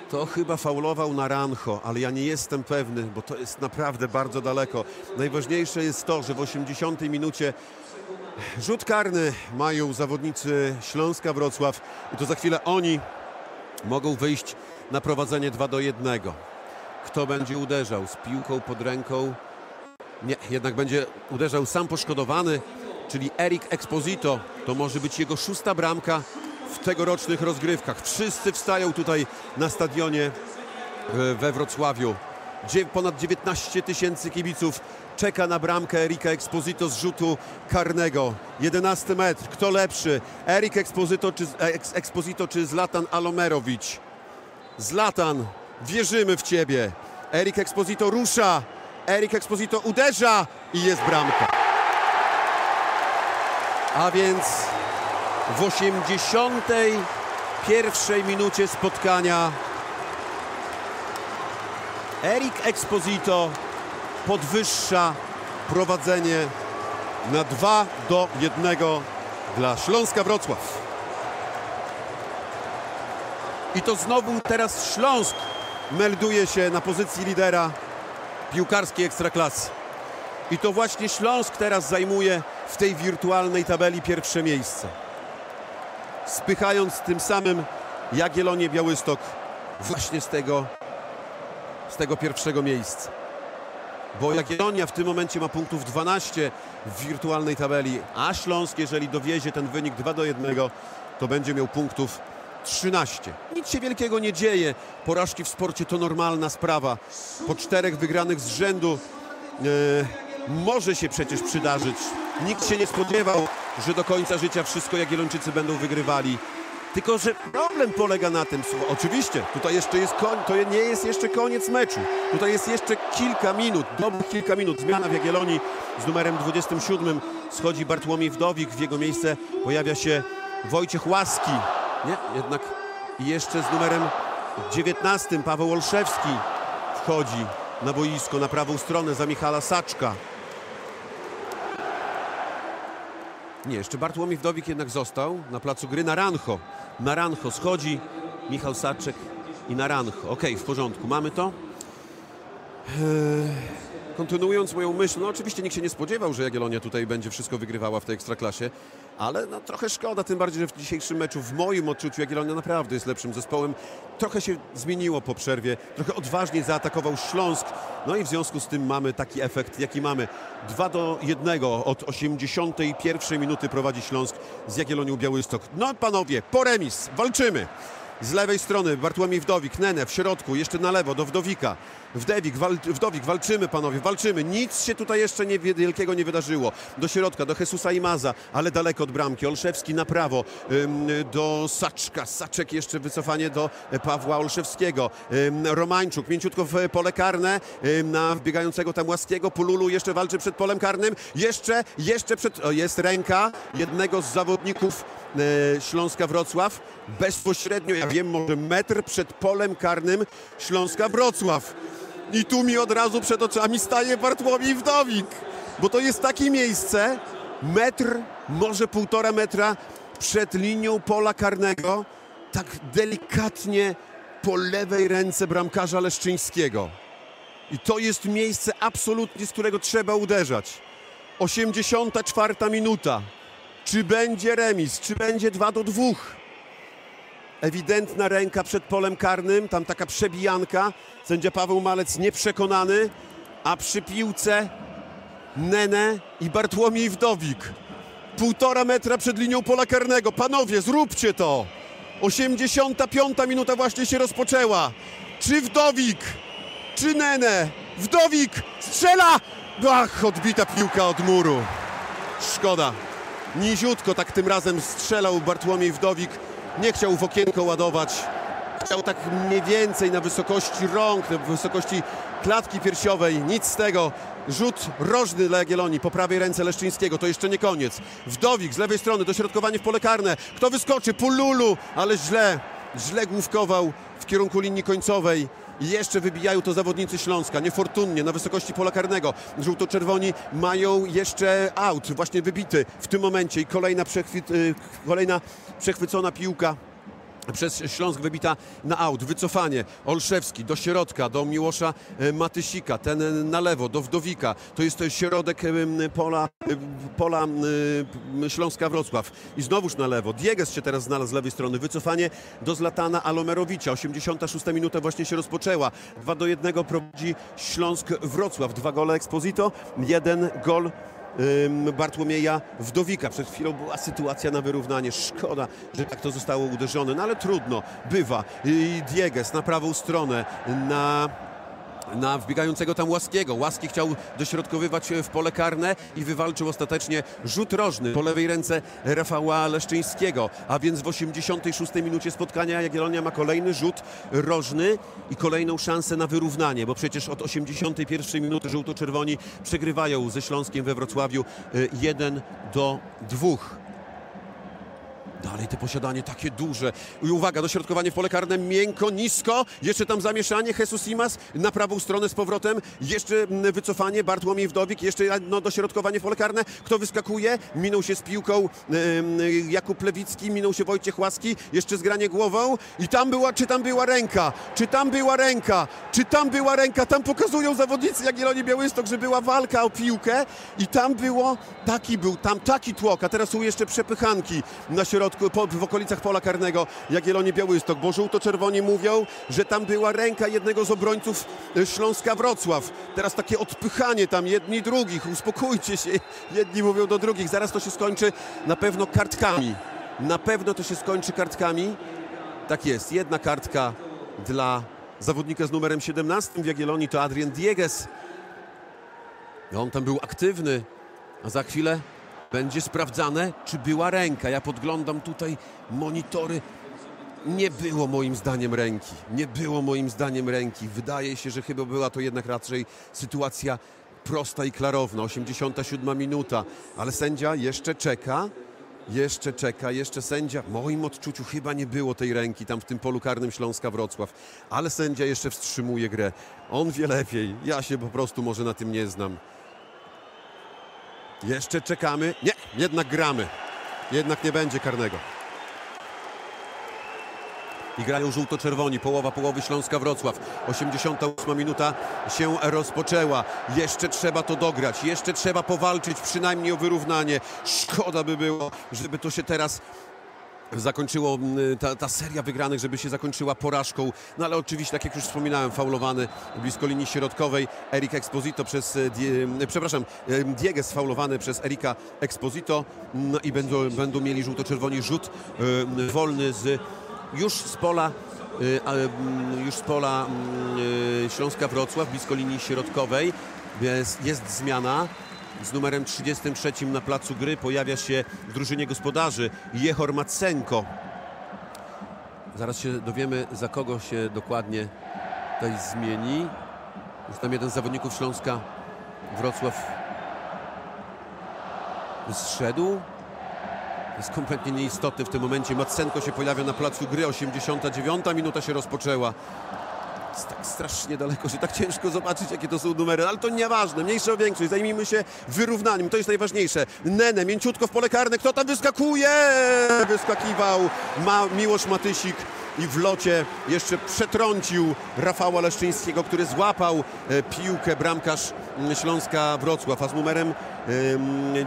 To chyba faulował Naranjo, ale ja nie jestem pewny, bo to jest naprawdę bardzo daleko. Najważniejsze jest to, że w osiemdziesiątej minucie rzut karny mają zawodnicy Śląska Wrocław i to za chwilę oni mogą wyjść na prowadzenie dwa do jednego. Kto będzie uderzał? Z piłką pod ręką? Nie, jednak będzie uderzał sam poszkodowany, czyli Erik Exposito. To może być jego szósta bramka w tegorocznych rozgrywkach. Wszyscy wstają tutaj na stadionie we Wrocławiu. Ponad dziewiętnaście tysięcy kibiców czeka na bramkę Erika Exposito z rzutu karnego. jedenasty metr. Kto lepszy? Erik Exposito czy, Exposito czy Zlatan Alomerović? Zlatan! Wierzymy w ciebie. Erik Exposito rusza. Erik Exposito uderza i jest bramka. A więc w osiemdziesiątej pierwszej minucie spotkania Erik Exposito podwyższa prowadzenie na dwa do jednego dla Śląska Wrocław. I to znowu teraz Śląsk melduje się na pozycji lidera piłkarskiej Ekstraklasy. I to właśnie Śląsk teraz zajmuje w tej wirtualnej tabeli pierwsze miejsce. Spychając tym samym Jagiellonię Białystok właśnie z tego, z tego pierwszego miejsca. Bo Jagiellonia w tym momencie ma punktów dwanaście w wirtualnej tabeli, a Śląsk, jeżeli dowiezie ten wynik dwa do jednego, to będzie miał punktów trzynaście. Nic się wielkiego nie dzieje. Porażki w sporcie to normalna sprawa. Po czterech wygranych z rzędu może się przecież przydarzyć. Nikt się nie spodziewał, że do końca życia wszystko Jagiellończycy będą wygrywali. Tylko że problem polega na tym, słuchaj, oczywiście, tutaj jeszcze jest koń, to nie jest jeszcze koniec meczu. Tutaj jest jeszcze kilka minut, dobrych kilka minut. Zmiana w Jagiellonii z numerem dwudziestym siódmym. Schodzi Bartłomiej Wdowik, w jego miejsce pojawia się Wojciech Łaski. Nie, jednak jeszcze z numerem dziewiętnastym Paweł Olszewski wchodzi na boisko, na prawą stronę za Michala Saczka. Nie, jeszcze Bartłomiej Wdowik jednak został na placu gry. Naranjo. Naranjo schodzi. Michał Saczek i Naranjo. Okej, w porządku. Mamy to. Eee, kontynuując moją myśl, no oczywiście nikt się nie spodziewał, że Jagiellonia tutaj będzie wszystko wygrywała w tej Ekstraklasie, ale no, trochę szkoda, tym bardziej, że w dzisiejszym meczu w moim odczuciu Jagiellonia naprawdę jest lepszym zespołem. Trochę się zmieniło po przerwie, trochę odważniej zaatakował Śląsk, no i w związku z tym mamy taki efekt, jaki mamy. dwa do jednego od osiemdziesiątej pierwszej minuty prowadzi Śląsk z Jagiellonią Białystok. No panowie, po remis, walczymy! Z lewej strony Bartłomiej Wdowik, Nenê w środku, jeszcze na lewo do Wdowika. Wdowik, wal, Wdowik, walczymy panowie, walczymy. Nic się tutaj jeszcze nie, wielkiego nie wydarzyło. Do środka, do Jesúsa Imaza, ale daleko od bramki. Olszewski na prawo, ym, do Saczka. Saczek jeszcze wycofanie do Pawła Olszewskiego. Ym, Romańczuk, mięciutko w pole karne, ym, na wbiegającego tam Łaskiego. Pululu jeszcze walczy przed polem karnym. Jeszcze, jeszcze przed... O, jest ręka jednego z zawodników yy, Śląska Wrocław. Bezpośrednio, ja wiem, może metr przed polem karnym Śląska Wrocław. I tu mi od razu przed oczami staje Bartłomiej Wdowik, bo to jest takie miejsce, metr, może półtora metra przed linią pola karnego, tak delikatnie po lewej ręce bramkarza Leszczyńskiego. I to jest miejsce absolutnie, z którego trzeba uderzać. osiemdziesiąta czwarta minuta. Czy będzie remis? Czy będzie dwa do dwóch? Ewidentna ręka przed polem karnym, tam taka przebijanka. Sędzia Paweł Malec nieprzekonany, a przy piłce Nenê i Bartłomiej Wdowik. Półtora metra przed linią pola karnego. Panowie, zróbcie to! osiemdziesiąta piąta minuta właśnie się rozpoczęła. Czy Wdowik, czy Nenê? Wdowik strzela! Ach, odbita piłka od muru. Szkoda. Niziutko tak tym razem strzelał Bartłomiej Wdowik. Nie chciał w okienko ładować, chciał tak mniej więcej na wysokości rąk, na wysokości klatki piersiowej, nic z tego. Rzut rożny dla Jagiellonii po prawej ręce Leszczyńskiego, to jeszcze nie koniec. Wdowik z lewej strony, dośrodkowanie w pole karne, kto wyskoczy? Pululu, ale źle, źle główkował w kierunku linii końcowej. I jeszcze wybijają to zawodnicy Śląska, niefortunnie, na wysokości pola karnego. Żółto-czerwoni mają jeszcze aut, właśnie wybity w tym momencie. I kolejna, przechwyt, kolejna przechwycona piłka przez Śląsk wybita na aut. Wycofanie. Olszewski do środka, do Miłosza Matysika, ten na lewo, do Wdowika. To jest środek pola, pola Śląska Wrocław. I znowuż na lewo. Diéguez się teraz znalazł z lewej strony. Wycofanie do Zlatana Alomerovicia. osiemdziesiąta szósta minuta właśnie się rozpoczęła. dwa do jednego prowadzi Śląsk Wrocław. Dwa gole Exposito, jeden gol Bartłomieja Wdowika. Przed chwilą była sytuacja na wyrównanie. Szkoda, że tak to zostało uderzone, no ale trudno, bywa. I Diéguez na prawą stronę, na... na wbiegającego tam Łaskiego. Łaski chciał dośrodkowywać w pole karne i wywalczył ostatecznie rzut rożny po lewej ręce Rafała Leszczyńskiego. A więc w osiemdziesiątej szóstej minucie spotkania Jagiellonia ma kolejny rzut rożny i kolejną szansę na wyrównanie, bo przecież od osiemdziesiątej pierwszej minuty żółto-czerwoni przegrywają ze Śląskiem we Wrocławiu jeden do dwóch. Dalej to posiadanie takie duże. I uwaga, dośrodkowanie w pole karne, miękko, nisko. Jeszcze tam zamieszanie, Jesús Imaz na prawą stronę z powrotem. Jeszcze wycofanie, Bartłomiej Wdowik. Jeszcze no, dośrodkowanie w pole karne. Kto wyskakuje? Minął się z piłką yy, Jakub Lewicki, minął się Wojciech Łaski. Jeszcze zgranie głową. I tam była, czy tam była ręka? Czy tam była ręka? Czy tam była ręka? Tam pokazują zawodnicy Jagiellonii Białystok, że była walka o piłkę. I tam było, taki był, tam taki tłok. A teraz są jeszcze przepychanki na środku. W okolicach pola karnego Jagiellonii Białystok, bo żółto-czerwoni mówią, że tam była ręka jednego z obrońców Śląska Wrocław. Teraz takie odpychanie tam jedni drugich, uspokójcie się, jedni mówią do drugich, zaraz to się skończy na pewno kartkami. Na pewno to się skończy kartkami, tak jest, jedna kartka dla zawodnika z numerem siedemnastym w Jagiellonii, to Adrian Diéguez. On tam był aktywny, a za chwilę będzie sprawdzane, czy była ręka. Ja podglądam tutaj monitory. Nie było moim zdaniem ręki. Nie było moim zdaniem ręki. Wydaje się, że chyba była to jednak raczej sytuacja prosta i klarowna. osiemdziesiąta siódma minuta, ale sędzia jeszcze czeka. Jeszcze czeka, jeszcze sędzia. W moim odczuciu chyba nie było tej ręki tam w tym polu karnym Śląska Wrocław. Ale sędzia jeszcze wstrzymuje grę. On wie lepiej. Ja się po prostu może na tym nie znam. Jeszcze czekamy. Nie, jednak gramy. Jednak nie będzie karnego. I grają żółto-czerwoni. Połowa połowy Śląska Wrocław. osiemdziesiąta ósma minuta się rozpoczęła. Jeszcze trzeba to dograć. Jeszcze trzeba powalczyć przynajmniej o wyrównanie. Szkoda by było, żeby to się teraz zakończyło, ta, ta seria wygranych, żeby się zakończyła porażką. No ale oczywiście, tak jak już wspominałem, faulowany blisko linii środkowej Erik Exposito przez, die, przepraszam, Diéguez faulowany przez Erika Exposito. No i będą, będą mieli żółto-czerwoni rzut yy, wolny z Już z pola, już z pola Śląska Wrocław, blisko linii środkowej. Jest, jest zmiana. Z numerem trzydziestym trzecim na placu gry pojawia się w drużynie gospodarzy Yehor Matsenko. Zaraz się dowiemy, za kogo się dokładnie tutaj zmieni. Jest tam jeden z zawodników Śląska Wrocław zszedł. Jest kompletnie nieistotny w tym momencie. Matsenko się pojawia na placu gry. osiemdziesiąta dziewiąta minuta się rozpoczęła. Jest tak strasznie daleko, że tak ciężko zobaczyć, jakie to są numery. Ale to nieważne. Mniejsze o większość. Zajmijmy się wyrównaniem. To jest najważniejsze. Nenê mięciutko w pole karne. Kto tam wyskakuje? Wyskakiwał Ma Miłosz Matysik. I w locie jeszcze przetrącił Rafała Leszczyńskiego, który złapał piłkę bramkarz Śląska Wrocław. A z numerem Yy,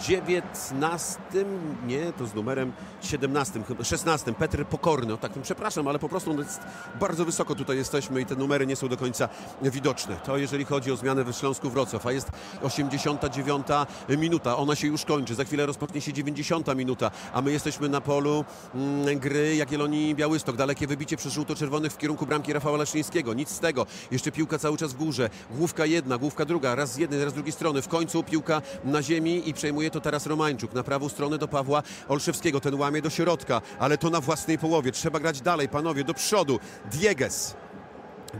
dziewiętnastym, nie, to z numerem siedemnastym, chyba szesnastym, Petr Pokorný. O tak, przepraszam, ale po prostu on jest bardzo wysoko, tutaj jesteśmy i te numery nie są do końca widoczne. To jeżeli chodzi o zmianę we Śląsku Wrocław, a jest osiemdziesiąta dziewiąta minuta, ona się już kończy, za chwilę rozpocznie się dziewięćdziesiąta minuta, a my jesteśmy na polu mm, gry Jagiellonii Białystok. Dalekie wybicie przez żółto-czerwonych w kierunku bramki Rafała Leszczyńskiego, nic z tego, jeszcze piłka cały czas w górze, główka jedna, główka druga, raz z jednej, raz z drugiej strony, w końcu piłka na ziemi i przejmuje to Taras Romańczuk, na prawą stronę do Pawła Olszewskiego, ten łamie do środka, ale to na własnej połowie, trzeba grać dalej, panowie, do przodu, Diéguez.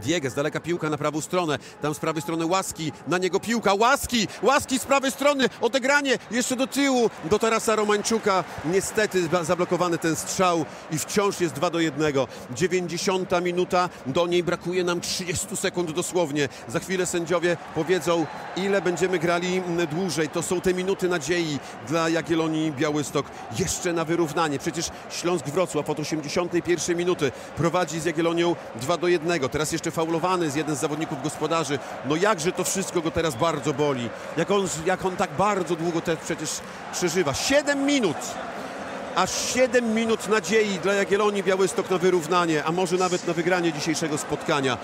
Diéguez, daleka piłka na prawą stronę, tam z prawej strony Łaski, na niego piłka, Łaski, Łaski z prawej strony, odegranie jeszcze do tyłu, do Tarasa Romańczuka, niestety zablokowany ten strzał i wciąż jest dwa do jednego, dziewięćdziesiąta minuta, do niej brakuje nam trzydziestu sekund dosłownie, za chwilę sędziowie powiedzą, ile będziemy grali dłużej, to są te minuty nadziei dla Jagiellonii Białystok, jeszcze na wyrównanie, przecież Śląsk Wrocław od osiemdziesiątej pierwszej minuty prowadzi z Jagiellonią dwa do jednego, teraz jeszcze faulowany z jeden z zawodników gospodarzy. No jakże to wszystko go teraz bardzo boli. Jak on, jak on tak bardzo długo też przecież przeżywa. siedem minut. Aż siedem minut nadziei dla Jagiellonii Białystok na wyrównanie, a może nawet na wygranie dzisiejszego spotkania.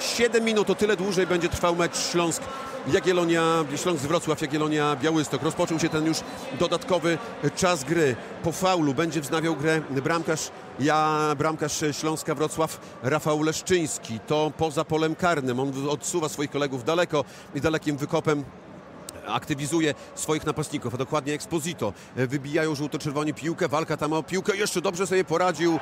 siedem minut, o tyle dłużej będzie trwał mecz Śląsk Jagiellonia, Śląsk Wrocław, Jagiellonia Białystok. Rozpoczął się ten już dodatkowy czas gry. Po faulu będzie wznawiał grę bramkarz, ja, bramkarz Śląska Wrocław Rafał Leszczyński. To poza polem karnym. On odsuwa swoich kolegów daleko i dalekim wykopem aktywizuje swoich napastników, a dokładnie Exposito. Wybijają żółto-czerwoni piłkę, walka tam o piłkę. Jeszcze dobrze sobie poradził.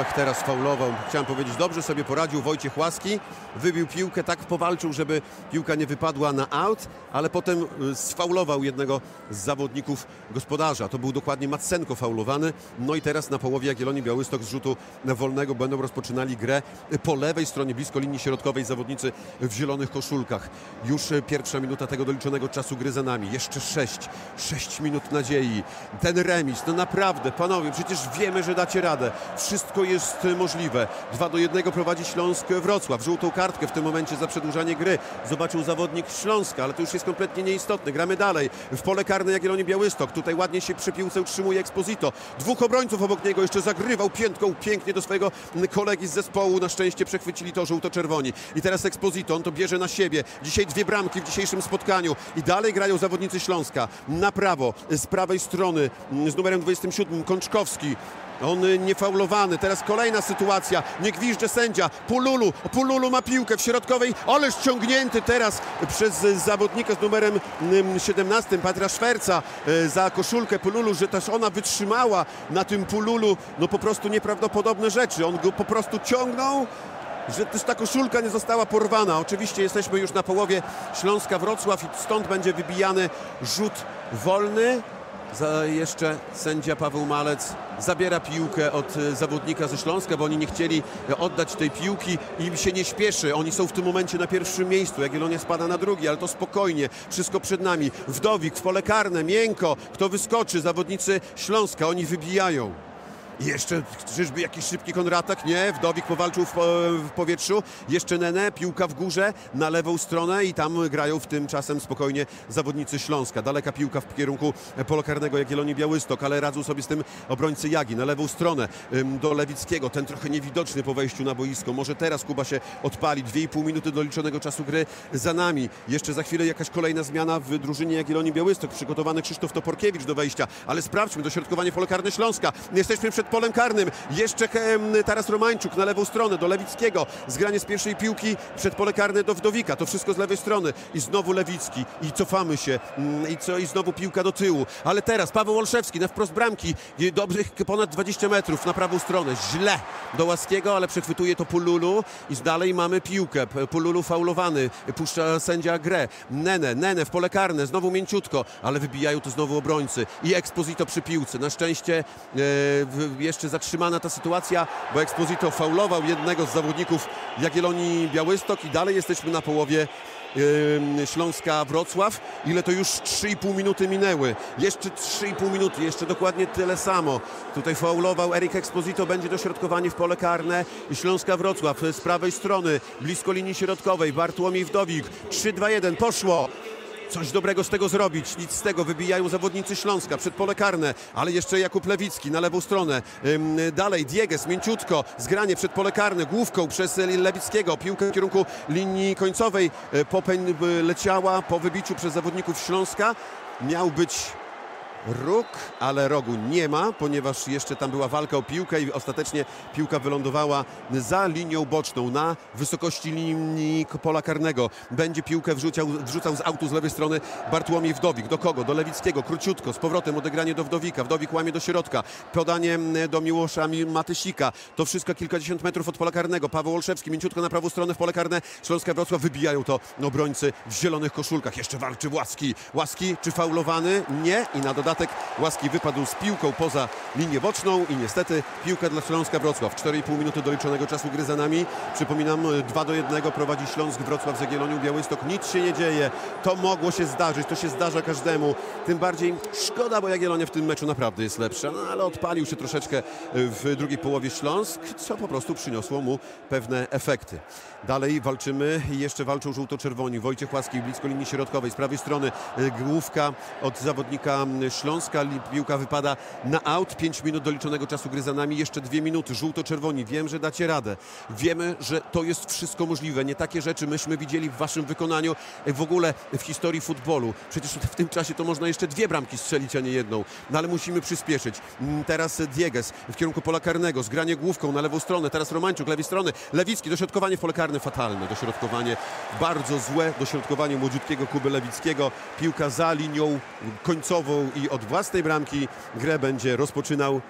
Och, teraz faulował. Chciałem powiedzieć, dobrze sobie poradził Wojciech Łaski. Wybił piłkę, tak powalczył, żeby piłka nie wypadła na aut, ale potem sfaulował jednego z zawodników gospodarza. To był dokładnie Matsenko faulowany. No i teraz na połowie Jagiellonii Białystok z rzutu wolnego będą rozpoczynali grę po lewej stronie, blisko linii środkowej zawodnicy w zielonych koszulkach. Już pierwsza minuta tego doliczonego czasu gry za nami. Jeszcze sześć. Sześć minut nadziei. Ten remis, no naprawdę, panowie, przecież wiemy, że dacie radę. Wszystko jest możliwe. dwa do jednego prowadzi Śląsk Wrocław. Żółtą kartkę w tym momencie za przedłużanie gry zobaczył zawodnik Śląska, ale to już jest kompletnie nieistotne. Gramy dalej. W pole karne Jagiellonii Białystok. Tutaj ładnie się przy piłce utrzymuje Exposito. Dwóch obrońców obok niego jeszcze zagrywał piętką pięknie do swojego kolegi z zespołu. Na szczęście przechwycili to żółto-czerwoni. I teraz Exposito, on to bierze na siebie. Dzisiaj dwie bramki w dzisiejszym spotkaniu. I dalej grają zawodnicy Śląska. Na prawo, z prawej strony, z numerem dwudziestym siódmym Konczkowski. On niefaulowany. Teraz kolejna sytuacja. Nie gwiżdże sędzia. Pululu. Pululu ma piłkę w środkowej. Ależ ściągnięty teraz przez zawodnika z numerem siedemnastym, Petra Schwarza, za koszulkę Pululu, że też ona wytrzymała na tym Pululu. No po prostu nieprawdopodobne rzeczy. On go po prostu ciągnął, że też ta koszulka nie została porwana. Oczywiście jesteśmy już na połowie Śląska Wrocław i stąd będzie wybijany rzut wolny. Za jeszcze sędzia Paweł Malec zabiera piłkę od zawodnika ze Śląska, bo oni nie chcieli oddać tej piłki i im się nie śpieszy. Oni są w tym momencie na pierwszym miejscu. Jagiellonia spada na drugi, ale to spokojnie. Wszystko przed nami. Wdowik w pole karne, miękko. Kto wyskoczy? Zawodnicy Śląska. Oni wybijają. Jeszcze czyżby jakiś szybki kontratak? Nie, Wdowik powalczył w, w powietrzu. Jeszcze Nenê, piłka w górze, na lewą stronę i tam grają w tym czasem spokojnie zawodnicy Śląska. Daleka piłka w kierunku pola karnego Jagiellonii Białystok, ale radzą sobie z tym obrońcy Jagi. Na lewą stronę do Lewickiego, ten trochę niewidoczny po wejściu na boisko. Może teraz Kuba się odpali. dwie i pół minuty do liczonego czasu gry za nami. Jeszcze za chwilę jakaś kolejna zmiana w drużynie Jagiellonii Białystok. Przygotowany Krzysztof Toporkiewicz do wejścia, ale sprawdźmy dośrodkowanie pole karne Śląska. Jesteśmy przed polem karnym. Jeszcze Taras Romańczuk na lewą stronę do Lewickiego. Zgranie z pierwszej piłki przed pole karne do Wdowika. To wszystko z lewej strony. I znowu Lewicki. I cofamy się. I, co, i znowu piłka do tyłu. Ale teraz Paweł Olszewski na wprost bramki. Dobrych ponad dwadzieścia metrów na prawą stronę. Źle do Łaskiego, ale przechwytuje to Pululu. I dalej mamy piłkę. Pululu faulowany. Puszcza sędzia grę. Nenê. Nenê w pole karne. Znowu mięciutko. Ale wybijają to znowu obrońcy. I Exposito przy piłce. Na szczęście w yy, jeszcze zatrzymana ta sytuacja, bo Exposito faulował jednego z zawodników Jagiellonii Białystok i dalej jesteśmy na połowie yy, Śląska Wrocław. Ile to już trzy i pół minuty minęły. Jeszcze trzy i pół minuty, jeszcze dokładnie tyle samo. Tutaj faulował Erik Exposito, będzie dośrodkowanie w pole karne Śląska Wrocław z prawej strony, blisko linii środkowej. Bartłomiej Wdowik, trzy dwa jeden, poszło. Coś dobrego z tego zrobić, nic z tego, wybijają zawodnicy Śląska przed pole karne, ale jeszcze Jakub Lewicki na lewą stronę, dalej Diéguez, mięciutko, zgranie przed pole karne, główką przez Lewickiego, piłkę w kierunku linii końcowej, popeń leciała po wybiciu przez zawodników Śląska, miał być róg, ale rogu nie ma, ponieważ jeszcze tam była walka o piłkę i ostatecznie piłka wylądowała za linią boczną, na wysokości linii pola karnego. Będzie piłkę wrzucał, wrzucał z autu z lewej strony Bartłomiej Wdowik. Do kogo? Do Lewickiego. Króciutko, z powrotem odegranie do Wdowika. Wdowik łamie do środka. Podanie do Miłosza Matysika. To wszystko kilkadziesiąt metrów od pola karnego. Paweł Olszewski mięciutko na prawą stronę w pole karne Śląska Wrocław. Wybijają to obrońcy w zielonych koszulkach. Jeszcze walczy Łaski. Łaski czy faulowany? Nie. I na dodatek Łaski wypadł z piłką poza linię boczną i niestety piłka dla Śląska Wrocław. cztery i pół minuty doliczonego czasu gry za nami. Przypominam, dwa do jednego prowadzi Śląsk Wrocław z Jagiellonią Białystok. Nic się nie dzieje. To mogło się zdarzyć. To się zdarza każdemu. Tym bardziej szkoda, bo Jagiellonia w tym meczu naprawdę jest lepsza. No ale odpalił się troszeczkę w drugiej połowie Śląsk, co po prostu przyniosło mu pewne efekty. Dalej walczymy i jeszcze walczą żółto-czerwoni. Wojciech Łaski blisko linii środkowej. Z prawej strony główka od zawodnika Śląska, piłka wypada na aut. pięć minut doliczonego czasu gry za nami, jeszcze dwie minuty. Żółto-czerwoni, wiem, że dacie radę. Wiemy, że to jest wszystko możliwe. Nie takie rzeczy myśmy widzieli w waszym wykonaniu w ogóle w historii futbolu. Przecież w tym czasie to można jeszcze dwie bramki strzelić, a nie jedną. No ale musimy przyspieszyć. Teraz Diéguez w kierunku pola karnego, zgranie główką na lewą stronę. Teraz Romańczuk, lewej strony. Lewicki, dośrodkowanie w pole karne fatalne. Dośrodkowanie bardzo złe. Dośrodkowanie młodziutkiego Kuby Lewickiego. Piłka za linią końcową i od własnej bramki grę będzie rozpoczynał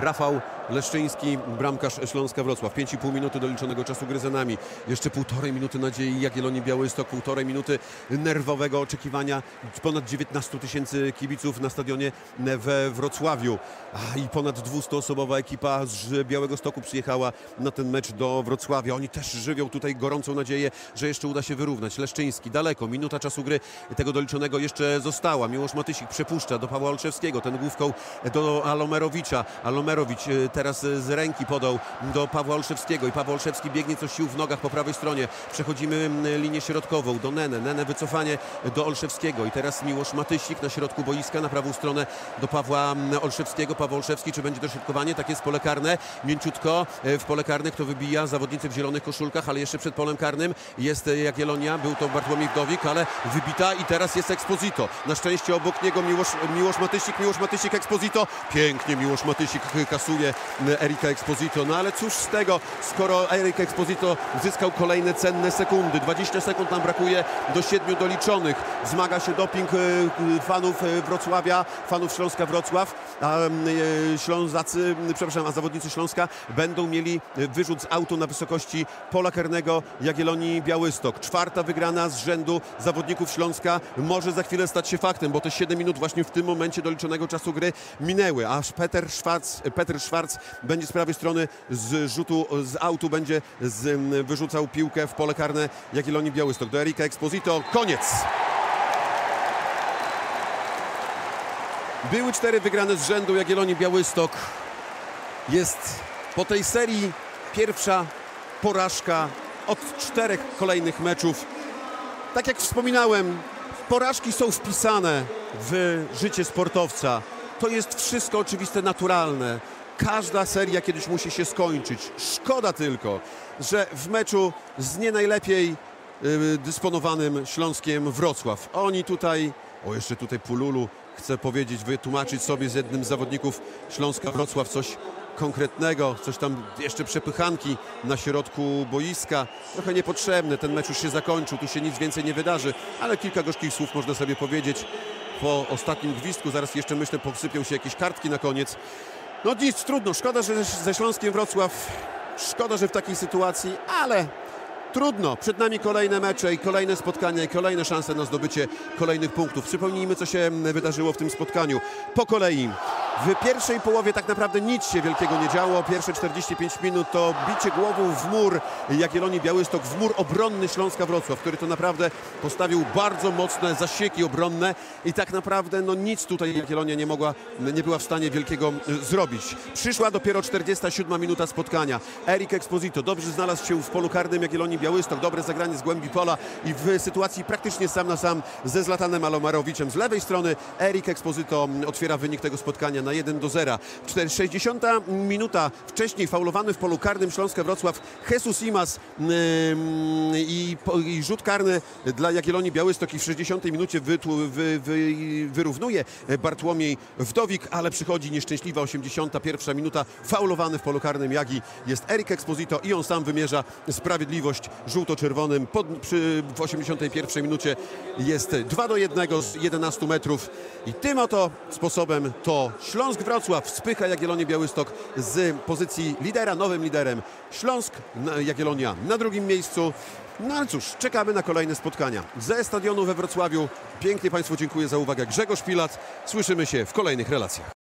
Rafał Leszczyński, bramkarz Śląska Wrocław. pięć i pół minuty doliczonego czasu gry za nami. Jeszcze półtorej minuty nadziei Jagiellonii Białystok, półtorej minuty nerwowego oczekiwania ponad dziewiętnastu tysięcy kibiców na stadionie we Wrocławiu. A i ponad dwustuosobowa ekipa z Białegostoku przyjechała na ten mecz do Wrocławia. Oni też żywią tutaj gorącą nadzieję, że jeszcze uda się wyrównać. Leszczyński daleko, minuta czasu gry tego doliczonego jeszcze została. Miłosz Matysik przepuszcza do Pawła Olszewskiego, ten główką do Alomerovicia. Alomerović teraz z ręki podał do Pawła Olszewskiego i Paweł Olszewski biegnie co sił w nogach po prawej stronie. Przechodzimy linię środkową do Nenê. Nenê wycofanie do Olszewskiego i teraz Miłosz Matysik na środku boiska, na prawą stronę do Pawła Olszewskiego. Paweł Olszewski, czy będzie dośrodkowanie? Tak jest, pole karne, mięciutko w pole karne, kto wybija? Zawodnicy w zielonych koszulkach, ale jeszcze przed polem karnym jest Jagiellonia, był to Bartłomiej Wdowik, ale wybita i teraz jest Exposito. Na szczęście obok niego Miłosz, Miłosz Matysik, Miłosz Matysik, Exposito. Pięknie Miłosz Matysik kasuje Erika Exposito, no ale cóż z tego, skoro Erik Exposito zyskał kolejne cenne sekundy. dwadzieścia sekund nam brakuje do siedmiu doliczonych. Wzmaga się doping fanów Wrocławia, fanów Śląska Wrocław, a Ślązacy, przepraszam, a zawodnicy Śląska będą mieli wyrzut z autu na wysokości pola karnego Jagiellonii Białystok. Czwarta wygrana z rzędu zawodników Śląska może za chwilę stać się faktem, bo te siedem minut właśnie w tym momencie doliczonego czasu gry minęły, aż Petr Schwarz, Petr Schwarz będzie z prawej strony z rzutu z autu, będzie z, wyrzucał piłkę w pole karne Jagiellonii Białystok. Do Erika Exposito. Koniec! Były cztery wygrane z rzędu Jagiellonii Białystok. Jest po tej serii pierwsza porażka od czterech kolejnych meczów. Tak jak wspominałem, porażki są wpisane w życie sportowca. To jest wszystko oczywiste, naturalne. Każda seria kiedyś musi się skończyć. Szkoda tylko, że w meczu z nie najlepiej dysponowanym Śląskiem Wrocław. Oni tutaj, o jeszcze tutaj Pululu, chcę powiedzieć, wytłumaczyć sobie z jednym z zawodników Śląska Wrocław coś konkretnego, coś tam jeszcze przepychanki na środku boiska. Trochę niepotrzebne, ten mecz już się zakończył, tu się nic więcej nie wydarzy, ale kilka gorzkich słów można sobie powiedzieć po ostatnim gwizdku. Zaraz jeszcze, myślę, posypią się jakieś kartki na koniec. No nic, trudno, szkoda, że ze Śląskiem Wrocław, szkoda, że w takiej sytuacji, ale trudno. Przed nami kolejne mecze i kolejne spotkania i kolejne szanse na zdobycie kolejnych punktów. Przypomnijmy, co się wydarzyło w tym spotkaniu. Po kolei. W pierwszej połowie tak naprawdę nic się wielkiego nie działo. Pierwsze czterdzieści pięć minut to bicie głową w mur Jagiellonii Białystok, w mur obronny Śląska Wrocław, który to naprawdę postawił bardzo mocne zasieki obronne i tak naprawdę no nic tutaj Jagiellonia nie mogła, nie była w stanie wielkiego zrobić. Przyszła dopiero czterdziesta siódma minuta spotkania. Erik Exposito dobrze znalazł się w polu karnym Jagiellonii Białystok. Dobre zagranie z głębi pola i w sytuacji praktycznie sam na sam ze Zlatanem Alomeroviciem. Z lewej strony Erik Exposito otwiera wynik tego spotkania na jeden do zera. sześćdziesiąta minuta wcześniej faulowany w polu karnym Śląska Wrocław Jesús Imaz i, i rzut karny dla Jagiellonii Białystok i w sześćdziesiątej minucie wy, wy, wy, wyrównuje Bartłomiej Wdowik, ale przychodzi nieszczęśliwa osiemdziesiąta pierwsza minuta. Faulowany w polu karnym Jagi jest Erik Exposito i on sam wymierza sprawiedliwość żółto-czerwonym. Pod, przy, w osiemdziesiątej pierwszej minucie jest dwa do jednego z jedenastu metrów i tym oto sposobem to Śląsk Wrocław spycha Jagiellonię Białystok z pozycji lidera, nowym liderem. Śląsk, Jagiellonia na drugim miejscu. No ale cóż, czekamy na kolejne spotkania ze stadionu we Wrocławiu. Pięknie Państwu dziękuję za uwagę. Grzegorz Pilat. Słyszymy się w kolejnych relacjach.